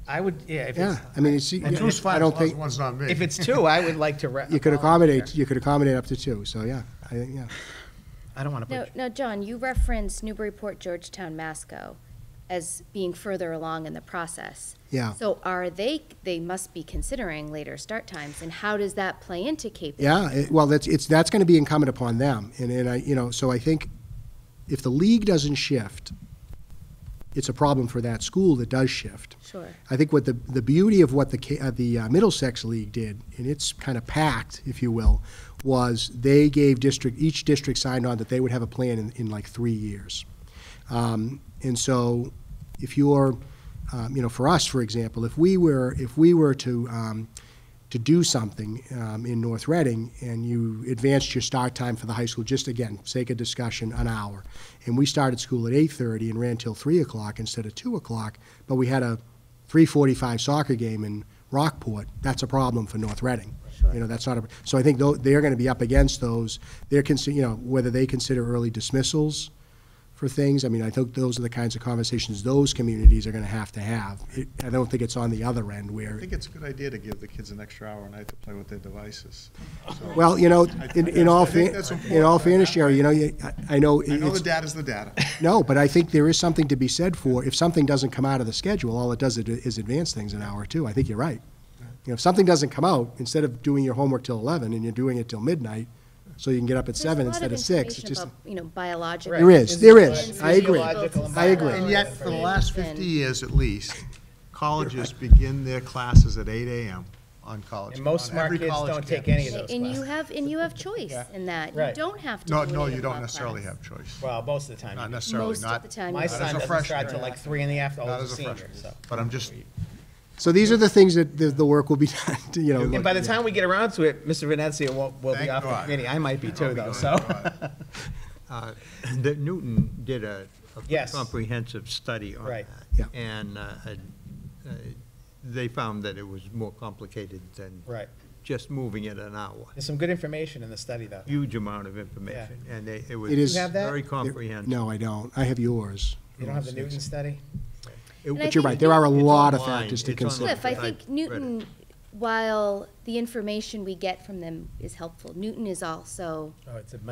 I would, yeah. If yeah, it's, I mean, it's, and two's fine. I don't think one's not me. If it's two, I would like to. You could accommodate up to two. So yeah, I don't want to. No, John, you referenced Newburyport, Georgetown, Masco, as being further along in the process. Yeah. So are they? They must be considering later start times, and how does that play into Cape? Yeah. Well, that's going to be incumbent upon them, and I, you know, so I think if the league doesn't shift, it's a problem for that school that does shift. Sure. I think what the beauty of what the Middlesex League did, and it's kind of packed, if you will, was they gave each district signed on that they would have a plan in like 3 years. And so if you're, you know, for us, for example, if we were to do something in North Reading, and you advanced your start time for the high school, just again, sake of discussion, an hour. And we started school at 8:30 and ran till 3 o'clock instead of 2 o'clock, but we had a 3:45 soccer game in Rockport. That's a problem for North Reading. Sure. You know, that's not a, so I think they're going to be up against those. They're you know, whether they consider early dismissals for things. I mean, I think those are the kinds of conversations those communities are going to have. I don't think it's on the other end where... I think it's a good idea to give the kids an extra hour a night to play with their devices. So well, you know, in all fairness, Jerry, you know, I know the data's the data. No, but I think there is something to be said for, if something doesn't come out of the schedule, all it does is advance things an hour or two. I think you're right. You know, if something doesn't come out, instead of doing your homework till 11 and you're doing it till midnight, so you can get up at 7 instead of 6. It's just, you know, biological. Right. There is. I agree. And yet, for the last 50 years at least, colleges begin their classes at 8 a.m. on college. And most smart kids don't take any of those. And you have choice in that. Right. You don't have to. No, you don't necessarily have choice. Well, most of the time. Not necessarily. Most of the time. My son doesn't start until like 3 in the afternoon. Not as a freshman. But I'm just. So these are the things that the work will be done. To, you know, and by the time we get around to it, Mr. Venezia will be off the committee. I might be too, though. So, that Newton did a comprehensive study on that, and they found that it was more complicated than just moving it an hour. There's some good information in the study, though. Huge amount of information, and it is very comprehensive. No, I don't. I have yours. You don't have the Newton study? But you're right. There are a lot of factors to consider. I think Newton, while the information we get from them is helpful, Newton is also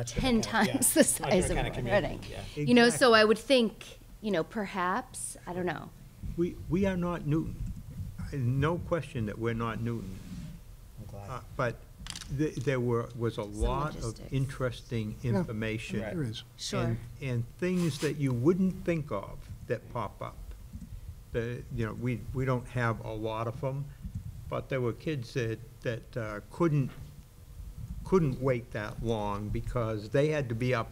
10 times the size of Reading. You know, so I would think, you know, perhaps, I don't know. We are not Newton. No question that we're not Newton. I'm glad. But there was a lot of interesting information. There is. Sure. And things that you wouldn't think of that pop up. You know, we don't have a lot of them, but there were kids that couldn't wait that long because they had to be up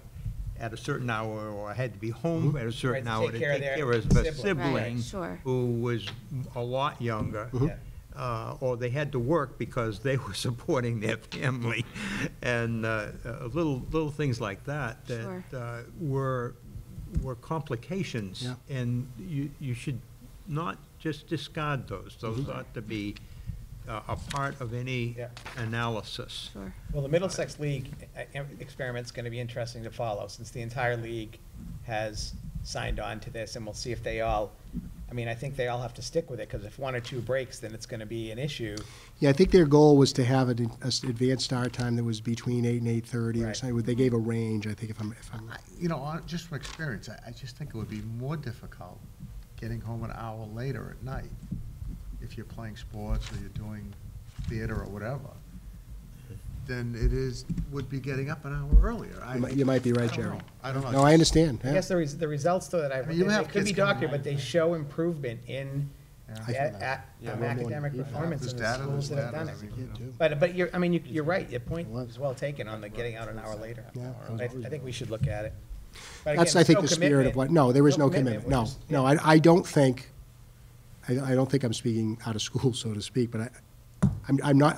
at a certain hour or had to be home at a certain hour to take care of a sibling who was a lot younger, or they had to work because they were supporting their family, and little things like that were complications, and you should not just discard those. Those ought to be a part of any analysis. Sure. Well, the Middlesex League experiment's going to be interesting to follow, since the entire league has signed on to this, and we'll see if they all I mean, I think they all have to stick with it, because if one or two breaks, then it's going to be an issue. Yeah, I think their goal was to have an advanced start time that was between 8 and 8:30. Right. Or something. They gave a range, I think, if I'm right. You know, just from experience, I just think it would be more difficult getting home an hour later at night if you're playing sports or you're doing theater or whatever, than it is would be getting up an hour earlier. You might be right, Jerry. I don't know. No, I understand. Yeah. I guess the results, though, that I mean, they could be doctored, but they show improvement in academic performance in the schools that have done it. But you're right. Your point is well taken on the getting out an hour later. Yeah, I think we should look at it. That's, I think, the spirit of what. No, there is no commitment. No, no. I don't think. I don't think I'm speaking out of school, so to speak. But I'm not.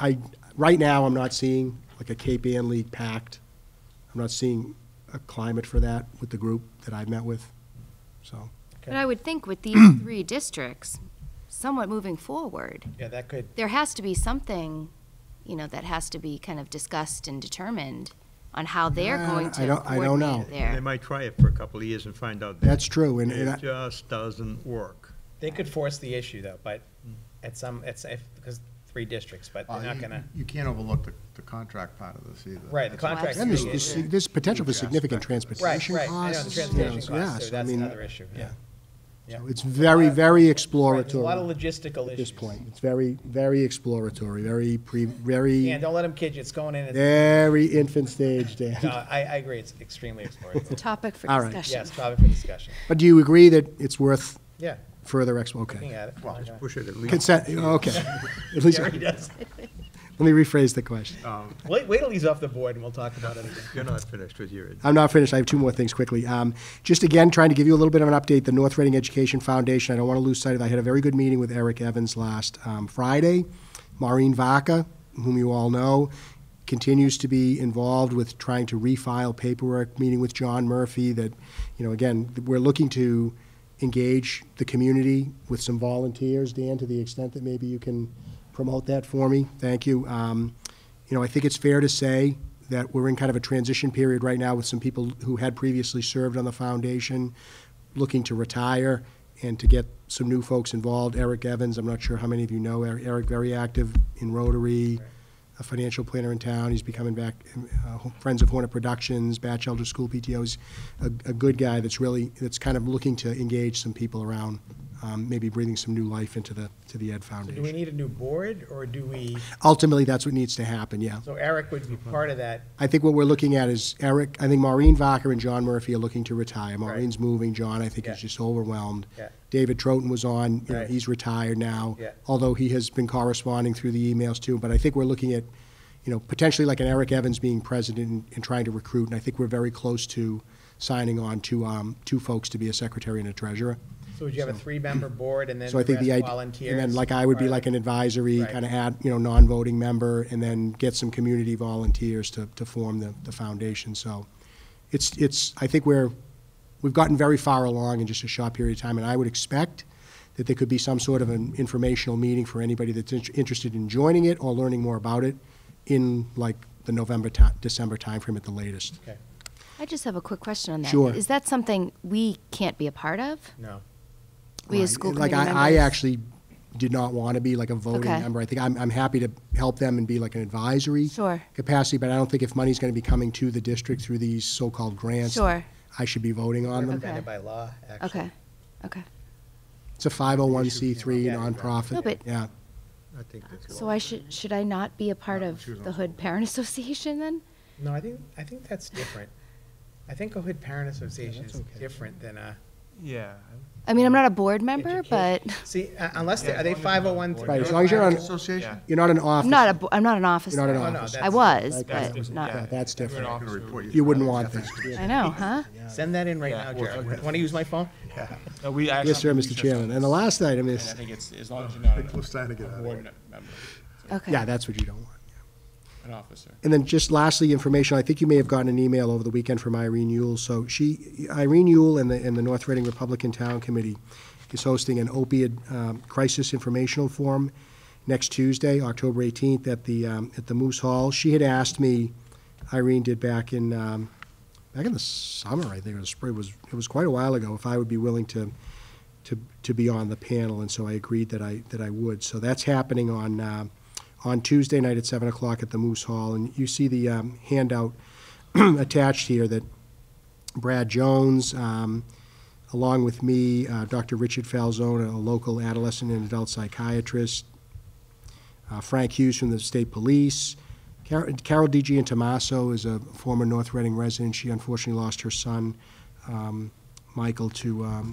Right now, I'm not seeing like a Cape Ann League pact. I'm not seeing a climate for that with the group that I've met with. So. Okay. But I would think with these three districts, somewhat moving forward, yeah, that could. There has to be something, you know, that has to be kind of discussed and determined on how they're going to. I don't know. They might try it for a couple of years and find out. That's true, and it just doesn't work. They could force the issue though, but because. Three districts, but they're not going to. You can't overlook the contract part of this either. Right, the contract. And there's potential for significant transportation costs. Right, right. I know, transportation costs. So that's another issue. Yeah. So it's very, very exploratory. Right, a lot of logistical issues. At this point, it's very, very exploratory. Very. Yeah, don't let them kid you. It's going in. Very infant stage, Dan. No, I agree. It's extremely exploratory. It's a topic for discussion. All right. Yes, topic for discussion. But do you agree that it's worth? Yeah. Further explanation. Okay. At it. Well, just push it at least. Consent. Okay. At least. Jerry does. Let me rephrase the question. Wait till he's off the board, and we'll talk about it again. You're not finished with your. I'm not finished. I have two more things quickly. Just again, trying to give you a little bit of an update. The North Reading Education Foundation. I don't want to lose sight of that. I had a very good meeting with Eric Evans last Friday. Maureen Vaca, whom you all know, continues to be involved with trying to refile paperwork. Meeting with John Murphy. That, you know, again, we're looking to engage the community with some volunteers, Dan, to the extent that maybe you can promote that for me. Thank you. You know, I think it's fair to say that we're in kind of a transition period right now with some people who had previously served on the foundation looking to retire and to get some new folks involved. Eric Evans, I'm not sure how many of you know Eric, very active in Rotary, a financial planner in town. He's becoming back Friends of Hornet Productions, Batch Elder School PTOs, a good guy that's kind of looking to engage some people around, maybe breathing some new life into the Ed Foundation. So do we need a new board, or do we? Ultimately, that's what needs to happen. Yeah. So Eric would be part of that. I think what we're looking at is Eric. I think Maureen Vacher and John Murphy are looking to retire. Maureen's moving. John, I think, is just overwhelmed. Yeah. David Troughton was on. You know, he's retired now, although he has been corresponding through the emails too. But I think we're looking at, you know, potentially like an Eric Evans being president and trying to recruit. And I think we're very close to signing on to two folks to be a secretary and a treasurer. So would you have a three-member board and then so I think the volunteers? And then like I would be like an advisory kind of non-voting member, and then get some community volunteers to form the foundation. So it's I think we've gotten very far along in just a short period of time, and I would expect that there could be some sort of an informational meeting for anybody that's interested in joining it or learning more about it in like the November-December timeframe at the latest. Okay. I just have a quick question on that. Sure. Is that something we can't be a part of? No. We as school committee members? I actually did not want to be like a voting member. I think I'm happy to help them and be like an advisory capacity, but I don't think if money's going to be coming to the district through these so-called grants, I should be voting on them. Prevented by law, actually. Okay. It's a 501c3 nonprofit. No, but I think that's so. Should I not be a part of the Hood Parent Association then? No, I think that's different. I think a Hood Parent Association is different than a. Yeah. I mean, I'm not a board member, but. See, unless are they 501? Right. As long as you're on association, you're not an office. I'm not an officer. You're not an officer. I was, but not. That's different. You wouldn't want this. I know, huh? Send that in right now, Jerry. Want to use my phone? Yeah. No, we actually. Yes, sir, Mr. Chairman. And the last item is. I think it's as long as you're not a board member. Okay. Yeah, that's what you don't want. Officer. And then just lastly, information. I think you may have gotten an email over the weekend from Irene Yule. So Irene Yule and the North Reading Republican Town Committee is hosting an opiate crisis informational forum next Tuesday, October 18th at the Moose Hall. She had asked me, Irene did back in the summer, I think, or the spring, it was quite a while ago, if I would be willing to be on the panel, and so I agreed that I would. So that's happening on Tuesday night at 7 o'clock at the Moose Hall, and you see the handout attached here that Brad Jones, along with me, Dr. Richard Falzone, a local adolescent and adult psychiatrist, Frank Hughes from the state police, Carol D. G. and Tommaso is a former North Reading resident. She unfortunately lost her son, Michael, to a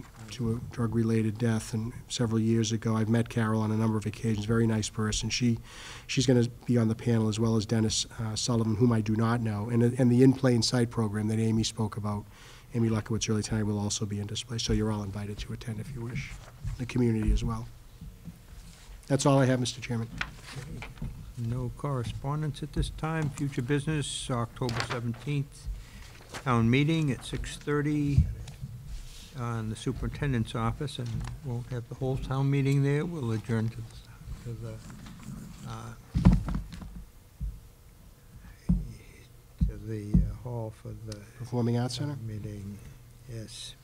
drug-related death and several years ago. I've met Carol on a number of occasions, very nice person. She's going to be on the panel, as well as Dennis Sullivan, whom I do not know, and the In Plain Sight program that Amy spoke about, Amy Luckowitz earlier tonight, will also be in display. So you're all invited to attend if you wish, the community as well. That's all I have, Mr. Chairman. No correspondence at this time. Future business, October 17th, town meeting at 6:30 in the superintendent's office, and we'll have the whole town meeting there. We'll adjourn to the hall for the Performing Arts Center meeting. Yes,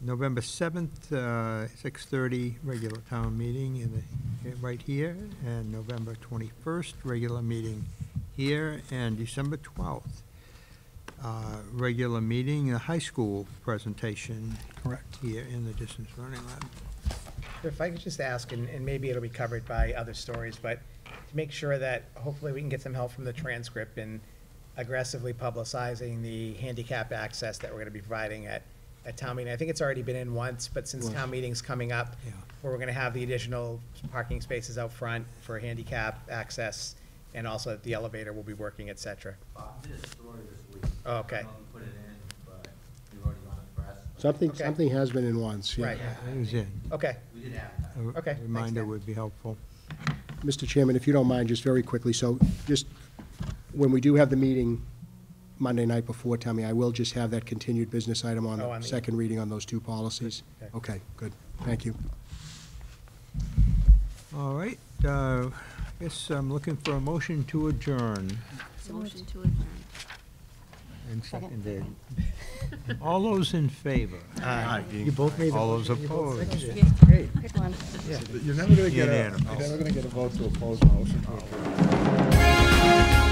November 7th, 6:30, regular town meeting right here, and November 21st, regular meeting here, and December 12th, regular meeting, a high school presentation. Correct. Here in the distance learning lab. If I could just ask, and maybe it'll be covered by other stories, but to make sure that hopefully we can get some help from the transcript in aggressively publicizing the handicap access that we're going to be providing at town meeting. I think it's already been in once, but since town meeting's coming up, where we're going to have the additional parking spaces out front for handicap access, and also that the elevator will be working, etc. Okay. Put it in, but we've already gone to press. Something has been in once. Yeah. Right. Yeah, it was in. Okay. We did have that. Okay. A reminder would be helpful. Mr. Chairman, if you don't mind, just very quickly. So, just when we do have the meeting Monday night before, tell me, I will just have that continued business item on the second reading on those two policies. Okay, good. Thank you. All right. I guess I'm looking for a motion to adjourn. Motion to adjourn. And seconded. All those in favor? Aye. You both made it. All those opposed? Yeah. Great. Good one. Yeah. You're never going to get a vote to oppose a motion to adjourn.